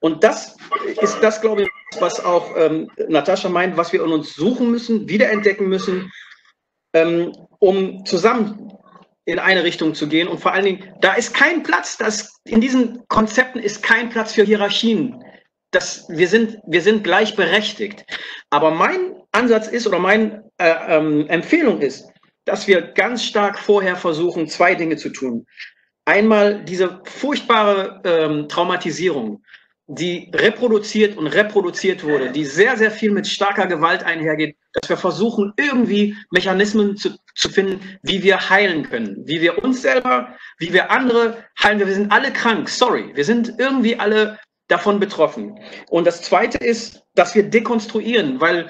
und das ist das, glaube ich, was auch ähm, Natascha meint, was wir in uns suchen müssen, wiederentdecken müssen, ähm, um zusammen in eine Richtung zu gehen. Und vor allen Dingen, da ist kein Platz, das, in diesen Konzepten ist kein Platz für Hierarchien. Das, wir, sind, wir sind gleichberechtigt. Aber mein Ansatz ist, oder meine äh, ähm, Empfehlung ist, dass wir ganz stark vorher versuchen, zwei Dinge zu tun. Einmal diese furchtbare ähm, Traumatisierung, die reproduziert und reproduziert wurde, die sehr, sehr viel mit starker Gewalt einhergeht, dass wir versuchen, irgendwie Mechanismen zu, zu finden, wie wir heilen können, wie wir uns selber, wie wir andere heilen. Wir sind alle krank, sorry, wir sind irgendwie alle davon betroffen. Und das Zweite ist, dass wir dekonstruieren, weil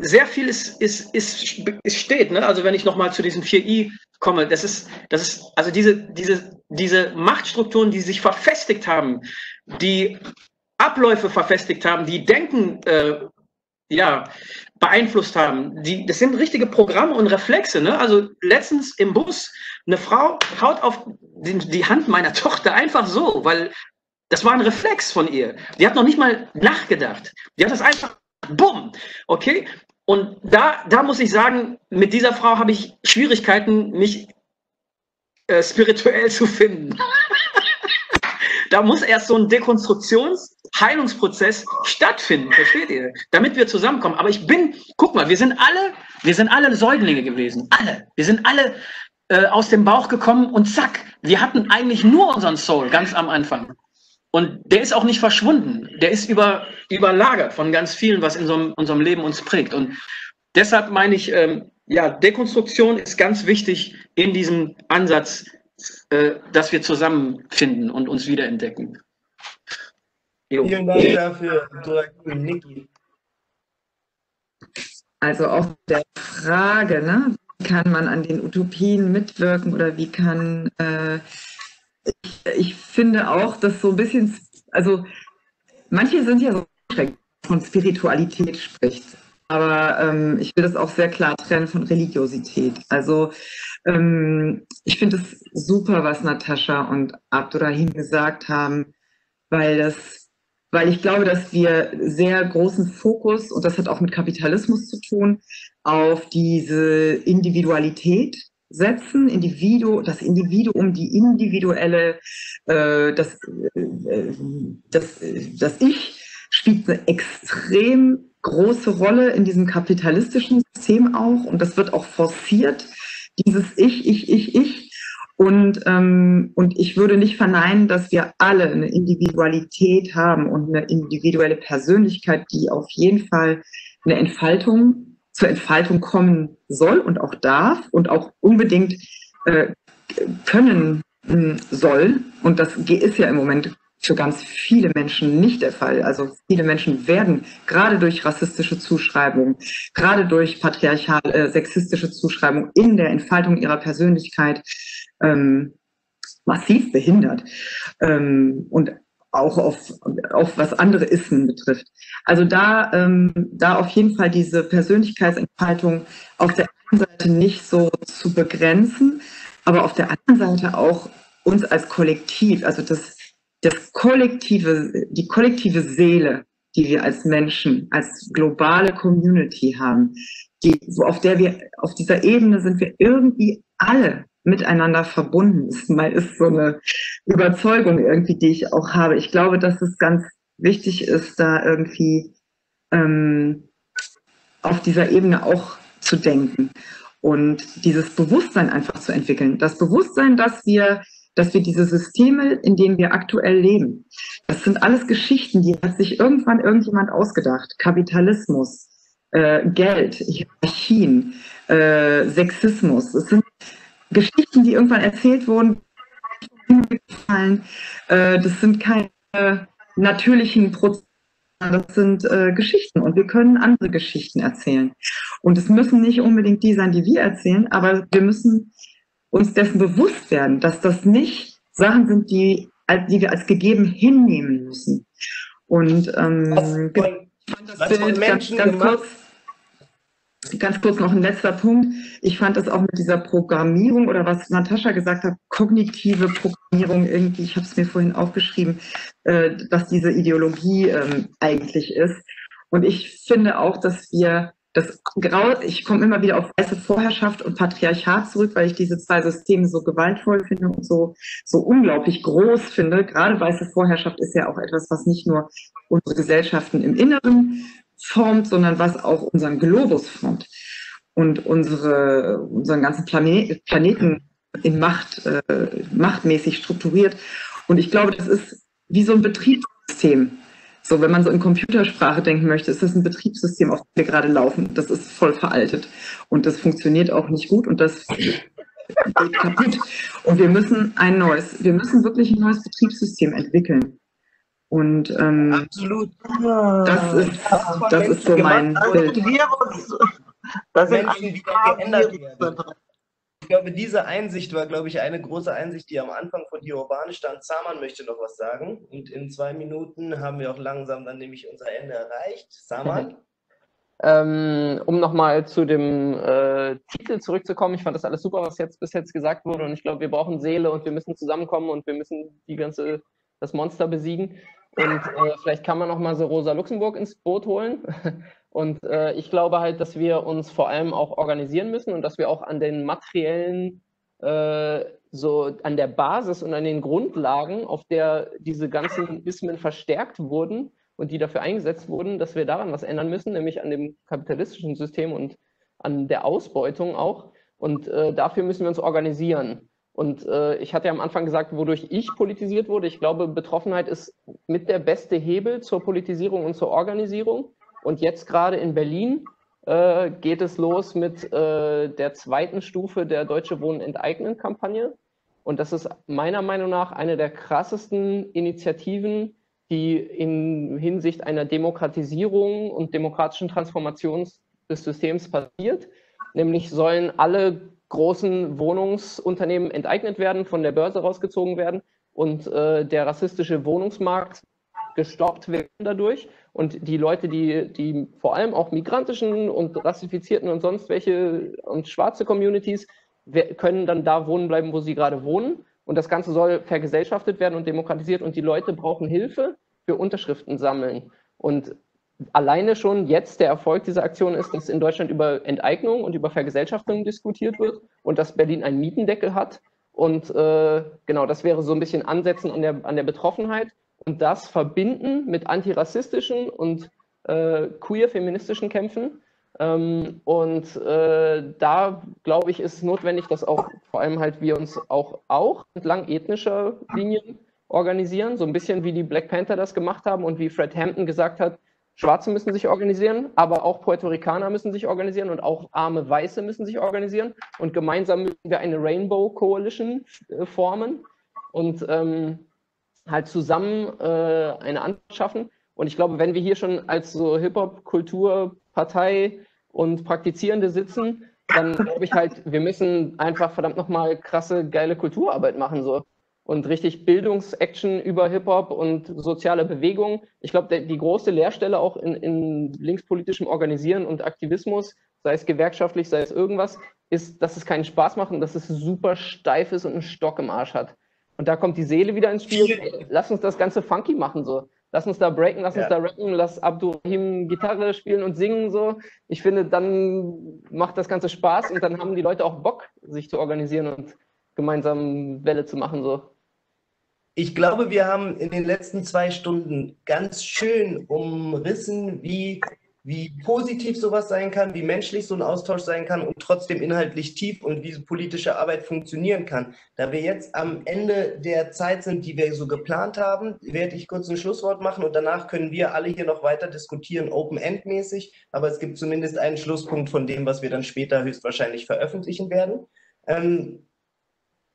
sehr viel ist, ist, ist, ist steht, ne? Also wenn ich nochmal zu diesen vier I komme, das ist, das ist, also diese, diese, diese Machtstrukturen, die sich verfestigt haben, die Abläufe verfestigt haben, die Denken äh, ja, beeinflusst haben, die, das sind richtige Programme und Reflexe, ne? Also letztens im Bus, eine Frau haut auf die, die Hand meiner Tochter einfach so, weil das war ein Reflex von ihr. Die hat noch nicht mal nachgedacht. Die hat das einfach, bumm, okay? Und da, da muss ich sagen, mit dieser Frau habe ich Schwierigkeiten, mich äh, spirituell zu finden. Da muss erst so ein Dekonstruktions-Heilungsprozess stattfinden, versteht ihr? Damit wir zusammenkommen. Aber ich bin, guck mal, wir sind alle, wir sind alle Säuglinge gewesen, alle. Wir sind alle äh, aus dem Bauch gekommen und zack, wir hatten eigentlich nur unseren Soul ganz am Anfang. Und der ist auch nicht verschwunden. Der ist über, überlagert von ganz vielen, was in so einem, unserem Leben uns prägt. Und deshalb meine ich, ähm, ja, Dekonstruktion ist ganz wichtig in diesem Ansatz, äh, dass wir zusammenfinden und uns wiederentdecken. Jo. Vielen Dank dafür, Doktor Niki. Also auch der Frage, ne? Wie kann man an den Utopien mitwirken oder wie kann... Äh, Ich, ich finde auch, dass so ein bisschen, also manche sind ja so von Spiritualität spricht, aber ähm, ich will das auch sehr klar trennen von Religiosität. Also ähm, ich finde es super, was Natascha und Abdourahime gesagt haben, weil das, weil ich glaube, dass wir sehr großen Fokus, und das hat auch mit Kapitalismus zu tun, auf diese Individualität setzen, Individu, das Individuum, die individuelle, äh, das, äh, das, äh, das Ich spielt eine extrem große Rolle in diesem kapitalistischen System auch, und das wird auch forciert, dieses Ich, Ich, Ich, Ich. Und, ähm, und ich würde nicht verneinen, dass wir alle eine Individualität haben und eine individuelle Persönlichkeit, die auf jeden Fall eine Entfaltung zur Entfaltung kommen soll und auch darf und auch unbedingt äh, können soll. Und das ist ja im Moment für ganz viele Menschen nicht der Fall. Also viele Menschen werden gerade durch rassistische Zuschreibungen, gerade durch patriarchal äh, sexistische Zuschreibungen in der Entfaltung ihrer Persönlichkeit ähm, massiv behindert. Ähm, und auch auf, auf was andere Ismen betrifft. Also da, ähm, da auf jeden Fall diese Persönlichkeitsentfaltung auf der einen Seite nicht so zu begrenzen, aber auf der anderen Seite auch uns als Kollektiv, also das, das kollektive, die kollektive Seele, die wir als Menschen, als globale Community haben, die, so auf der wir, auf dieser Ebene sind wir irgendwie alle miteinander verbunden ist. Mal ist so eine Überzeugung irgendwie, die ich auch habe. Ich glaube, dass es ganz wichtig ist, da irgendwie ähm, auf dieser Ebene auch zu denken und dieses Bewusstsein einfach zu entwickeln. Das Bewusstsein, dass wir, dass wir diese Systeme, in denen wir aktuell leben, das sind alles Geschichten, die hat sich irgendwann irgendjemand ausgedacht. Kapitalismus, äh, Geld, Hierarchien, äh, Sexismus. Es sind Geschichten, die irgendwann erzählt wurden, das sind keine natürlichen Prozesse, das sind Geschichten und wir können andere Geschichten erzählen. Und es müssen nicht unbedingt die sein, die wir erzählen, aber wir müssen uns dessen bewusst werden, dass das nicht Sachen sind, die, die wir als gegeben hinnehmen müssen. Und ähm, was, ich fand das Bild ganz, ganz kurz. Ganz kurz noch ein letzter Punkt. Ich fand das auch mit dieser Programmierung oder was Natascha gesagt hat, kognitive Programmierung irgendwie, ich habe es mir vorhin aufgeschrieben, äh, dass diese Ideologie ähm, eigentlich ist. Und ich finde auch, dass wir das Grau, ich komme immer wieder auf weiße Vorherrschaft und Patriarchat zurück, weil ich diese zwei Systeme so gewaltvoll finde und so, so unglaublich groß finde. Gerade weiße Vorherrschaft ist ja auch etwas, was nicht nur unsere Gesellschaften im Inneren formt, sondern was auch unseren Globus formt und unsere, unseren ganzen Planet, Planeten in Macht, äh, machtmäßig strukturiert. Und ich glaube, das ist wie so ein Betriebssystem. Betriebssystem. So, wenn man so in Computersprache denken möchte, ist das ein Betriebssystem, auf das wir gerade laufen. Das ist voll veraltet und das funktioniert auch nicht gut und das geht kaputt. Und wir müssen ein neues, wir müssen wirklich ein neues Betriebssystem entwickeln. Und ähm, absolut. Das ist, das ist so mein Bild. Das sind Menschen, die da geändert werden. Ich glaube, diese Einsicht war, glaube ich, eine große Einsicht, die am Anfang von Die Urbane stand. Saman möchte noch was sagen. Und in zwei Minuten haben wir auch langsam dann nämlich unser Ende erreicht. Saman? Ähm, um nochmal zu dem äh, Titel zurückzukommen. Ich fand das alles super, was jetzt bis jetzt gesagt wurde. Und ich glaube, wir brauchen Seele und wir müssen zusammenkommen und wir müssen die ganze, das Monster besiegen. Und äh, vielleicht kann man nochmal so Rosa Luxemburg ins Boot holen. Und äh, ich glaube halt, dass wir uns vor allem auch organisieren müssen und dass wir auch an den materiellen, äh, so an der Basis und an den Grundlagen, auf der diese ganzen Ismen verstärkt wurden und die dafür eingesetzt wurden, dass wir daran was ändern müssen, nämlich an dem kapitalistischen System und an der Ausbeutung auch. Und äh, dafür müssen wir uns organisieren. Und äh, ich hatte ja am Anfang gesagt, wodurch ich politisiert wurde. Ich glaube, Betroffenheit ist mit der beste Hebel zur Politisierung und zur Organisierung. Und jetzt gerade in Berlin äh, geht es los mit äh, der zweiten Stufe der Deutsche Wohnen enteignen Kampagne. Und das ist meiner Meinung nach eine der krassesten Initiativen, die in Hinsicht einer Demokratisierung und demokratischen Transformation des Systems passiert. Nämlich sollen alle großen Wohnungsunternehmen enteignet werden, von der Börse rausgezogen werden und äh, der rassistische Wohnungsmarkt gestoppt werden dadurch. Und die Leute, die, die vor allem auch migrantischen und rassifizierten und sonst welche und schwarze Communities können dann da wohnen bleiben, wo sie gerade wohnen. Und das Ganze soll vergesellschaftet werden und demokratisiert. Und die Leute brauchen Hilfe für Unterschriften sammeln. Und alleine schon jetzt der Erfolg dieser Aktion ist, dass in Deutschland über Enteignung und über Vergesellschaftung diskutiert wird und dass Berlin einen Mietendeckel hat. Und äh, genau, das wäre so ein bisschen Ansetzen an der, an der Betroffenheit. Und das verbinden mit antirassistischen und äh, queer-feministischen Kämpfen. Ähm, und äh, da, glaube ich, ist notwendig, dass auch vor allem halt wir uns auch, auch entlang ethnischer Linien organisieren. So ein bisschen wie die Black Panther das gemacht haben und wie Fred Hampton gesagt hat, Schwarze müssen sich organisieren, aber auch Puerto Ricaner müssen sich organisieren und auch arme Weiße müssen sich organisieren. Und gemeinsam müssen wir eine Rainbow Coalition äh, formen. Und ähm, halt zusammen äh, eine Antwort schaffen. Und ich glaube, wenn wir hier schon als so Hip-Hop-Kulturpartei und Praktizierende sitzen, dann glaube ich halt, wir müssen einfach verdammt nochmal krasse, geile Kulturarbeit machen. So. Und richtig Bildungsaction über Hip-Hop und soziale Bewegung. Ich glaube, die große Leerstelle auch in, in linkspolitischem Organisieren und Aktivismus, sei es gewerkschaftlich, sei es irgendwas, ist, dass es keinen Spaß macht und dass es super steif ist und einen Stock im Arsch hat. Und da kommt die Seele wieder ins Spiel. Ey, lass uns das Ganze funky machen, so. Lass uns da breaken, lass ja. uns da rappen, lass Abdourahime Gitarre spielen und singen, so. Ich finde, dann macht das Ganze Spaß und dann haben die Leute auch Bock, sich zu organisieren und gemeinsam Welle zu machen, so. Ich glaube, wir haben in den letzten zwei Stunden ganz schön umrissen, wie, wie positiv sowas sein kann, wie menschlich so ein Austausch sein kann und trotzdem inhaltlich tief und wie politische Arbeit funktionieren kann. Da wir jetzt am Ende der Zeit sind, die wir so geplant haben, werde ich kurz ein Schlusswort machen und danach können wir alle hier noch weiter diskutieren, Open-End-mäßig, aber es gibt zumindest einen Schlusspunkt von dem, was wir dann später höchstwahrscheinlich veröffentlichen werden. Ähm,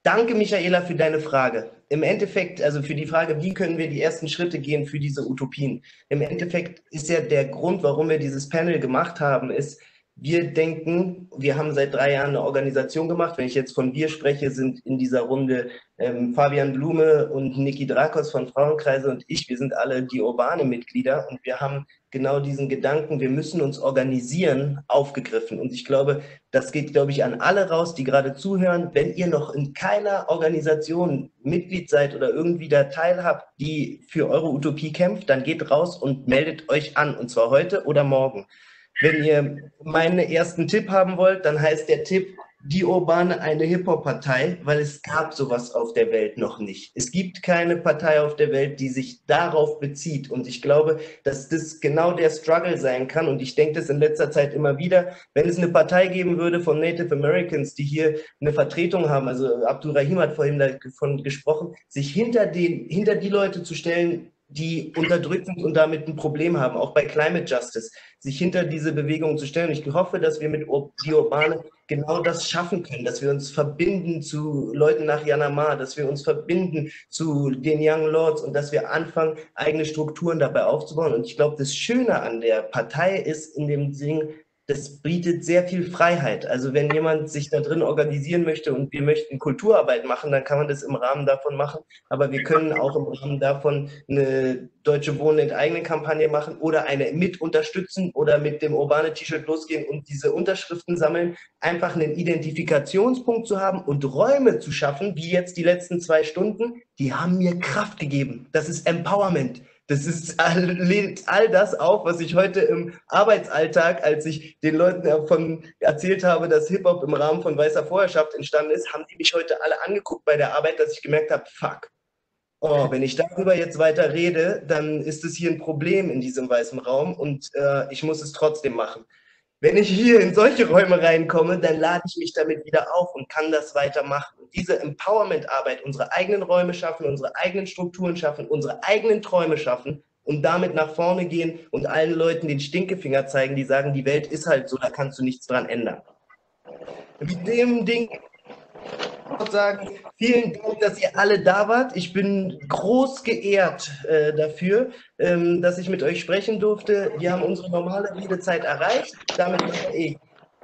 danke, Michaela, für deine Frage. Im Endeffekt, also für die Frage, wie können wir die ersten Schritte gehen für diese Utopien? Im Endeffekt ist ja der Grund, warum wir dieses Panel gemacht haben, ist, wir denken, wir haben seit drei Jahren eine Organisation gemacht. Wenn ich jetzt von wir spreche, sind in dieser Runde ähm, Fabian Blume und Niki Drakos von Frauenkreise und ich. Wir sind alle die Urbane-Mitglieder und wir haben genau diesen Gedanken, wir müssen uns organisieren, aufgegriffen. Und ich glaube, das geht, glaube ich, an alle raus, die gerade zuhören. Wenn ihr noch in keiner Organisation Mitglied seid oder irgendwie da teilhabt, die für eure Utopie kämpft, dann geht raus und meldet euch an, und zwar heute oder morgen. Wenn ihr meinen ersten Tipp haben wollt, dann heißt der Tipp Die Urbane, eine Hip-Hop-Partei, weil es gab sowas auf der Welt noch nicht. Es gibt keine Partei auf der Welt, die sich darauf bezieht. Und ich glaube, dass das genau der Struggle sein kann. Und ich denke das in letzter Zeit immer wieder, wenn es eine Partei geben würde von Native Americans, die hier eine Vertretung haben, also Abdourahime hat vorhin davon gesprochen, sich hinter, den, hinter die Leute zu stellen, die unterdrückt sind und damit ein Problem haben, auch bei Climate Justice, sich hinter diese Bewegung zu stellen. Und ich hoffe, dass wir mit Die Urbane genau das schaffen können, dass wir uns verbinden zu Leuten nach Jan Amar, dass wir uns verbinden zu den Young Lords und dass wir anfangen, eigene Strukturen dabei aufzubauen. Und ich glaube, das Schöne an der Partei ist in dem Sinn, das bietet sehr viel Freiheit. Also wenn jemand sich da drin organisieren möchte und wir möchten Kulturarbeit machen, dann kann man das im Rahmen davon machen. Aber wir können auch im Rahmen davon eine Deutsche Wohnen enteignen Kampagne machen oder eine mit unterstützen oder mit dem urbane T-Shirt losgehen und diese Unterschriften sammeln. Einfach einen Identifikationspunkt zu haben und Räume zu schaffen, wie jetzt die letzten zwei Stunden, die haben mir Kraft gegeben. Das ist Empowerment. Das ist, lehnt all das auf, was ich heute im Arbeitsalltag, als ich den Leuten davon erzählt habe, dass Hip-Hop im Rahmen von weißer Vorherrschaft entstanden ist, haben die mich heute alle angeguckt bei der Arbeit, dass ich gemerkt habe, fuck, oh, wenn ich darüber jetzt weiter rede, dann ist es hier ein Problem in diesem weißen Raum und äh, ich muss es trotzdem machen. Wenn ich hier in solche Räume reinkomme, dann lade ich mich damit wieder auf und kann das weitermachen. Und diese Empowerment-Arbeit, unsere eigenen Räume schaffen, unsere eigenen Strukturen schaffen, unsere eigenen Träume schaffen und damit nach vorne gehen und allen Leuten den Stinkefinger zeigen, die sagen, die Welt ist halt so, da kannst du nichts dran ändern. Mit dem Ding sagen, vielen Dank, dass ihr alle da wart. Ich bin groß geehrt äh, dafür, ähm, dass ich mit euch sprechen durfte. Wir haben unsere normale Redezeit erreicht. Damit ich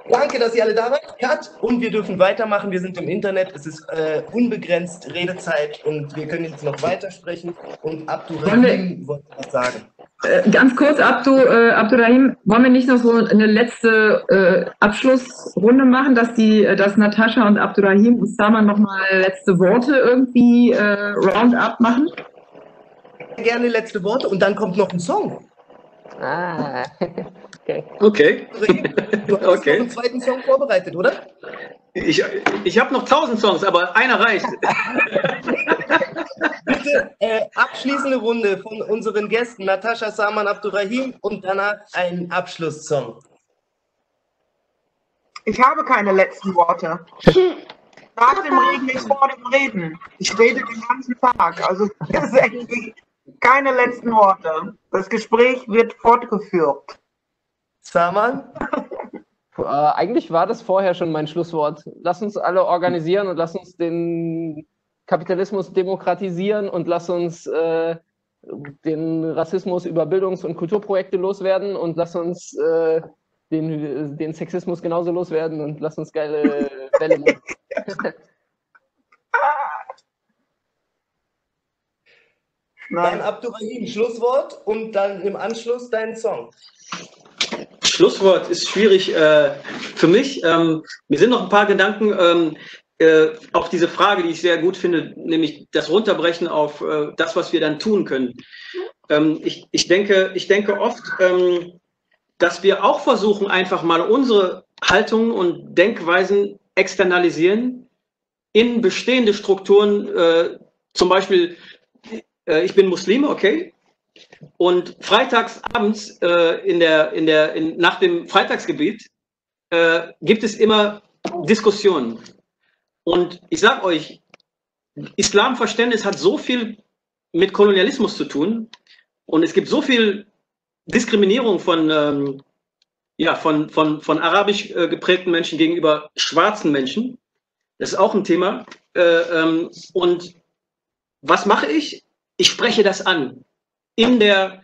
danke, dass ihr alle da wart. Und wir dürfen weitermachen. Wir sind im Internet. Es ist äh, unbegrenzt Redezeit und wir können jetzt noch weitersprechen. Und Abdourahime wollte was sagen. Äh, ganz kurz, Abdu, äh, Abdourahime, wollen wir nicht noch so eine letzte äh, Abschlussrunde machen, dass die, dass Natascha und Abdourahime und Saman nochmal letzte Worte irgendwie äh, Roundup machen? Gerne letzte Worte und dann kommt noch ein Song. Ah, okay. Okay. Du hast okay. noch einen zweiten Song vorbereitet, oder? Ich, ich habe noch tausend Songs, aber einer reicht. Bitte äh, abschließende Runde von unseren Gästen, Natascha, Saman, Abdourahime und danach ein Abschlusssong. Ich habe keine letzten Worte. Nach dem Reden ist vor dem Reden. Ich rede den ganzen Tag, also tatsächlich keine letzten Worte. Das Gespräch wird fortgeführt. Saman? Äh, eigentlich war das vorher schon mein Schlusswort. Lass uns alle organisieren und lass uns den Kapitalismus demokratisieren und lass uns äh, den Rassismus über Bildungs- und Kulturprojekte loswerden und lass uns äh, den, den Sexismus genauso loswerden und lass uns geile Welle machen. Dann Abdourahime, Schlusswort und dann im Anschluss deinen Song. Schlusswort ist schwierig äh, für mich. Ähm, mir sind noch ein paar Gedanken. Ähm, Äh, auch diese Frage, die ich sehr gut finde, nämlich das Runterbrechen auf äh, das, was wir dann tun können. Ähm, ich, ich, denke, ich denke oft, ähm, dass wir auch versuchen, einfach mal unsere Haltungen und Denkweisen externalisieren in bestehende Strukturen, äh, zum Beispiel, äh, ich bin Muslim, okay, und freitags abends äh, in der, in der, in, nach dem Freitagsgebet äh, gibt es immer Diskussionen. Und ich sage euch, Islamverständnis hat so viel mit Kolonialismus zu tun und es gibt so viel Diskriminierung von, ähm, ja, von, von, von arabisch äh, geprägten Menschen gegenüber schwarzen Menschen. Das ist auch ein Thema. Äh, ähm, und was mache ich? Ich spreche das an. In der,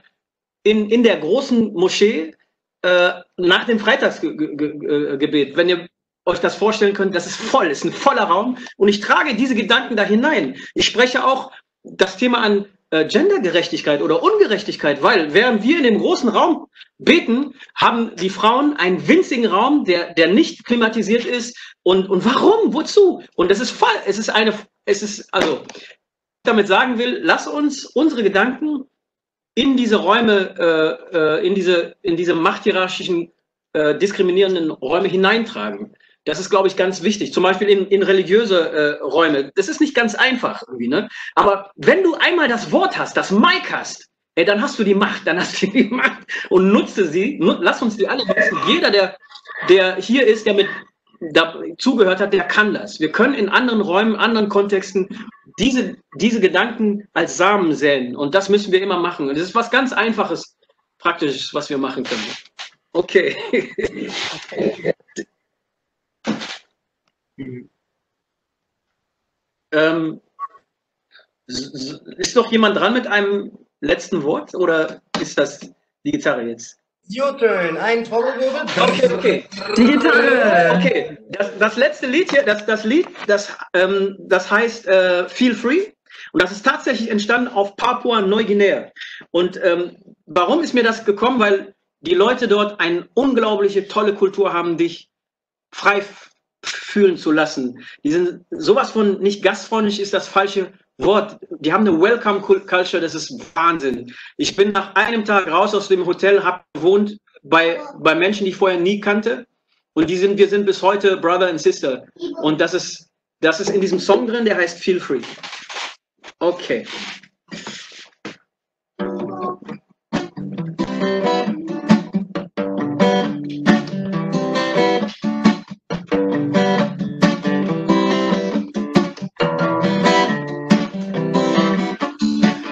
in, in der großen Moschee äh, nach dem Freitagsgebet. Wenn ihr euch das vorstellen könnt, das ist voll, ist ein voller Raum und ich trage diese Gedanken da hinein. Ich spreche auch das Thema an äh, Gendergerechtigkeit oder Ungerechtigkeit, weil während wir in dem großen Raum beten, haben die Frauen einen winzigen Raum, der, der nicht klimatisiert ist und, und warum, wozu? Und das ist voll, es ist eine, es ist, also, was ich damit sagen will, lass uns unsere Gedanken in diese Räume, äh, in diese, in diese machthierarchischen, äh, diskriminierenden Räume hineintragen. Das ist, glaube ich, ganz wichtig. Zum Beispiel in, in religiöse äh, Räume. Das ist nicht ganz einfach irgendwie, ne? Aber wenn du einmal das Wort hast, das Mic hast, ey, dann hast du die Macht, dann hast du die Macht und nutze sie. Nut, lass uns die alle nutzen. Jeder, der, der hier ist, der mit da, zugehört hat, der kann das. Wir können in anderen Räumen, anderen Kontexten diese, diese Gedanken als Samen säen. Und das müssen wir immer machen. Und das ist was ganz Einfaches, Praktisches, was wir machen können. Okay. ähm, ist noch jemand dran mit einem letzten Wort? Oder ist das die Gitarre jetzt? Your turn. Ein Trommelwirbel. Okay, okay. Die Gitarre. Okay. Das, das letzte Lied hier, das, das Lied, das, ähm, das heißt äh, Feel Free. Und das ist tatsächlich entstanden auf Papua-Neuguinea. Und ähm, warum ist mir das gekommen? Weil die Leute dort eine unglaubliche, tolle Kultur haben, dich frei fühlen zu lassen. Die sind sowas von nicht gastfreundlich, ist das falsche Wort. Die haben eine Welcome Culture, das ist Wahnsinn. Ich bin nach einem Tag raus aus dem Hotel, habe gewohnt bei, bei Menschen, die ich vorher nie kannte. Und die sind, wir sind bis heute Brother and Sister. Und das ist, das ist in diesem Song drin, der heißt Feel Free. Okay.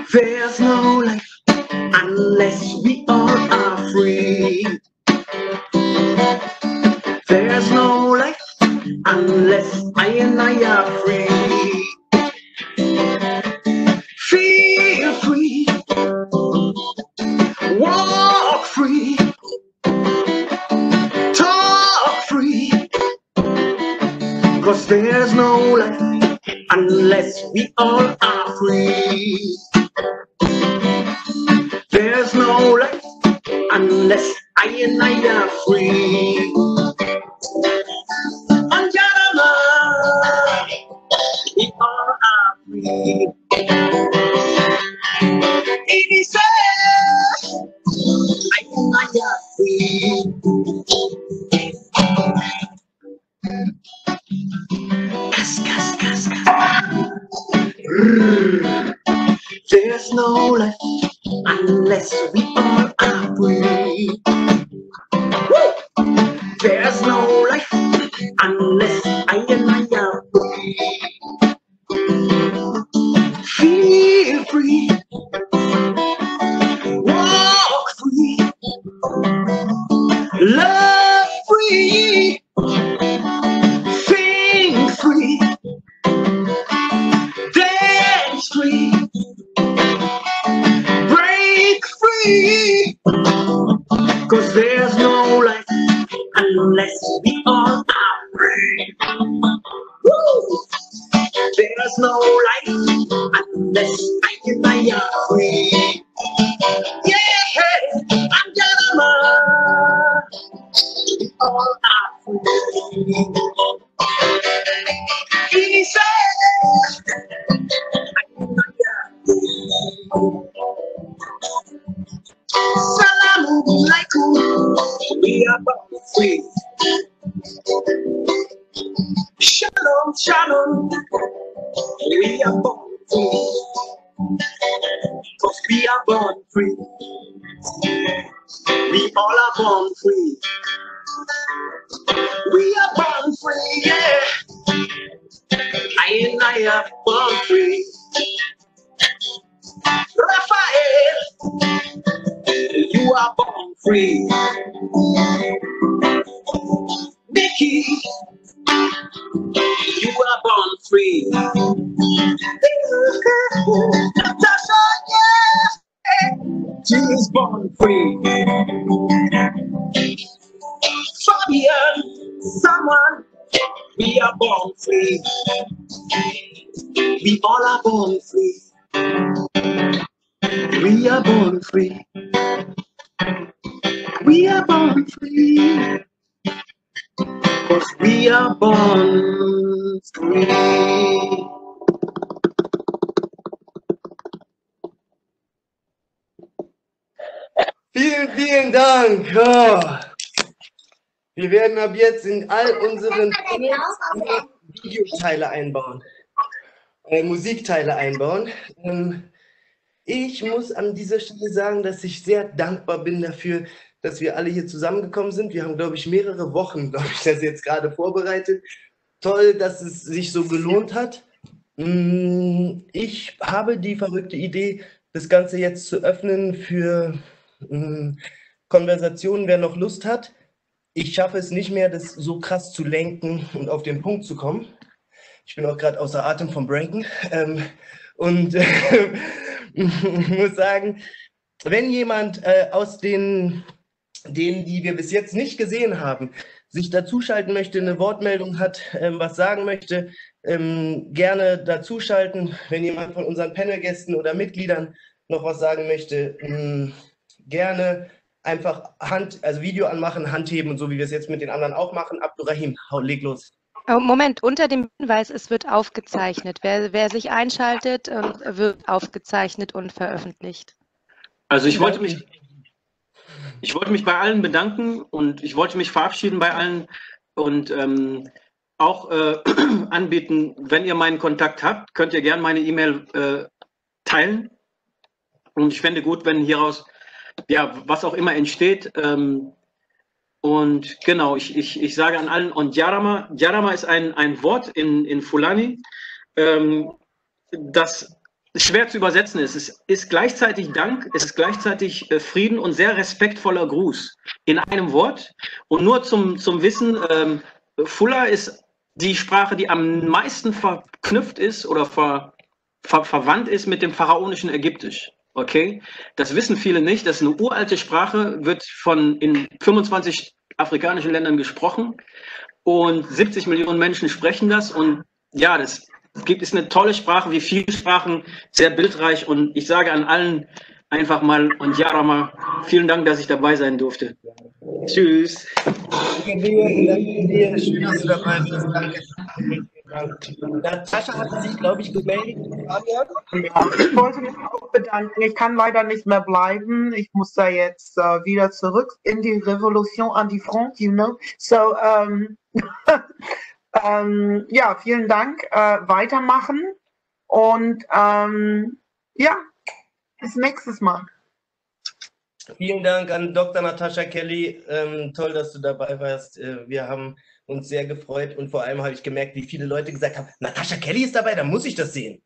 There's no life unless we all are free. There's no life unless I and I are free. Feel free. Walk free. Talk free. 'Cause there's no life unless we all are free. There's no life unless I and I are free. On Yarama, we all are free. It is I and I are free. Gas, gas, gas, gas. There's no life unless we all are free. Woo! There's no life unless I and I are free. Feel free. Walk free. Love free. Think free. Dance free. Cause there's no life unless we all are free. Woo! There's no life unless I and I are free. Yeah, I'm gonna love. We all are free. He said, I and I are free. Salamu alaikum, we are both free. Shalom, shalom, we are born free. 'Cause we are born free. We all are born free. We are born free, yeah. I and I are born free. Raphael, you are born free. Niki, you are born free. Natasha, yeah, she is born free. Fabian, Saman, we are born free. We all are born free. We are born free. We are born free. 'Cause we are born free. Vielen, vielen Dank. Oh. Wir werden ab jetzt in all unseren Videoteile einbauen. Äh, Musikteile einbauen. Ähm, ich muss an dieser Stelle sagen, dass ich sehr dankbar bin dafür, dass wir alle hier zusammengekommen sind. Wir haben, glaube ich, mehrere Wochen, glaube ich, das jetzt gerade vorbereitet. Toll, dass es sich so gelohnt hat. Mm, Ich habe die verrückte Idee, das Ganze jetzt zu öffnen für mm, Konversationen, wer noch Lust hat. Ich schaffe es nicht mehr, das so krass zu lenken und auf den Punkt zu kommen. Ich bin auch gerade außer Atem vom Breaken. Ähm, und äh, muss sagen, wenn jemand äh, aus den, denen, die wir bis jetzt nicht gesehen haben, sich dazuschalten möchte, eine Wortmeldung hat, ähm, was sagen möchte, ähm, gerne dazuschalten. Wenn jemand von unseren Panelgästen oder Mitgliedern noch was sagen möchte, ähm, gerne einfach Hand, also Video anmachen, Hand heben und so, wie wir es jetzt mit den anderen auch machen. Abdourahim, leg los. Moment, unter dem Hinweis, es wird aufgezeichnet. Wer, wer sich einschaltet, wird aufgezeichnet und veröffentlicht. Also ich wollte mich, ich wollte mich bei allen bedanken und ich wollte mich verabschieden bei allen und ähm, auch äh, anbieten, wenn ihr meinen Kontakt habt, könnt ihr gerne meine E-Mail äh, teilen. Und ich fände gut, wenn hieraus, ja, was auch immer entsteht. Ähm, und genau, ich, ich, ich sage an allen, und Jarama, Jarama ist ein, ein Wort in, in Fulani, ähm, das schwer zu übersetzen ist. Es ist gleichzeitig Dank, es ist gleichzeitig äh, Frieden und sehr respektvoller Gruß in einem Wort. Und nur zum, zum Wissen, ähm, Fula ist die Sprache, die am meisten verknüpft ist oder ver, ver, verwandt ist mit dem pharaonischen Ägyptisch. Okay, das wissen viele nicht. Das ist eine uralte Sprache, wird von in fünfundzwanzig afrikanischen Ländern gesprochen und siebzig Millionen Menschen sprechen das. Und ja, das gibt, ist eine tolle Sprache, wie viele Sprachen, sehr bildreich. Und ich sage an allen einfach mal und Jarama, vielen Dank, dass ich dabei sein durfte. Tschüss. Schön, dass du dabei bist. Danke. Natascha hat sich, glaube ich, gemeldet. Ich wollte mich auch bedanken. Ich kann leider nicht mehr bleiben. Ich muss da jetzt uh, wieder zurück in die Revolution an die Front, you know. So, um, um, ja, vielen Dank. Uh, weitermachen und um, ja, bis nächstes Mal. Vielen Dank an Doktor Natasha Kelly. Ähm, toll, dass du dabei warst. Äh, wir haben uns sehr gefreut und vor allem habe ich gemerkt, wie viele Leute gesagt haben, Natasha Kelly ist dabei, dann muss ich das sehen.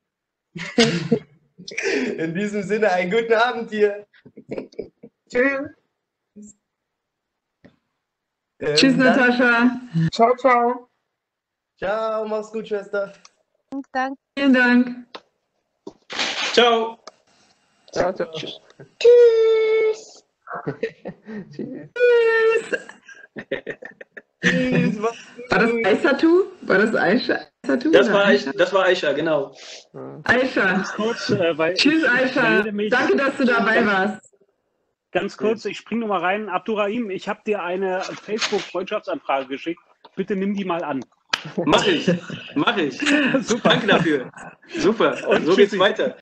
In diesem Sinne, einen guten Abend dir. Tschüss. Ähm, Tschüss, Natascha. Ciao, ciao. Ciao, mach's gut, Schwester. Danke. Vielen Dank. Ciao. Ciao, ciao. Tschüss. Tschüss. Tschüss. War das Aisha-Tattoo? War das Aisha-Tattoo? Das war Aisha, das war Aisha, genau. Aisha. Ganz kurz, äh, weil Tschüss, Aisha. Danke, dass du dabei warst. Ganz kurz, ich springe nochmal rein. Abdourahime, ich habe dir eine Facebook-Freundschaftsanfrage geschickt. Bitte nimm die mal an. Mach ich, mach ich. Super. Danke dafür. Super, und so geht's weiter.